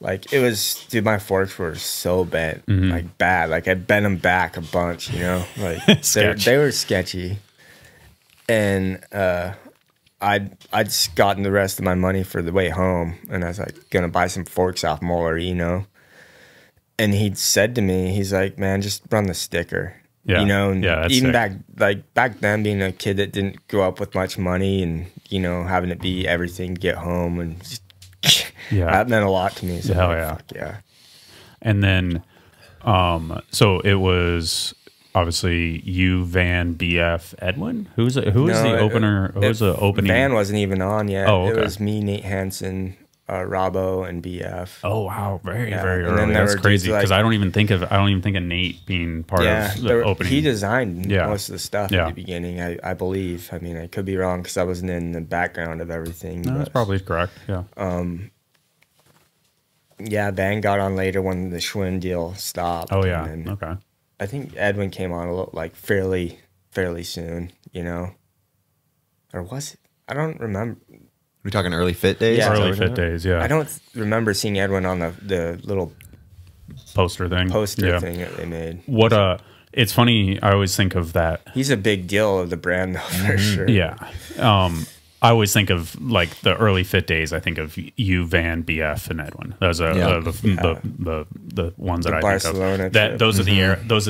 like, it was, dude, my forks were so bent, like bad. Like, I bent them back a bunch, you know? Like, they were sketchy. And I'd gotten the rest of my money for the way home, and I was like, gonna buy some forks off Moeller, you know? And he said to me, he's like, man, just run the sticker. Yeah. You know, and yeah, even sick. back then, being a kid that didn't grow up with much money and, you know, having it be everything, get home, and just, that meant a lot to me. So hell yeah. Fuck yeah. And then, so it was obviously you, Van, BF, Edwin? Who was the opening? Van wasn't even on yet. Oh, okay. It was me, Nate Hansen, Robbo, and BF. Oh wow, very early. And that's crazy, because like, I don't even think of Nate being part of the opening. He designed most of the stuff at the beginning, I believe. I mean, I could be wrong because I wasn't in the background of everything. No, that's probably correct. Yeah. Yeah, Van got on later when the Schwinn deal stopped. Oh yeah. And okay. I think Edwin came on a little like fairly soon, you know, or was it? I don't remember. We're talking early Fit days? Yeah, early Fit days, yeah. I don't remember seeing Edwin on the little poster thing. Poster thing that they made. What it's funny, I always think of that. He's a big deal of the brand though, for sure. Yeah. I always think of like the early Fit days, I think of you, Van, BF, and Edwin. Those are the ones that I think of. That, those are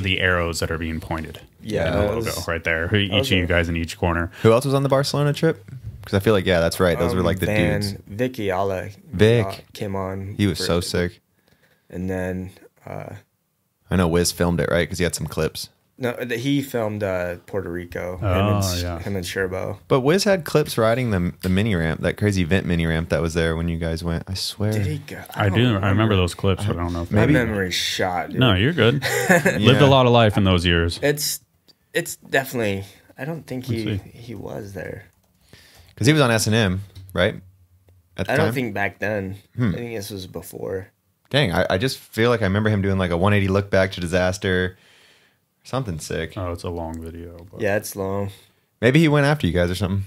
the arrows that are being pointed. Yeah. The logo right there. Each of you guys in each corner. Who else was on the Barcelona trip? Because I feel like, yeah, that's right. Those were like the Van, dudes. Vic came on. He was so sick. And then I know Wiz filmed it, right? Because he had some clips. No, he filmed Puerto Rico. Him and Sherbo. But Wiz had clips riding the mini ramp, that crazy vent mini ramp that was there when you guys went. I swear. Did he go? I remember those clips, but I don't know. If my memory's shot. Dude. No, you're good. Lived a lot of life in those years. It's definitely. I don't think he was there. Because he was on S&M, right? At the time? I don't think back then. I think this was before. Dang, I just feel like I remember him doing like a 180 look back to disaster. Something sick. Oh, it's a long video. But yeah, it's long. Maybe he went after you guys or something.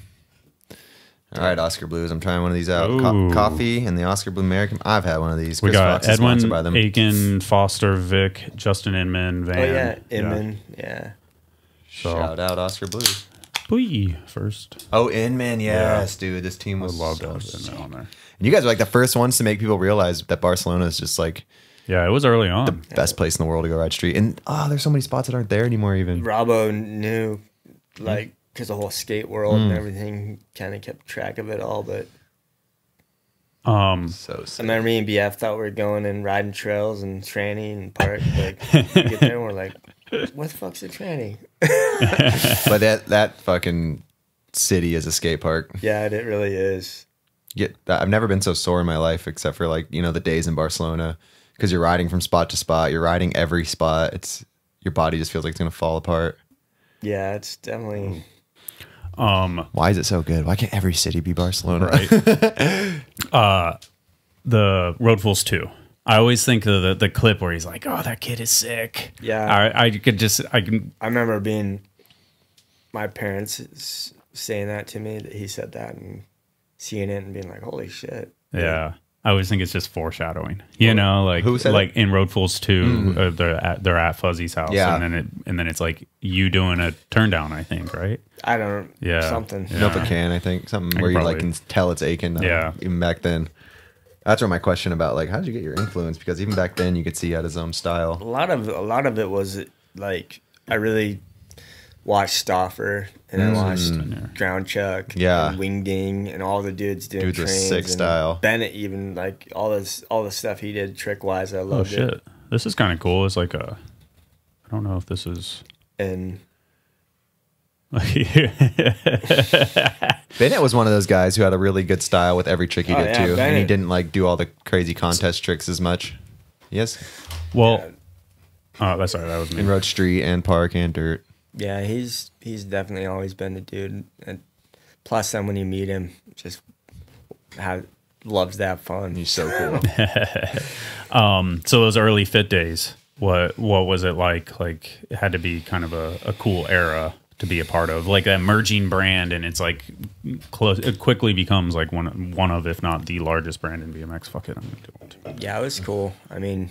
All right, Oskar Blues. I'm trying one of these out. Coffee and the Oskar Blue American. I've had one of these. We got Edwin, by them. Aiken, Foster, Vic, Justin Inman, Van. Oh, yeah, Inman. Yeah. So. Shout out Oskar Blues. First. Oh, Inman, yes, dude. This team was loved on there. And you guys were like the first ones to make people realize that Barcelona is just like, yeah, it was early on, the best place in the world to go ride street. And there's so many spots that aren't there anymore. Even Robbo knew, like, because the whole skate world and everything kind of kept track of it all. But So sick. I remember me and BF thought we were going and riding trails and tranny and park. Like, we get there and we're like, what the fuck's a tranny? But that fucking city is a skate park. Yeah, it really is. Yeah, I've never been so sore in my life, except for, like, you know, the days in Barcelona, because you're riding from spot to spot. You're riding every spot. It's, your body just feels like it's going to fall apart. Yeah, it's definitely. Why is it so good? Why can't every city be Barcelona? Right. The Road Fools 2. I always think of the clip where he's like, "Oh, that kid is sick." Yeah, I could just, I can. I remember being, my parents saying that to me, that he said that, and seeing it and being like, "Holy shit!" Yeah, I always think it's just foreshadowing. You know, like, who said, like, in Road Fools 2, they're at Fuzzy's house, yeah, and then it's like you doing a turn down, I think, right? I don't. Yeah, something. Yeah. Novocaine, I think, something where you like can tell it's aching. Yeah, even back then. That's where my question about, like, how did you get your influence? Because even back then, you could see out his own style. A lot of it was, like, I really watched Stauffer, and I watched Groundchuck, and Wingding, and all the dudes doing dudes trains. Dude's sick style. Bennett, even, like, all the stuff he did trick wise, I loved it. Oh shit, this is kind of cool. It's like a, I don't know if this is Bennett was one of those guys who had a really good style with every trick he did too, Bennett. And he didn't like do all the crazy contest tricks as much. Yes. Well, that's sorry, that was me. In Road Street and Park and Dirt. Yeah, he's definitely always been the dude. And plus, then when you meet him, just loves that fun. He's so cool. So those early fit days, what was it like? Like, it had to be kind of a cool era to be a part of, like that merging brand, and it's like close, it quickly becomes like one of, if not the largest brand in BMX. Fuck it, I'm gonna do it. Yeah, it was cool. I mean,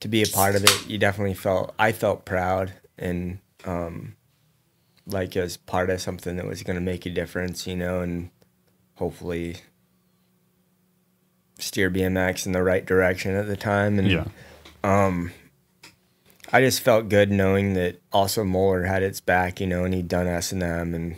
to be a part of it, you definitely felt, I felt proud, and like as part of something that was gonna make a difference, you know, and hopefully steer BMX in the right direction at the time. And yeah, I just felt good knowing that also Moeller had its back, you know, and he'd done S&M and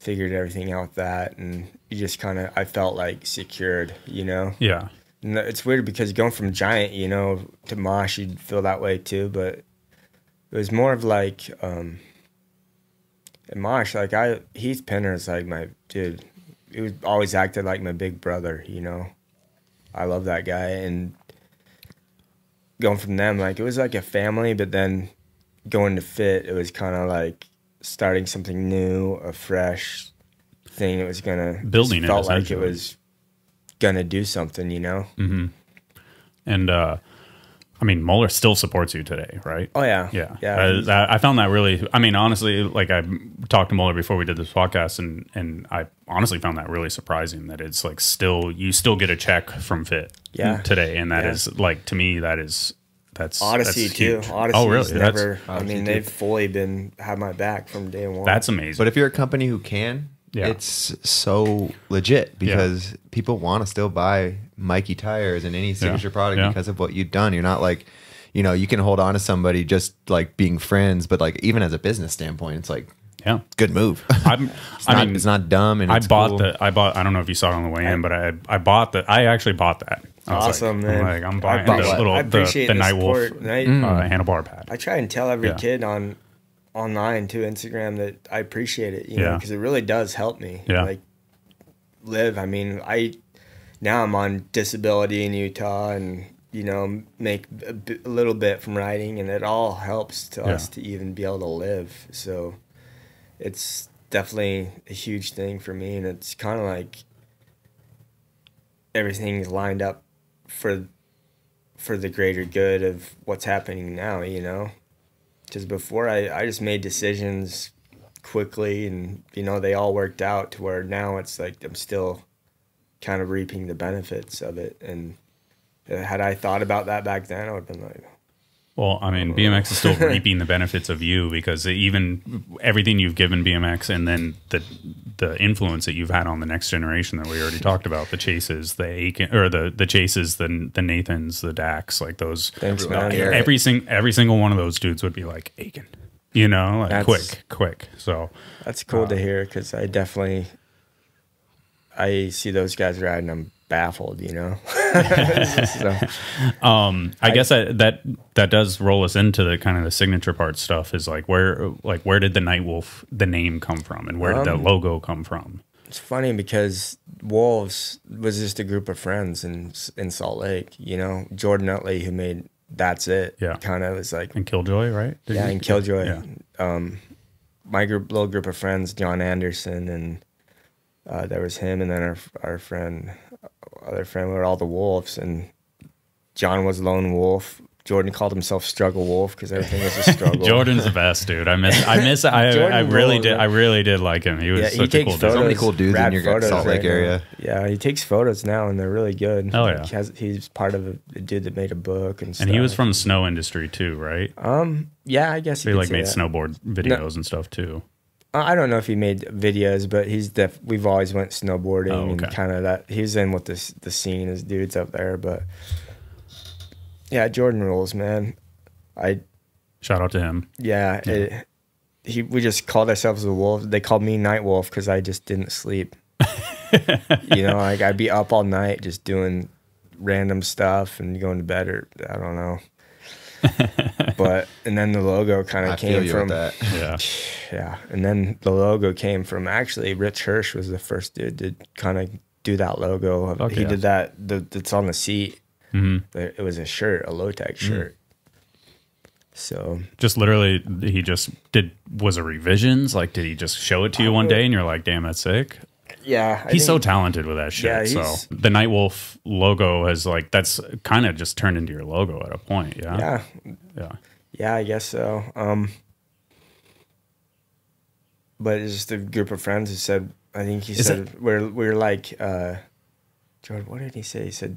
figured everything out that, and you just kind of, I felt like secured, you know? Yeah. And it's weird because going from Giant, you know, to Mosh, you'd feel that way too, but it was more of like, at Mosh, like Heath Pinner is like my dude. He was always acted like my big brother, you know? I love that guy. And going from them, like, it was like a family, but then going to fit, it was kind of like starting something new, a fresh thing. It was gonna building. It felt like it was gonna do something, you know. Mm-hmm. And I mean, Moeller still supports you today, right? Oh yeah, yeah, yeah. I found that really, I mean, honestly, like, I talked to Moeller before we did this podcast, and I honestly found that really surprising that it's like still, you still get a check from Fit. Yeah, today. And that is, like, to me, that is, that's Odyssey, that's too huge. Odyssey, oh really? Never, I mean, they've fully been had my back from day one. That's amazing. But if you're a company who can, yeah, it's so legit, because people want to still buy Mikey tires and any signature product because of what you've done. You're not like, you know, you can hold on to somebody just like being friends, but like even as a business standpoint, it's like, yeah, good move. I mean, it's not dumb. And it's cool. I don't know if you saw it on the way in, but I actually bought that. Awesome, like, man! Like, I'm buying the Nightwolf handlebar pad. I try and tell every kid on online to Instagram that I appreciate it, you know, because it really does help me. Yeah, like live. I mean, now I'm on disability in Utah, and you know, make a little bit from riding, and it all helps to us to even be able to live. So it's definitely a huge thing for me, and it's kind of like everything's lined up for the greater good of what's happening now, you know? Because before, I just made decisions quickly, and, you know, they all worked out to where now it's like I'm still kind of reaping the benefits of it. And had I thought about that back then, I would have been like, well, I mean, BMX is still reaping the benefits of you, because even everything you've given BMX, and then the influence that you've had on the next generation that we already talked about, the Chases, the Aitken, or the Chases, the Nathans, the Dax, like those. Thanks, every single one of those dudes would be like, Aitken, you know, like, that's, quick. So that's cool to hear, because I see those guys riding them. baffled, you know. So, I guess that does roll us into the kind of the signature part stuff, is like where did the Nightwolf, the name, come from, and where did the logo come from? It's funny because Wolves was just a group of friends in Salt Lake, you know. Jordan Utley, who made That's It, yeah, kind of was like, and Killjoy, right? Yeah, and Killjoy. Yeah. My group, little group of friends, John Anderson, and there was him, and then our other friend, we were all the Wolves, and John was Lone Wolf. Jordan called himself Struggle Wolf because everything was a struggle. Jordan's the best, dude. I really did like him. He was such a cool dude. So many cool dudes in your Salt Lake area. Yeah, he takes photos now, and they're really good. Oh yeah, like he's part of a dude that made a book and stuff. And he was from snow industry too, right? Yeah, I guess he like made snowboard videos and stuff too. I don't know if he made videos, but we've always went snowboarding and kind of that. He's in with the scene as dudes up there, but. Yeah, Jordan rules, man. Shout out to him. Yeah, yeah. We just called ourselves the Wolves. They called me Night Wolf because I just didn't sleep. You know, like I'd be up all night just doing random stuff and going to bed, or I don't know. But and then the logo kind of came from that. Yeah, yeah. And then the logo came from actually Rich Hirsch was the first dude to kind of do that logo. Okay, he did that. That's on the seat. Mm-hmm. It was a shirt, a low-tech shirt. So just literally, he just did. Was it revisions? Like, did he just show it to you one day, and you're like, "Damn, that's sick." Yeah, he's so talented with that shit. Yeah, so the Nightwolf logo has like that's kind of just turned into your logo at a point. Yeah, yeah, yeah. Yeah, I guess so. But it's just a group of friends who said. I think he said we're like, Jordan. What did he say? He said.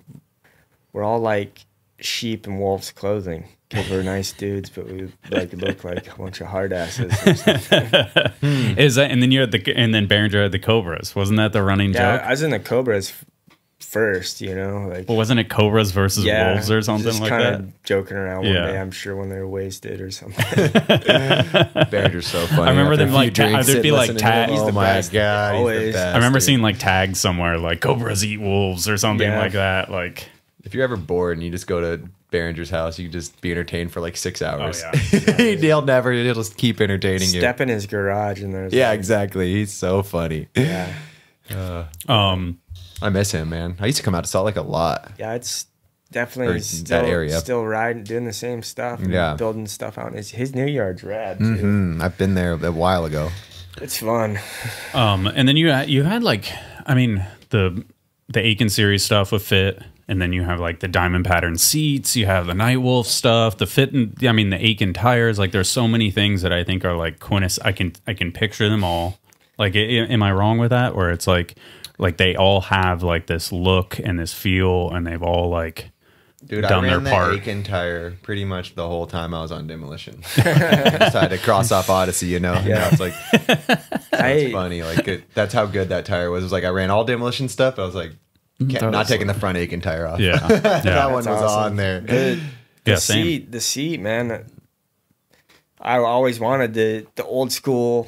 We're all like sheep in wolves' clothing because we're nice dudes, but we like to look like a bunch of hard asses. Is that? And then you had and then Behringer had the Cobras. Wasn't that the running joke? I was in the Cobras first, you know. Like, well, wasn't it Cobras versus Wolves or something just like that? Kind of joking around one day, I'm sure, when they were wasted or something. Behringer's so funny. I remember them like there'd be like tags. Oh my god! Always. I remember seeing like tags somewhere like Cobras eat wolves or something like that. Like. If you're ever bored and you just go to Behringer's house, you can just be entertained for like 6 hours. Oh, yeah. He'll just keep entertaining you. Step in his garage and there's yeah, like, exactly. He's so funny. Yeah. I miss him, man. I used to come out to Salt Lake a lot. Yeah, it's definitely still, that area. Still riding, doing the same stuff. And building stuff out. His new yard's rad. Dude. I've been there a while ago. It's fun. And then you had like, I mean the Aitken series stuff with Fit. And then you have like the diamond pattern seats, you have the Nightwolf stuff, the Fit, and I mean the Aitken tires. Like there's so many things that I think are like I can picture them all. Like, am I wrong with that? Where it's like they all have like this look and this feel, and they've all like done their part. Dude, I ran the Aitken tire pretty much the whole time I was on Demolition. I decided to cross off Odyssey, you know. Yeah, it's like that's funny. Like that's how good that tire was. It was like I ran all Demolition stuff. I was like. Not taking the front Aitken tire off. Yeah, yeah. That one was awesome. On there. The seat, man. I always wanted the old school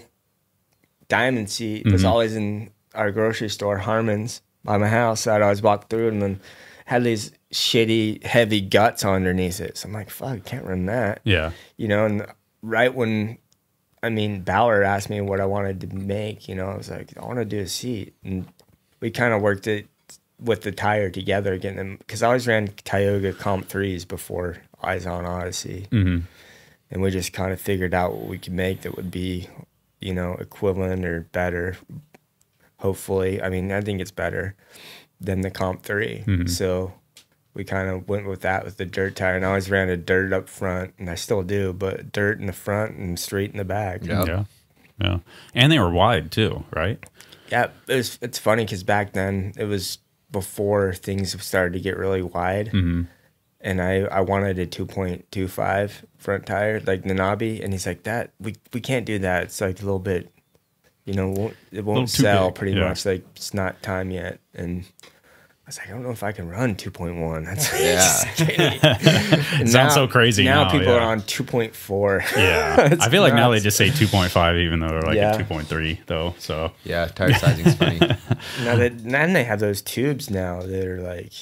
diamond seat. It was always in our grocery store, Harmon's, by my house. I'd always walk through it and then had these shitty, heavy guts underneath it. So I'm like, fuck, I can't run that. Yeah, you know. And right when Bauer asked me what I wanted to make, you know, I was like, I want to do a seat, and we kind of worked it. With the tire together, getting them, because I always ran Tioga Comp 3s before I was on Odyssey. And we just kind of figured out what we could make that would be, you know, equivalent or better, hopefully. I mean, I think it's better than the Comp 3. So we kind of went with that with the dirt tire, and I always ran a dirt up front, and I still do, but dirt in the front and straight in the back. Yeah. And they were wide too, right? Yeah, it's funny because back then it was before things started to get really wide, and I wanted a 2.25 front tire like Nanabe, and he's like, that we can't do that. It's like a little bit, you know, it won't sell pretty much. Like it's not time yet. And I was like, I don't know if I can run 2.1. That's it sounds so crazy. Now people are on 2.4. Yeah, I feel like now they just say 2.5, even though they're like a 2.3 though. So yeah, tire sizing's funny. No, and they have those tubes now that are like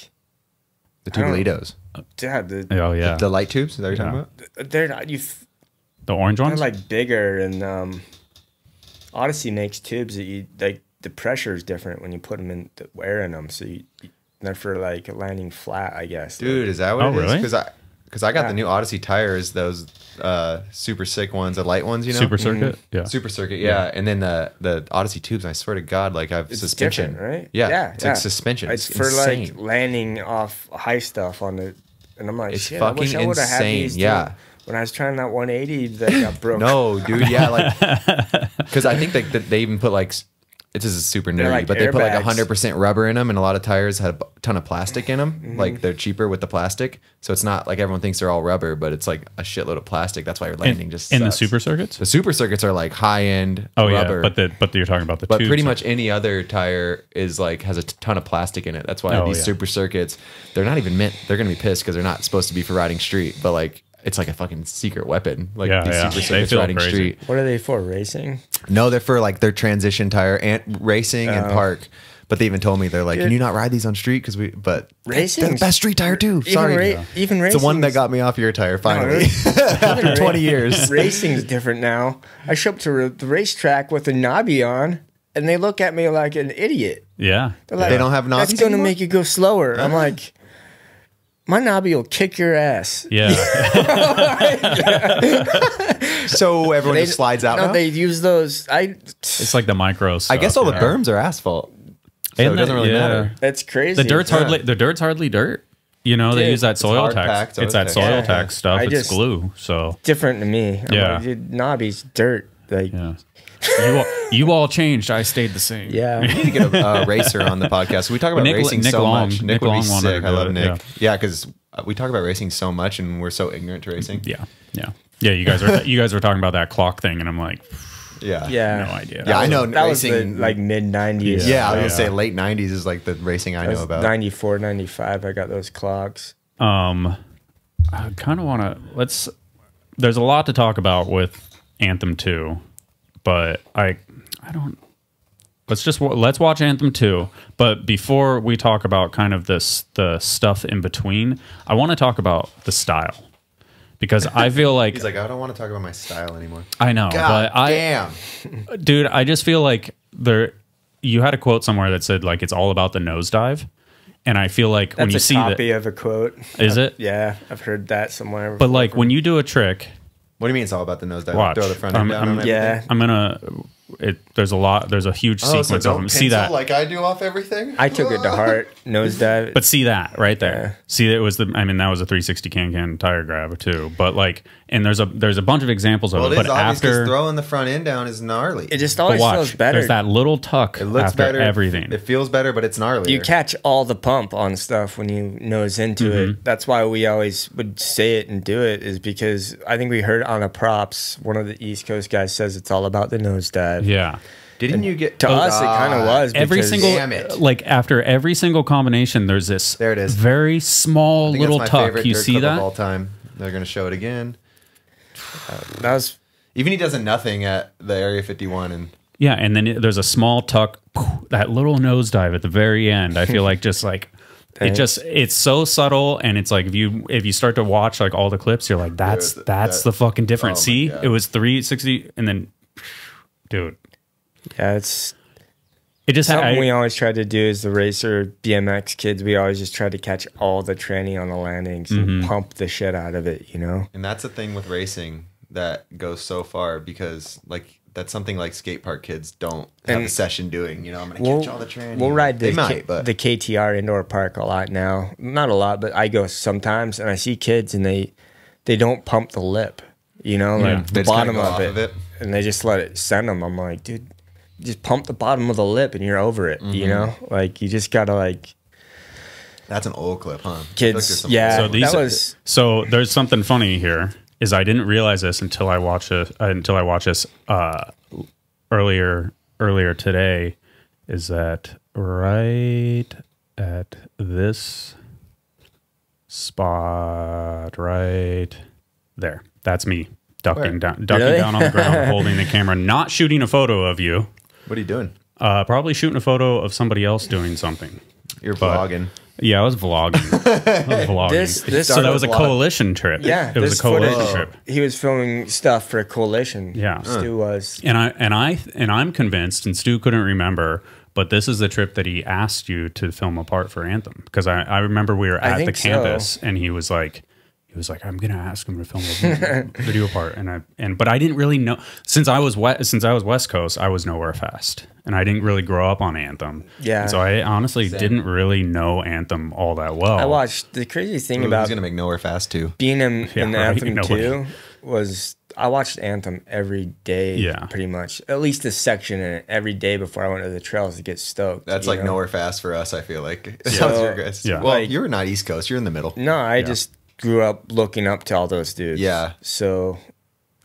the Toledos. Yeah, oh yeah, the light tubes that you're talking about. They're not the orange ones. They're like bigger, and Odyssey makes tubes that you like. The pressure is different when you put them in the air in them, so they're for like landing flat, I guess. Dude, like, is that what it is? Because really? I got the new Odyssey tires, those super sick ones, the light ones, you know, Super Circuit, yeah, Super Circuit, yeah, and then the Odyssey tubes. And I swear to God, like it's suspension, right? Yeah, yeah, it's like suspension. It's for insane. Like landing off high stuff on it, and I'm like, it's shit, fucking I wish I insane, had these yeah. When I was trying that 180, that got broke. No, dude, yeah, like because I think that they even put like. This is super nerdy, like but they put like 100% rubber in them, and a lot of tires had a ton of plastic in them. Mm-hmm. Like they're cheaper with the plastic, so it's not like everyone thinks they're all rubber, but it's like a shitload of plastic. That's why your landing and, just. And sucks. The super circuits, are like high end. Oh rubber. Yeah, but you're talking about the. But tubes pretty much any other tire is like has a ton of plastic in it. That's why these super circuits, they're not even meant. They're gonna be pissed because they're not supposed to be for riding street, but like. It's like a fucking secret weapon. Like these super circuits riding crazy. Street. What are they for? Racing? No, they're for like their transition tire and racing and park. But they even told me they're like, can you not ride these on street? Because we, but racing, they're the best street tire too. Sorry, even racing. It's the one that got me off your tire finally after 20 years. Racing's different now. I show up to the racetrack with a knobby on, and they look at me like an idiot. Yeah, they're like, they don't have knobbies. That's going to make you go slower. I'm like. My knobby will kick your ass. Yeah. So everyone just slides out. No, now? They use those. It's like the micro stuff, I guess all the berms are asphasO and it doesn't really matter. That's crazy. The dirt's hardly dirt. You know, dude, they use that soil tax. It's that soil tax stuff. It's glue. So different to me. Yeah. Like, dude, knobby's dirt. Like you all changed. I stayed the same. Yeah, we need to get a racer on the podcast. We talk about racing so much. Nick would be sick. I love Nick. Yeah, because we talk about racing so much, and we're so ignorant to racing. Yeah, yeah, yeah. You guys are talking about that clock thing, and I'm like, no idea. Yeah, I know that racing was the, like mid-90s. Yeah, I was gonna say late '90s is like the racing I know about. '94, '95. I got those clocks. I kind of want to There's a lot to talk about with Anthem 2. But I don't. Let's watch Anthem 2. But before we talk about kind of the stuff in between, I want to talk about the style because I feel like he's like I don't want to talk about my style anymore. I know, God but damn. Dude, I just feel like You had a quote somewhere that said like it's all about the nosedive, and I feel like when you see that, that's a copy of a quote. Is it? Yeah, I've heard that somewhere. But like when you do a trick. What do you mean it's all about the nosedive? Watch. Throw the front end down on everything? I'm gonna. There's a lot. There's a huge sequence of them. See that? Like I do off everything. I took it to heart. Nosedive. But see that right there. Yeah. See it was the. I mean that was a 360 can tire grab too. But like, and there's a bunch of examples of it. But after throwing the front end down is gnarly. It just always feels better. There's that little tuck. It looks better. Everything. It feels better, but it's gnarly. You catch all the pump on stuff when you nose into it. That's why we always would say it and do it is because I think we heard on a Props one of the East Coast guys says it's all about the nosedive. Yeah, didn't you get to us? It kind of was every single like after every single combination. There's this. There it is. Very small little tuck. You see that? Of all time. They're going to show it again. That was even he does a nothing at the Area 51 and yeah, and then there's a small tuck. That little nosedive at the very end. I feel like just like. It just it's so subtle and it's like if you start to watch like all the clips, you're like that's the fucking difference. Oh see, it was 360 and then. Dude, yeah, it just something we always tried to do is the racer BMX kids. We always just tried to catch all the tranny on the landings and pump the shit out of it, you know. And that's the thing with racing that goes so far because like that's something like skate park kids don't have a session doing. You know, I'm gonna catch all the tranny. We'll ride the KTR indoor park a lot now. Not a lot, but I go sometimes and I see kids and they don't pump the lip. You know, like the bottom of it. And they just let it send them. I'm like, dude, just pump the bottom of the lip and you're over it. You know, like you just gotta like. That's an old clip, huh? Kids, so there's something funny here. Is I didn't realize this until I watched it. Until I watched this earlier today. Is that right at this spot right there? That's me. Ducking down on the ground, holding the camera, not shooting a photo of you. What are you doing? Probably shooting a photo of somebody else doing something. You're vlogging. Yeah, I was vlogging. So that was a coalition trip. Yeah, it was a coalition trip. He was filming stuff for a coalition. Yeah, Stu was. And I'm convinced, and Stu couldn't remember, but this is the trip that he asked you to film a part for Anthem, because I remember we were at the campus and he was like, I'm gonna ask him to film a video part, but I didn't really know, since I was West Coast, I was nowhere fast, and I didn't really grow up on Anthem. Yeah, and so I honestly didn't really know Anthem all that well. I watched the crazy thing about he's gonna make Nowhere Fast too. Being in Anthem too was I watched Anthem every day, pretty much, at least a section in it every day before I went to the trails to get stoked. That's like Nowhere Fast for us, I feel like. Yeah. Well, like, you were not East Coast; you're in the middle. No, I just grew up looking up to all those dudes. Yeah. So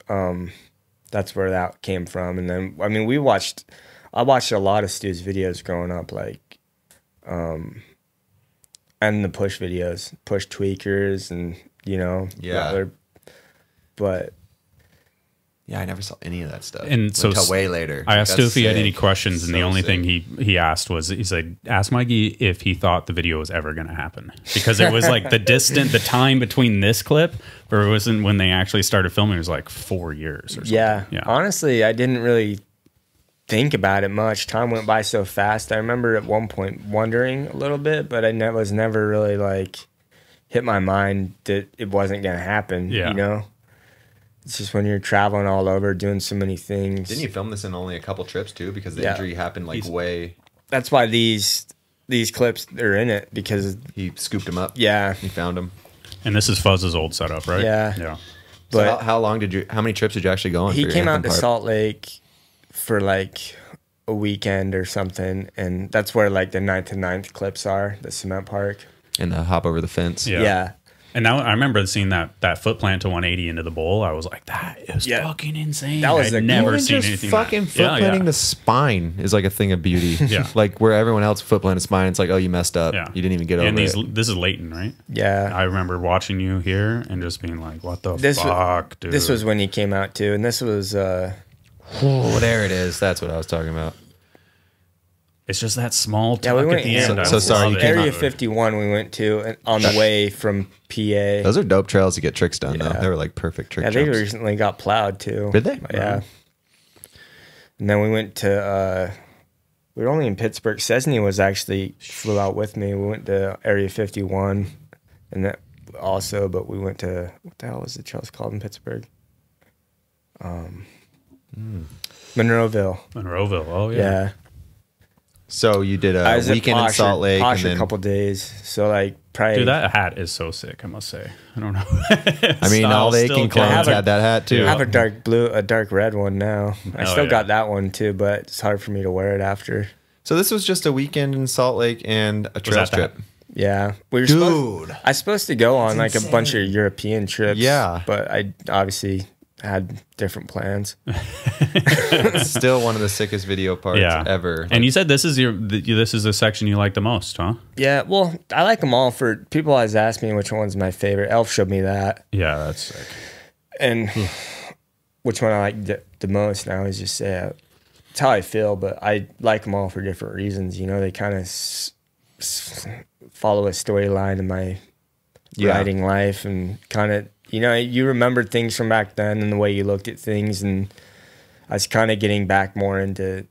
that's where that came from. And then, I mean, I watched a lot of Stu's videos growing up, like, and the Push videos, Push Tweakers and, you know. Yeah. Butler. But yeah, I never saw any of that stuff. And so until way later. I asked Stu if he had any questions, and the only thing he asked was, he said, ask Mikey if he thought the video was ever going to happen. Because it was like the time between this clip, or it wasn't when they actually started filming, it was like 4 years or something. Yeah. Honestly, I didn't really think about it much. Time went by so fast. I remember at one point wondering a little bit, but I was never really like hit my mind that it wasn't going to happen, you know? It's just when you're traveling all over, doing so many things. Didn't you film this in only a couple trips too? Because the injury happened like way. That's why these clips are in it, because he scooped them up. Yeah, he found them. And this is Fuzz's old setup, right? Yeah, yeah. So but how long did you? How many trips did you actually go on? He came out to Salt Lake for like a weekend or something, and that's where like the 9th to 9th clips are, the cement park and the hop over the fence. Yeah. Yeah. And now I remember seeing that foot plant to 180 into the bowl. I was like, that is fucking insane. That was never seen anything. Fucking foot planting the spine is like a thing of beauty. Yeah, like where everyone else foot planted spine, it's like, oh, you messed up. Yeah, you didn't even get over it. This is Layton, right? Yeah, I remember watching you here and just being like, what the fuck, dude? This was when he came out too, and this was oh, there it is. That's what I was talking about. It's just that small tuck at the end. So sorry. Area 51 we went to on the way from PA. Those are dope trails to get tricks done, though. They were like perfect trick jumps. I think they recently got plowed, too. Did they? Yeah. And then we went to, we were only in Pittsburgh. Sesney was actually, flew out with me. We went to Area 51 and that also, but we went to, what the hell was the trails called in Pittsburgh? Monroeville. Monroeville, oh, yeah. Yeah. So you did a weekend in Salt Lake, Posh, and then a couple days. So like, probably. Dude, that hat is so sick. I must say, I don't know. I mean, all the Aiken clones had that hat too. I have a dark blue, a dark red one now. I still got that one too, but it's hard for me to wear it after. So this was just a weekend in Salt Lake and a trail trip. Yeah, we were I was supposed to go on like a bunch of European trips. Yeah, but I obviously had different plans. Still one of the sickest video parts ever. And you said this is this is the section you like the most, huh? Yeah, well, I like them all. For people always ask me which one's my favorite. Elf showed me that. Yeah, that's sick. And which one I like the most, and I always just say it's how I feel, but I like them all for different reasons. You know, they kind of follow a storyline in my riding life, and kind of, you know, you remember things from back then and the way you looked at things, and I was kind of getting back more into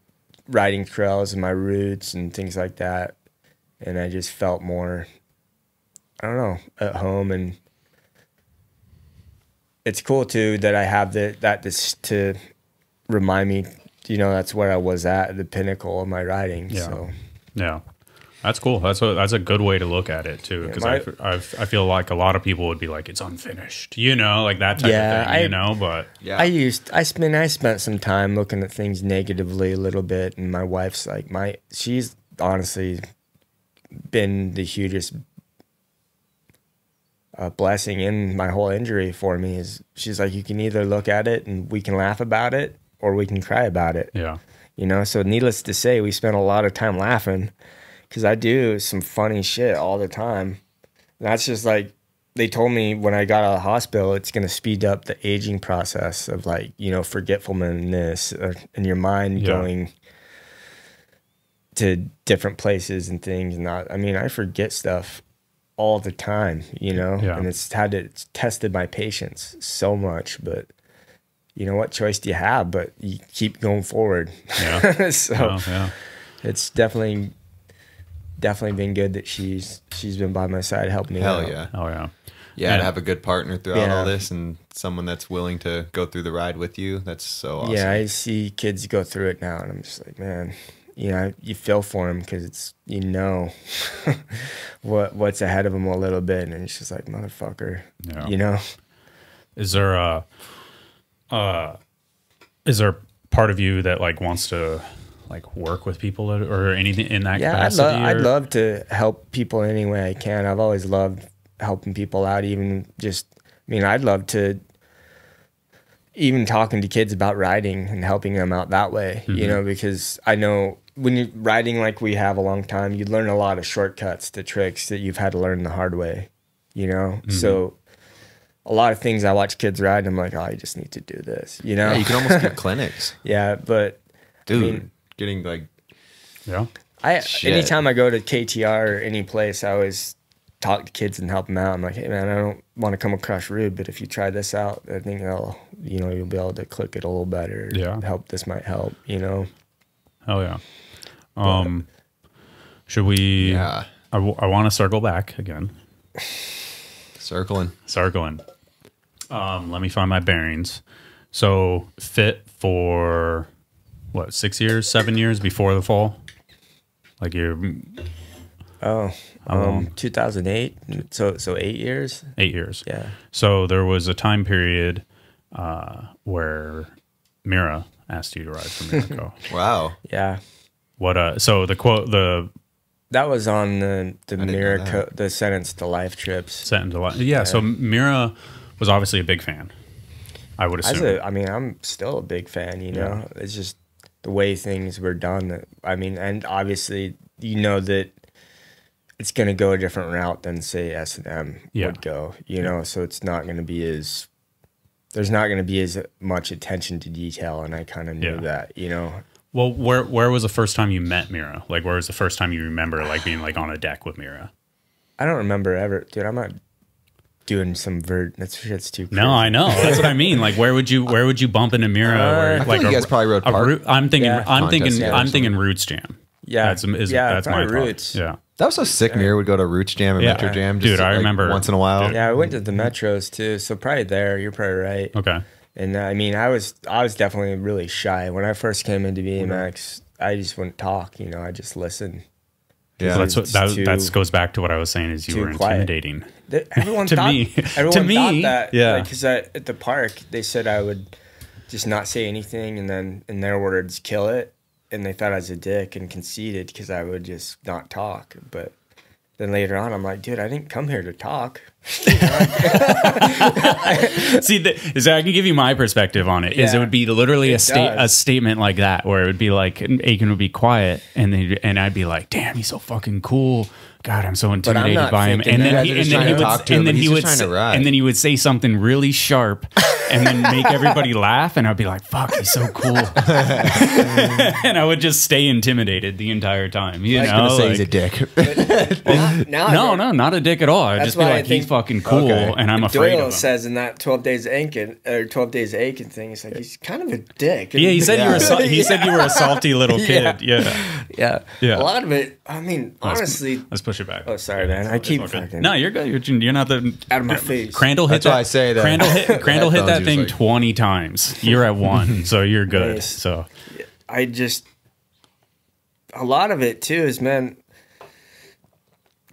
riding trails and my roots and things like that, and I just felt more, I don't know, at home. And it's cool too that I have that to remind me, you know, that's where I was at the pinnacle of my riding. So yeah. That's cool. That's a good way to look at it too, because I feel like a lot of people would be like, it's unfinished, you know, like that type of thing, you know. But yeah, I spent some time looking at things negatively a little bit, and my wife's like, she's honestly been the hugest blessing in my whole injury for me. Is she's like, you can either look at it and we can laugh about it, or we can cry about it. Yeah, you know. So needless to say, we spent a lot of time laughing, because I do some funny shit all the time. And that's just like, they told me when I got out of the hospital, it's going to speed up the aging process of, like, you know, forgetfulness and your mind going to different places and things. And I mean, I forget stuff all the time, you know, and it's tested my patience so much, but you know, what choice do you have? But you keep going forward. Yeah. So it's definitely been good that she's been by my side, helping me out. Yeah. Oh yeah. Yeah, to have a good partner throughout all this and someone that's willing to go through the ride with you. That's so awesome. Yeah, I see kids go through it now, and I'm just like, man, you know, you feel for them because it's, you know, what's ahead of them a little bit. And it's just like, motherfucker, you know? Is there a, is there part of you that like wants to like work with people or anything in that capacity? I'd love to help people any way I can. I've always loved helping people out, even just, I mean, I'd love to even talking to kids about riding and helping them out that way, you know, because I know when you're riding like we have a long time, you learn a lot of shortcuts to tricks that you've had to learn the hard way, you know? So a lot of things I watch kids ride and I'm like, oh, you just need to do this, you know? Yeah, you can almost get clinics. Yeah, but dude, I mean, getting like, anytime I go to KTR or any place, I always talk to kids and help them out. I'm like, hey man, I don't want to come across rude, but if you try this out, I think it'll, you know, you'll be able to click it a little better. Yeah. Help. This might help, you know? Hell yeah. Should we, I want to circle back again. Circling. Let me find my bearings. So fit for what? 6 years, 7 years before the fall? Like you're, 2008. So 8 years. 8 years. Yeah. So there was a time period where Mira asked you to ride for Mira Co. Wow. Yeah. What? So the quote that was on the Mira Co, the Sentence to Life trips. Sentence to Life. Yeah. So Mira was obviously a big fan. I would assume. I mean, I'm still a big fan. You know, it's just the way things were done. That, I mean, and obviously, you know that it's going to go a different route than say S&M would go, you know, so it's not going to be as, there's not going to be as much attention to detail. And I kind of knew that, you know. Well, where was the first time you met Mira? Like, where was the first time you remember like being like on a deck with Mira? I don't remember ever, dude. I'm not doing some that's shit's too crazy. No, I know. That's what I mean. Like, where would you bump into Mira? Where, like, you guys probably rode park. I'm thinking Roots Jam. Yeah, that's my Roots. Yeah. That was so sick. Mira would go to Roots Jam and Metro Jam. Just, dude, I remember once in a while. Dude. Yeah, I went to the Metros too. So probably there. You're probably right. Okay. And I mean, I was definitely really shy when I first came into BMX. I just wouldn't talk. You know, I just listened. Yeah, that goes back to what I was saying. Is you were intimidating. Everyone thought that. Yeah, because at the park they said I would just not say anything, and then in their words, kill it. And they thought I was a dick and conceited because I would just not talk. But then later on, I'm like, dude, I didn't come here to talk. See, so I can give you my perspective on it. Is it would be literally a statement like that, where it would be like Aitken would be quiet, and I'd be like, damn, he's so fucking cool. God, I'm so intimidated by him. And then he would say something really sharp and then make everybody laugh. And I'd be like, fuck, he's so cool. And I would just stay intimidated the entire time. You know, I was going to say he's a dick. No, not a dick at all. I'd just be like, he's fucking cool. Okay. And I'm afraid Doyle of him. Says in that 12 Days Aitken, or 12 Days Aitken thing, he's like, he's kind of a dick. Yeah, he said, you were a salty little kid. Yeah. A lot of it, I mean, honestly. Let's push it back. Oh, sorry, man. I keep fucking. No, you're good. You're not the. Out of my face. Crandall hit that. I say that. Crandall hit that thing like 20 times. You're at one, so you're good. Nice. So I just. A lot of it, too, is, man,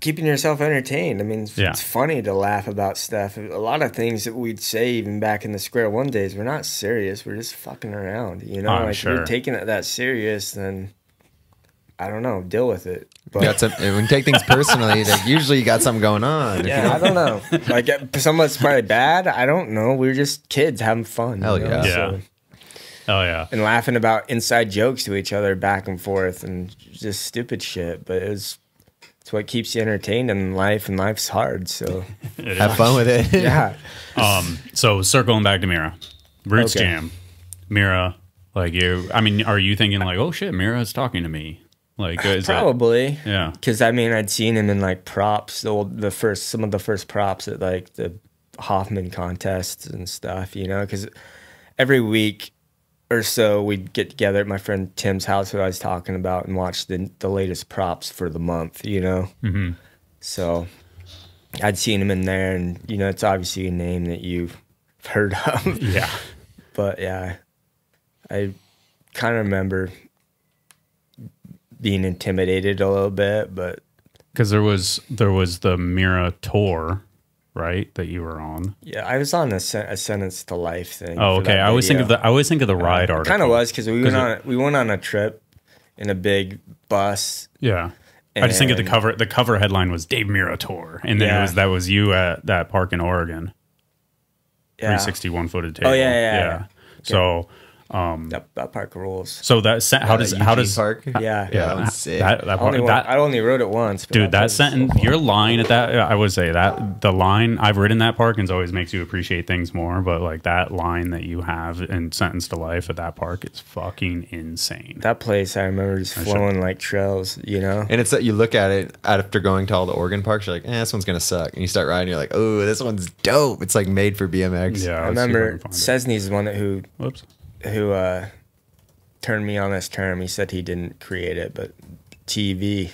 keeping yourself entertained. I mean, it's funny to laugh about stuff. A lot of things that we'd say even back in the Square One days, we're not serious. We're just fucking around, you know? Like, if you're taking it that serious, then I don't know, deal with it. But when you take things personally, like usually you got something going on. Yeah, I don't know. Like someone's probably bad. I don't know. We were just kids having fun. Hell yeah. So, oh yeah. And laughing about inside jokes to each other back and forth and just stupid shit. But it's what keeps you entertained in life, and life's hard. So have fun with it. Yeah. So circling back to Mira. Roots Jam. Mira, like you, I mean, are you thinking like, oh shit, Mira's talking to me? Like, is probably that, yeah, because I mean, I'd seen him in like Props, some of the first Props at like the Hoffman contests and stuff, you know, because every week or so we'd get together at my friend Tim's house, who I was talking about, and watch the latest Props for the month, you know. Mm-hmm. So I'd seen him in there, and you know, it's obviously a name that you've heard of. Yeah. But yeah, I kind of remember being intimidated a little bit, but because there was the Mira tour, right, that you were on. Yeah, I was on a Sentence to Life thing. Oh, okay. I always think of the Ride article. Kind of was, because we went on a trip in a big bus. Yeah. I just think of the cover headline was Dave Mira tour, and then yeah, that was you at that park in Oregon. Yeah. 361-footed table. Oh yeah, yeah. Yeah. Yeah. So that park rules. So that how does park? Yeah, yeah. I only rode it once, but dude. That sentence, so your line at that, I would say that the line I've ridden that park and always makes you appreciate things more. But like that line that you have in Sentence to Life at that park is fucking insane. That place, I remember just flowing like trails, you know. And it's that you look at it after going to all the Oregon parks, you're like, eh, this one's gonna suck. And you start riding, you're like, oh, this one's dope. It's like made for BMX. Yeah, I remember Sesney's the one that who turned me on this term. He said he didn't create it, but TV,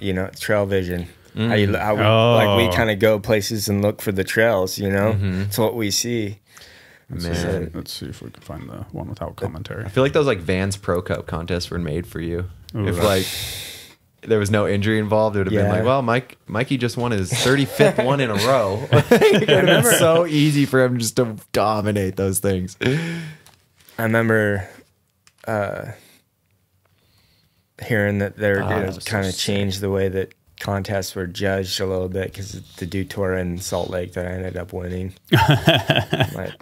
you know, trail vision. Mm. Like we kind of go places and look for the trails, you know. Mm-hmm. It's what we see. Man. Let's see if we can find the one without commentary. I feel like those like Vans Pro Cup contests were made for you. Ooh, if like there was no injury involved, it would have been like, well, Mikey just won his 35th one in a row. It would have been so easy for him just to dominate those things. I remember hearing that they were going to kind of change the way that contests were judged a little bit, because the Dew Tour in Salt Lake that I ended up winning. Like,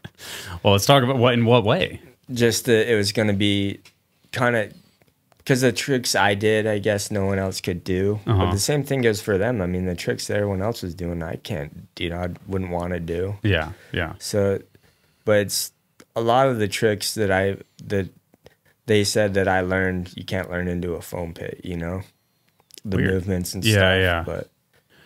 well, let's talk about in what way. Just that it was going to be kind of, because the tricks I did, I guess no one else could do. But the same thing goes for them. I mean, the tricks that everyone else was doing, I can't, you know, I wouldn't want to do. Yeah, yeah. So, but it's a lot of the tricks that they said that I learned, you can't learn into a foam pit, you know, the weird movements and stuff. Yeah. But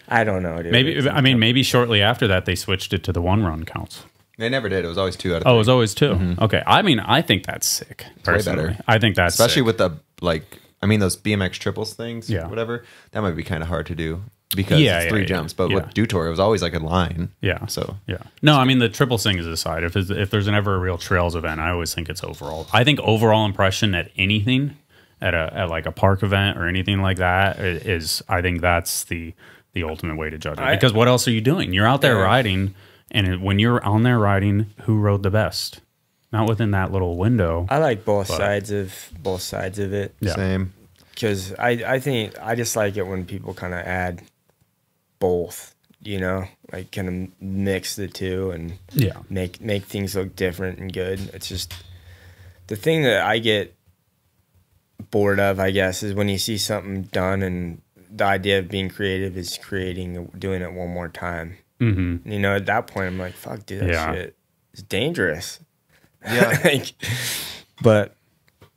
I don't know, dude. Maybe, I mean, maybe shortly after that they switched it to the one run counts. They never did. It was always 2 out of 3. Oh, it was always 2. Mm-hmm. Okay. I mean, I think that's sick. Personally, way better. I think that's especially sick with the, like, I mean, those BMX triples things, yeah, whatever. That might be kind of hard to do, because yeah, it's 3 jumps, but yeah, with Dew Tour, it was always like a line. Yeah. So yeah. No, I mean, the triple thing is aside, if there's ever a real trails event, I always think it's overall. I think overall impression at anything, at like a park event or anything like that, is, I think that's the ultimate way to judge it. Because what else are you doing? You're out there riding, and when you're on there riding, who rode the best? Not within that little window. I like both sides of it. Yeah. Same. Because I think I just like it when people kind of add both, you know, like kind of mix the two and yeah, make things look different and good. It's just the thing that I get bored of, I guess, is when you see something done and the idea of being creative is doing it one more time. Mm-hmm. You know, at that point, I'm like, fuck, dude, that shit is dangerous. Yeah. Like, but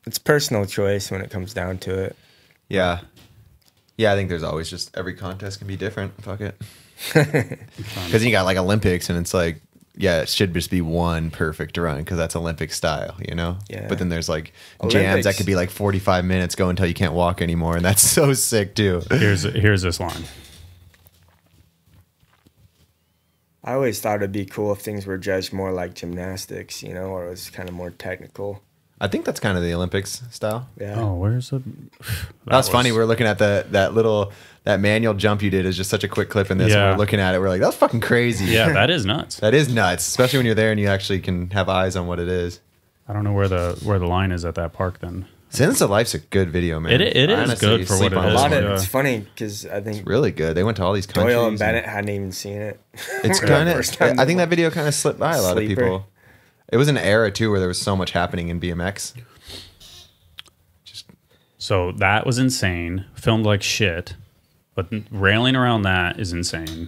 it's personal choice when it comes down to it. Yeah. Yeah, I think there's always just every contest can be different. Fuck it. Because you got like Olympics, and it's like, yeah, it should just be one perfect run because that's Olympic style, you know? Yeah. But then there's like jams that could be like 45 minutes go until you can't walk anymore, and that's so sick too. Here's this line. I always thought it'd be cool if things were judged more like gymnastics, you know, or it was kind of more technical. I think that's kind of the Olympics style. Yeah. Oh, where's the? That's funny. We're looking at that manual jump you did is just such a quick clip in this. Yeah. We're looking at it. We're like, that's fucking crazy. Yeah, that is nuts. That is nuts, especially when you're there and you actually can have eyes on what it is. I don't know where the line is at that park then. Sentence to Life's a good video, man. It is honestly good for what it is. It's funny because I think it's really good. They went to all these countries. Doyle and Bennett hadn't even seen it. It's kind of. I think that video kind of slipped by a lot of people. It was an era, too, where there was so much happening in BMX. So that was insane. Filmed like shit. But railing around that is insane.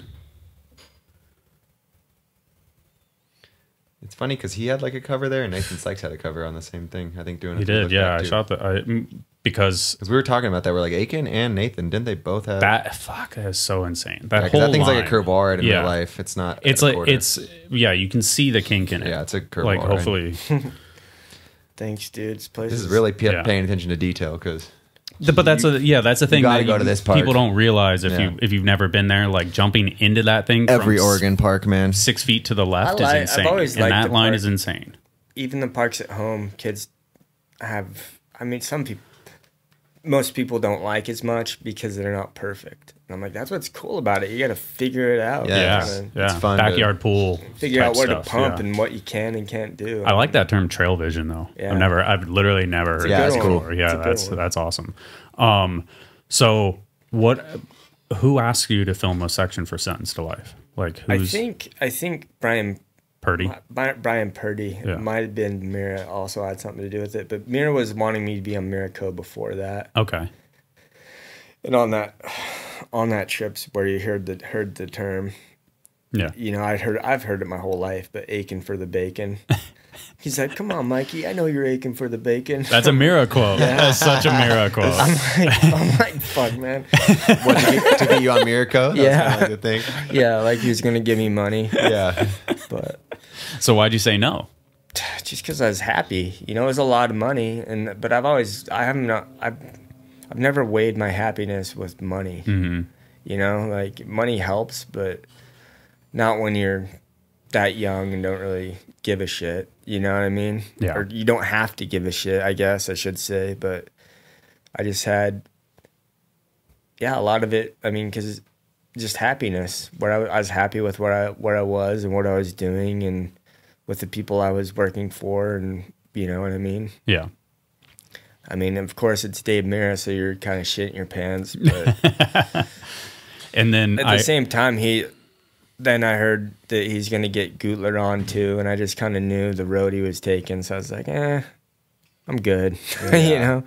It's funny because he had like a cover there, and Nathan Sykes had a cover on the same thing. I think doing it. He did, yeah. I shot that because we were talking about that. We're like, Aitken and Nathan, didn't they both have that? Fuck, that is so insane. That whole thing's like a curve ball right in real life. It's not. It's like it's yeah. You can see the kink in it. Yeah, it's a curve ball. Like hopefully. Thanks, dude. This is really paying attention to detail because. But that's a that's the thing. You gotta go to this park. People don't realize if you've never been there, like jumping into that thing. Every Oregon park, man, 6 feet to the left is insane. And that line is insane. Even the parks at home, kids have. I mean, some people, most people don't like as much because they're not perfect. And I'm like, that's what's cool about it. You got to figure it out. Yeah, it's fun. Backyard pool. Figure out where to pump and what you can and can't do. I like that term, trail vision, though. Yeah. I've literally never heard that before. Yeah, that's awesome. So who asked you to film a section for Sentence to Life? Like, who's? I think Brian Purdy. Brian Purdy. Yeah. It might have been Mira also had something to do with it, but Mira was wanting me to be on Mira Co before that. Okay. And on that trips where you heard the term, yeah, you know, I've heard it my whole life, but aching for the bacon. He's like, "Come on, Mikey, I know you're aching for the bacon." That's a miracle. That's such a miracle. I'm like, fuck, man. What, to get you on Miracle? That's kind of the thing. Yeah, like he was gonna give me money. Yeah, but so why'd you say no? Just because I was happy. You know, it was a lot of money, but I've never weighed my happiness with money. Mm-hmm. You know, like money helps, but not when you're that young and don't really give a shit. You know what I mean? Yeah. Or you don't have to give a shit, I guess I should say. But I just had, a lot of it. I mean, because just happiness. I was happy with where I was and what I was doing, and with the people I was working for, and you know what I mean? Yeah. I mean, of course, it's Dave Mirra, so you're kind of shitting your pants. But and then at the same time, I heard that he's going to get Gutler on too, and I just kind of knew the road he was taking, so I was like, I'm good. Yeah. You know?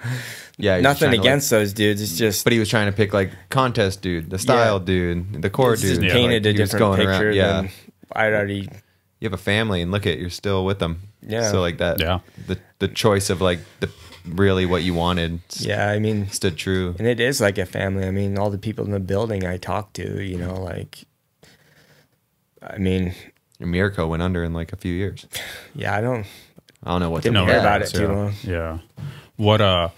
Yeah. Nothing against those dudes. It's just. But he was trying to pick like contest dude, the style dude, the core dude. Just painted a different picture than I'd already. You have a family, and look at you're still with them. Yeah. So like that. Yeah. The choice of like the. Really what you wanted I mean stood true, and it is like a family. I mean, all the people in the building I talked to, you know, like I mean, Mirko went under in like a few years. I don't know what to know about it too long. What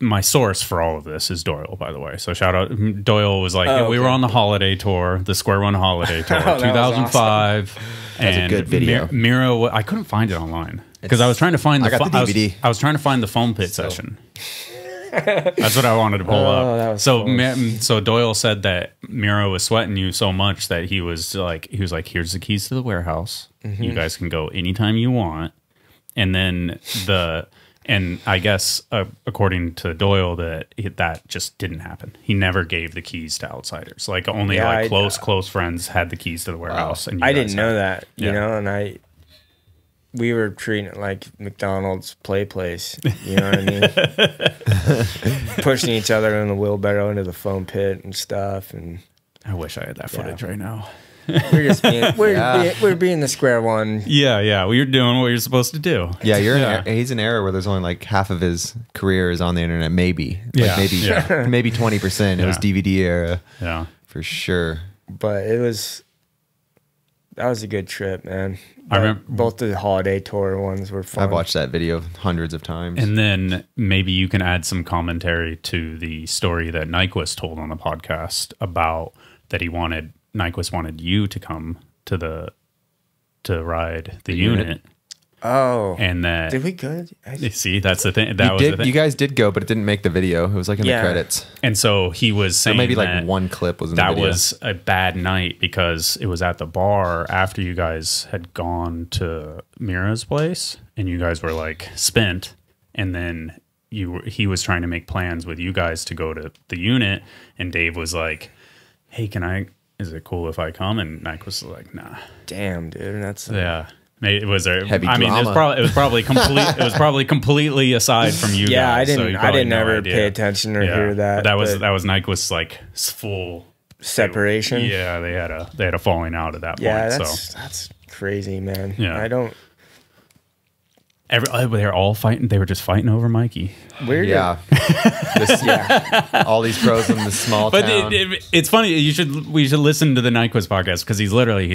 my source for all of this is Doyle, by the way. So shout out. Doyle was like, we were on the holiday tour, the Square One holiday tour, 2005. Awesome. And a good video. Miro, I couldn't find it online because I was trying to find the DVD. I was trying to find the foam pit session. That's what I wanted to pull up. So cool. So Doyle said that Miro was sweating you so much that he was like, here's the keys to the warehouse. Mm-hmm. You guys can go anytime you want. And then And I guess, according to Doyle, that just didn't happen. He never gave the keys to outsiders. Like only close friends had the keys to the warehouse. And I didn't know that, you know. And we were treating it like McDonald's play place. You know what I mean? Pushing each other in the wheelbarrow into the foam pit and stuff. And I wish I had that footage right now. we're being the Square One. Well, you're doing what you're supposed to do. He's in an era where there's only like half of his career is on the internet, maybe. Maybe 20%. It was DVD era. Yeah, for sure. But that was a good trip, man. I remember both the holiday tour ones were fun. I've watched that video hundreds of times. And then maybe you can add some commentary to the story that Nyquist told on the podcast about that he wanted. Nyquist wanted you to come to ride the unit. Oh, and that did we go? See, that's the thing. You guys did go, but it didn't make the video. It was like in the credits. And so he was saying, or maybe like one clip was in that the video. Was a bad night because it was at the bar after you guys had gone to Mira's place, and you guys were like spent, and then he was trying to make plans with you guys to go to the unit, and Dave was like, "Hey, is it cool if I come?" And Nyquist was like, "Nah." Damn, dude, that's Maybe it was heavy drama. Mean, it was probably complete. It was probably completely aside from you. guys, I didn't ever pay attention or hear that. That was Nyquist's like full separation. Yeah, they had a falling out at that point. Yeah, that's crazy, man. Yeah, I don't. They're all fighting. They were just fighting over Mikey. Weird. Yeah. All these pros in the small town. But it's funny. We should listen to the Nyquist podcast, because he's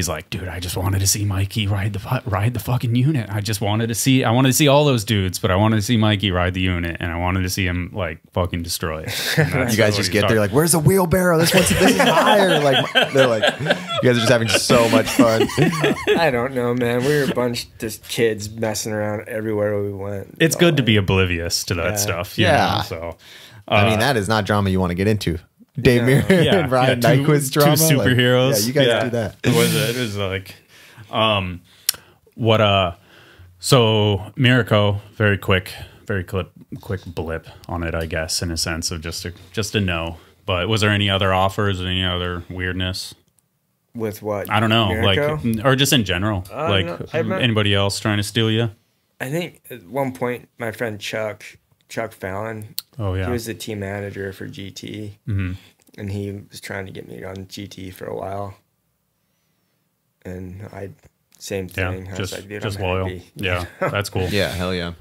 like, dude, I just wanted to see Mikey ride the fucking unit. I wanted to see all those dudes, but I wanted to see Mikey ride the unit, and I wanted to see him like fucking destroy it. You guys just get there like, where's the wheelbarrow? This is higher. Like they're like, you guys are just having so much fun. I don't know, man. We were a bunch of just kids messing around everywhere we went. It's good to be oblivious to that stuff. You know? So, I mean, that is not drama you want to get into. Dave Mirren and Ryan Nyquist drama. Two superheroes. Like, you guys do that. It was like, so Miraco, very quick blip on it, I guess, in a sense of just a no. But was there any other offers or any other weirdness? With what? I don't know. Miraco? Like, or just in general, anybody else trying to steal you? I think at one point my friend Chuck Fallon, he was the team manager for GT, and he was trying to get me on GT for a while. And same thing. Yeah, I was just loyal. Happy. Yeah, that's cool. Yeah, hell yeah.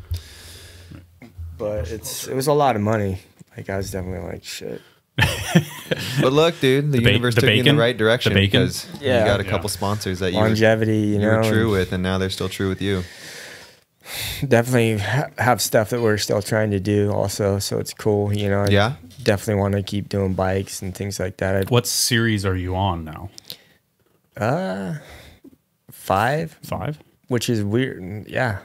But it was a lot of money. Like I was definitely like shit. But look, dude, the universe took you in the right direction because you got a couple sponsors that you were true with, and now they're still true with you. Definitely have stuff that we're still trying to do also, so it's cool, you know. I definitely want to keep doing bikes and things like that. What series are you on now? 5, which is weird. Because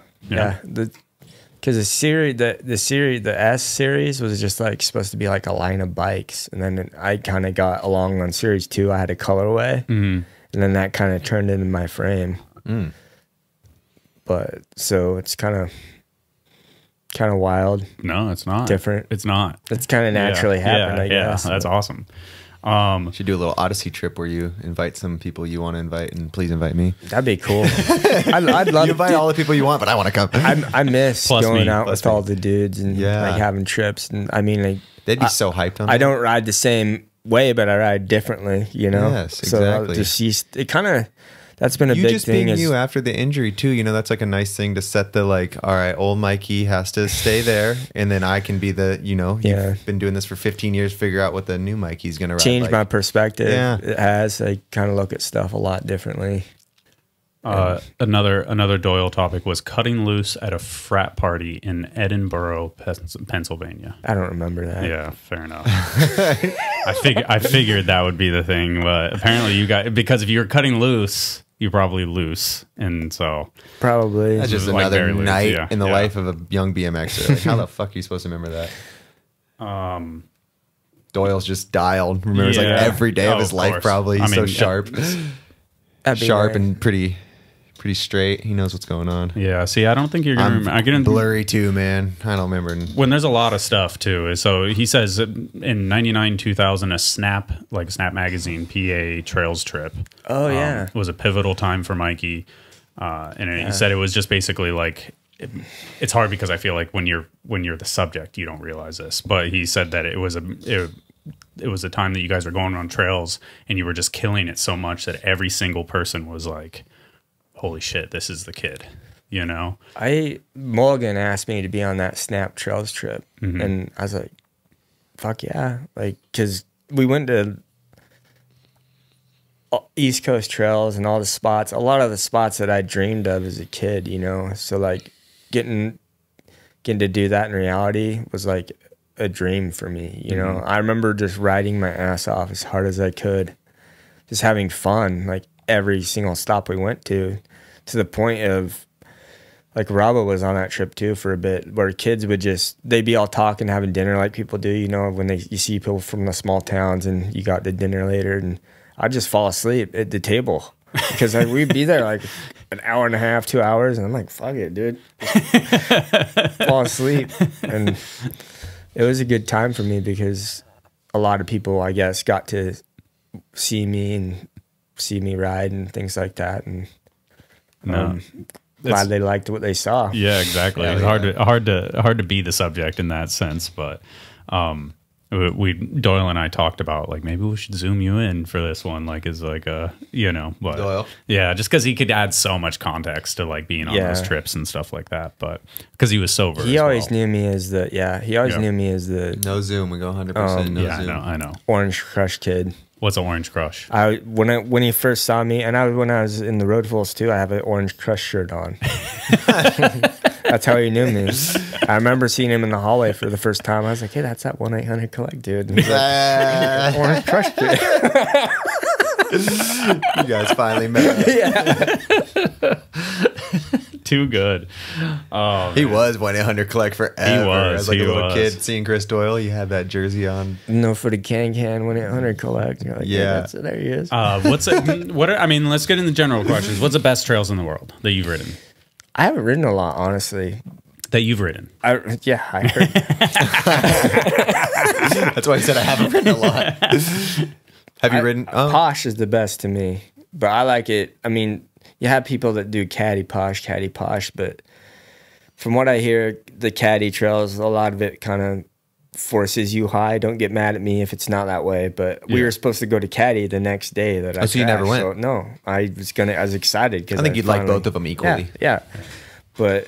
the S series was just like supposed to be like a line of bikes, and then I kind of got along on series 2. I had a colorway, and then that kind of turned into my frame. But so it's kind of wild. No, it's not different. It's not. It's kind of naturally happened. I guess. That's awesome. You should do a little Odyssey trip where you invite some people you want to invite, and please invite me. That'd be cool. I'd love to invite all the people you want, but I want to come. I miss going out with all the dudes and like having trips. And I mean, like they'd be so hyped on. I don't ride the same way, but I ride differently. You know. Yes, exactly. So it kind of. That's been a big thing. You after the injury too, you know, that's like a nice thing to set the like, all right, old Mikey has to stay there, and then I can be the, you know, you've been doing this for 15 years, figure out what the new Mikey's going to ride. Change my perspective. Yeah. It has. I kind of look at stuff a lot differently. Another Doyle topic was cutting loose at a frat party in Edinburgh, Pennsylvania. I don't remember that. Yeah, fair enough. I figured that would be the thing, but apparently you got, because if you're cutting loose, you probably loose, and so probably that's just another like night in the life of a young BMXer. Like, how the fuck are you supposed to remember that? Doyle's just dialed. Remembers like every day of his life. Probably he's so sharp, and pretty straight. He knows what's going on. Yeah. See, I don't think you're gonna. I get blurry too, man. I don't remember when there's a lot of stuff too. So he says in '99, 2000, a Snap Magazine PA Trails trip. Oh yeah, was a pivotal time for Mikey, and he said it was just basically like it's hard because I feel like when you're the subject, you don't realize this. But he said that it was a time that you guys were going on trails and you were just killing it so much that every single person was like, holy shit, this is the kid, you know? Mulligan asked me to be on that Snap Trails trip, and I was like, fuck yeah. Like, because we went to East Coast trails and all the spots, a lot of the spots that I dreamed of as a kid, you know? So, like, getting to do that in reality was, like, a dream for me, you know? I remember just riding my ass off as hard as I could, just having fun, like, every single stop we went to the point of like Robbo was on that trip too for a bit, where kids would just, they'd be all talking, having dinner like people do, you know, when you see people from the small towns and you got to dinner later, and I'd just fall asleep at the table because like, we'd be there like an hour and a half, 2 hours, and I'm like, fuck it, dude. Fall asleep. And it was a good time for me because a lot of people, I guess, got to see me and see me ride and things like that, and glad they liked what they saw. Yeah, exactly. It's hard to be the subject in that sense, but Doyle and I talked about, like, maybe we should zoom you in for this one, like, is like a, you know, but Doyle. Yeah, just because he could add so much context to, like, being on those trips and stuff like that. But because he was sober, he always knew me as the knew me as the no zoom. We go 100% no zoom. I know. Orange Crush kid. What's an Orange Crush? When he first saw me, and when I was in the Road Fools 2, I have an Orange Crush shirt on. That's how he knew me. I remember seeing him in the hallway for the first time. I was like, hey, that's that 1-800 Collect dude. And he's like, Orange Crush dude. You guys finally met. Yeah. Too good. Oh, he was 1-800 Collect forever. He was. As like a little kid seeing Chris Doyle, you had that jersey on. No footed can 1-800 Collect. You're like, yeah, that's it. There he is. I mean, let's get into general questions. What's the best trails in the world that you've ridden? I haven't ridden a lot, honestly. That you've ridden? I heard. That's why I said I haven't ridden a lot. Have you ridden? Oh. Posh is the best to me, but I like it. I mean, you have people that do caddy posh, but from what I hear, the caddy trails, a lot of it kind of forces you high. Don't get mad at me if it's not that way, but we were supposed to go to caddy the next day that I crashed. You never went? So, no, I was excited because I think you'd like both of them equally. Yeah, yeah. But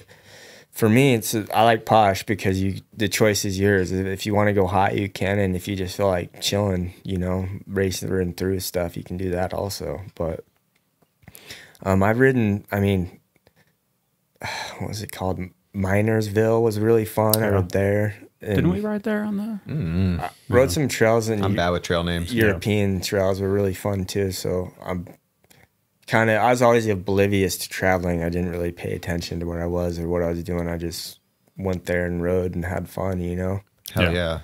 for me, I like posh because the choice is yours. If you want to go hot, you can, and if you just feel like chilling, you know, racing through stuff, you can do that also, but. I've ridden, I mean, what was it called? Minersville was really fun. I rode there. Didn't we ride there on the? Rode some trails. I'm bad with trail names. European trails were really fun too. So I was always oblivious to traveling. I didn't really pay attention to where I was or what I was doing. I just went there and rode and had fun, you know? Hell yeah.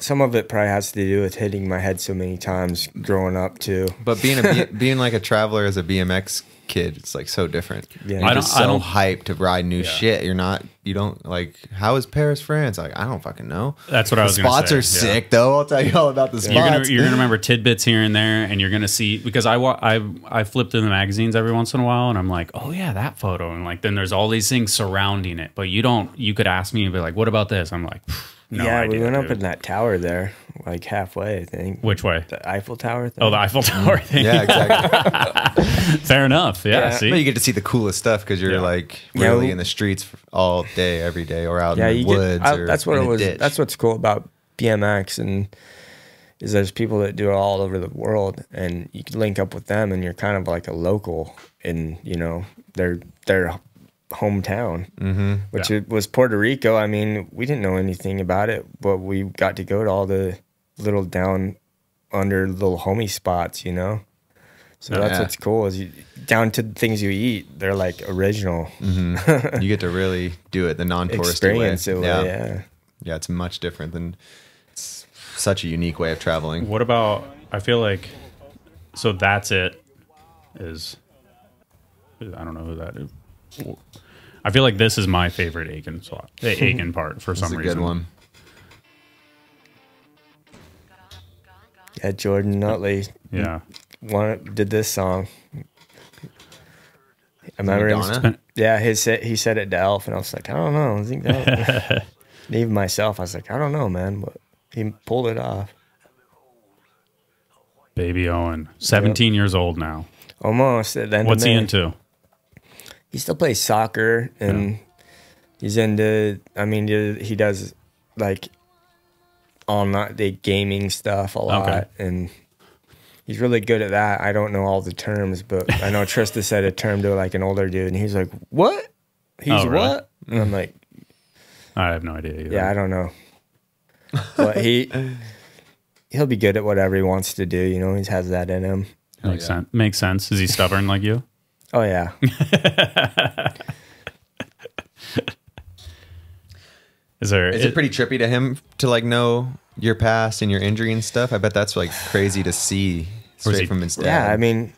Some of it probably has to do with hitting my head so many times growing up too. But being like a traveler as a BMX kid, it's like so different. Yeah, you're just so hyped to ride new shit. You don't like. How is Paris, France? Like, I don't fucking know. That's what I was. Spots are sick though. I'll tell you all about the spots. You're gonna remember tidbits here and there, and you're gonna see because I flip through the magazines every once in a while, and I'm like, oh yeah, that photo, and like then there's all these things surrounding it. But you don't. You could ask me and be like, what about this? I'm like. No idea, we went up in that tower there, like halfway, I think. Which way? The Eiffel Tower thing. Oh, the Eiffel Tower thing. Yeah, exactly. Fair enough. Yeah, yeah. See? But you get to see the coolest stuff because you're like really in the streets all day, every day, or out in the woods. That's what it was. That's what's cool about BMX is there's people that do it all over the world, and you can link up with them, and you're kind of like a local, in you know they're hometown, which it was Puerto Rico. I mean, we didn't know anything about it, but we got to go to all the little down under little homie spots, you know? So that's what's cool is down to the things you eat, they're like original. You get to really do it the non-touristy way. Yeah, it's much different than it's such a unique way of traveling. What about, I feel like, so that's it is, I don't know who that is. I feel like this is my favorite Aitken slot. The Aitken part for some reason. That's a good one. Yeah, Jordan Nutley. Yeah, did this song. I remember him. Yeah, he said it to Elf, and I was like, I don't know. I think that. Even myself, I was like, I don't know, man. But he pulled it off. Baby Owen, 17 years old now. Almost. What's he into? He still plays soccer, and he's into, I mean, he does, like, all-night gaming stuff a lot, and he's really good at that. I don't know all the terms, but I know Trista said a term to, like, an older dude, and he's like, what? He's what? And I'm like... I have no idea either. Yeah, I don't know. But he'll be good at whatever he wants to do, you know? He has that in him. Makes sense. Makes sense. Is he stubborn like you? Oh, yeah. Is it pretty trippy to him to, like, know your past and your injury and stuff? I bet that's, like, crazy to see straight from his dad. Yeah, I mean,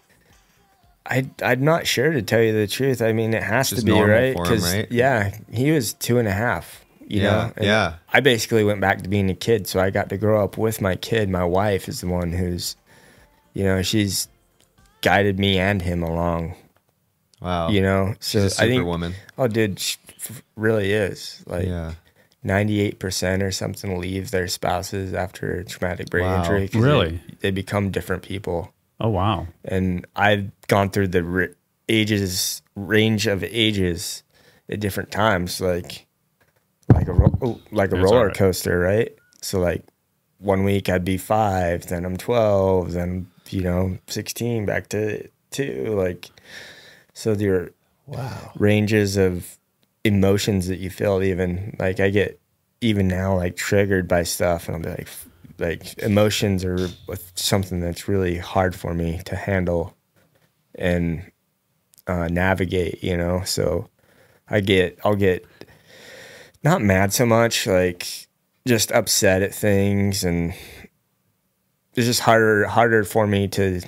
I'm not sure to tell you the truth. I mean, it has to be, right? Because, yeah, he was 2.5, you know? And I basically went back to being a kid, so I got to grow up with my kid. My wife is the one who's, you know, she's guided me and him along. Wow, you know, so she's a superwoman. Oh, dude, she really is. Like, 98% or something leave their spouses after a traumatic brain injury. Really? They become different people. Oh, wow. And I've gone through the range of ages at different times, like a roller coaster, right? So like 1 week I'd be 5, then I'm 12, then, you know, 16, back to 2. Like, so your ranges of emotions that you feel, even like I get even now, like triggered by stuff, and I'll be like emotions are something that's really hard for me to handle and navigate, you know? So I'll get not mad so much, like just upset at things, and it's just harder for me to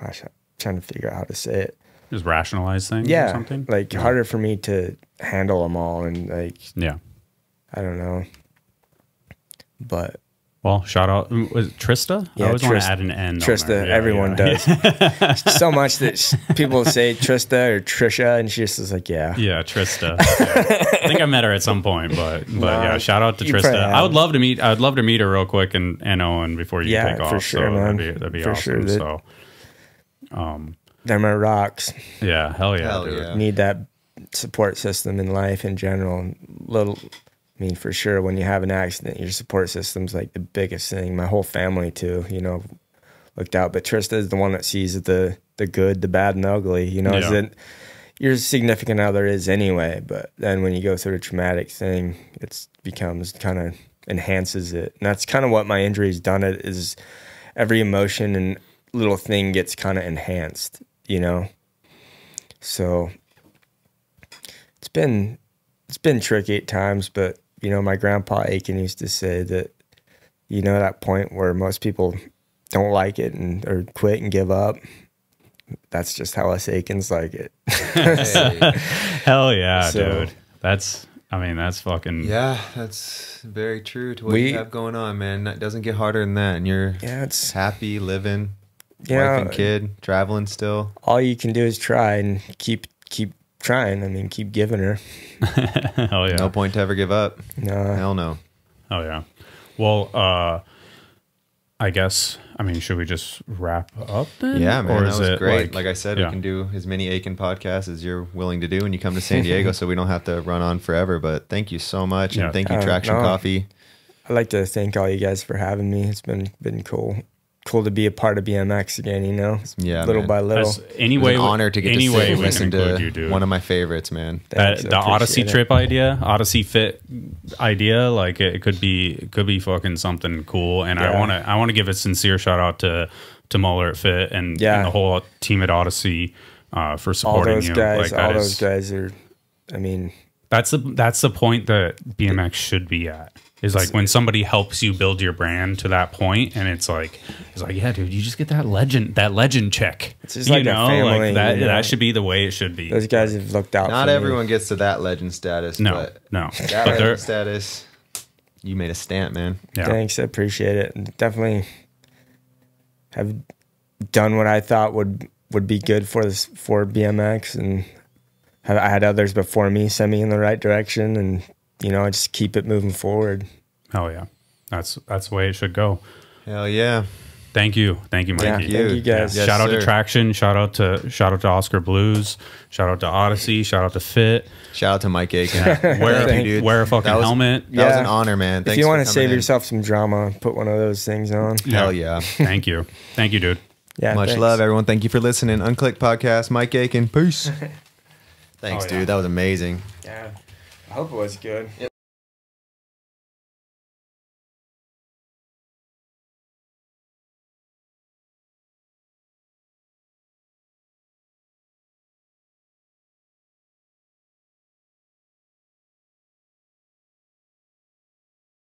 gosh, I'm trying to figure out how to say it. Just rationalize things or something? Like harder for me to handle them all, and like I don't know. But well, shout out, was it Trista? Yeah, I always want to add an N. Trista, everyone does. So much that people say Trista or Trisha, and she just is like, yeah, Trista. I think I met her at some point, but yeah, shout out to Trista. I would love to meet her real quick, and Owen, before you take off. For sure, so man. That'd be for awesome. Sure, so, they're my rocks. Yeah, hell yeah, dude. Need that support system in life in general. I mean, for sure, when you have an accident, your support system's like the biggest thing. My whole family too, you know, looked out. But Trista is the one that sees the good, the bad, and the ugly. You know, your significant other is anyway. But then when you go through a traumatic thing, it becomes kind of enhances it. And that's kind of what my injury's done. It is every emotion and little thing gets kind of enhanced. You know, so it's been tricky at times, but. You know, my grandpa Aitken used to say that, you know, that point where most people don't like it or quit and give up, that's just how us Aitkens like it. Hell yeah, so, dude. I mean, that's fucking... Yeah, that's very true to what you have going on, man. It doesn't get harder than that, and you're happy, living, wife and kid, traveling still. All you can do is try and keep trying. I mean, keep giving her. Hell yeah. No point to ever give up. No. Hell no. Oh yeah. Well, I guess, I mean, should we just wrap up then? Yeah, man. Or that was great. Like I said, we can do as many Aitken podcasts as you're willing to do when you come to San Diego, so we don't have to run on forever. But thank you so much. And thank you, Traction Coffee. I'd like to thank all you guys for having me. It's been cool. Cool to be a part of BMX again, you know? Yeah, little by little. Anyway, an honor to get to sit and listen to one of my favorites, man. Thanks, the Odyssey trip idea, Odyssey fit idea, like it could be fucking something cool. And I wanna give a sincere shout out to Muller at Fit and the whole team at Odyssey for supporting you. All those guys are, I mean, that's the point that BMX should be at. Is like when somebody helps you build your brand to that point, and it's like yeah, dude, you just get that legend check. It's just like, you know, family, like that. You know? That should be the way it should be. Those guys have looked out. Not everyone gets to that legend status. No. That legend status. You made a stamp, man. Yeah. Thanks, I appreciate it. Definitely have done what I thought would be good for BMX, and I had others before me send me in the right direction, and. You know, I just keep it moving forward. Hell yeah. That's the way it should go. Hell yeah. Thank you, Mikey. Yeah, thank you guys. Yeah. Yes, shout out to Traction, shout out to Oskar Blues, shout out to Odyssey, shout out to Fit. Shout out to Mike Aitken. Wear a fucking helmet. That was an honor, man. Thanks. If you want to save yourself some drama, put one of those things on. Yeah. Hell yeah. Thank you, dude. Yeah. Much love, everyone. Thank you for listening. Unclick Podcast, Mike Aitken. Peace. Thanks, dude. That was amazing. Yeah. I hope it was good. Yep.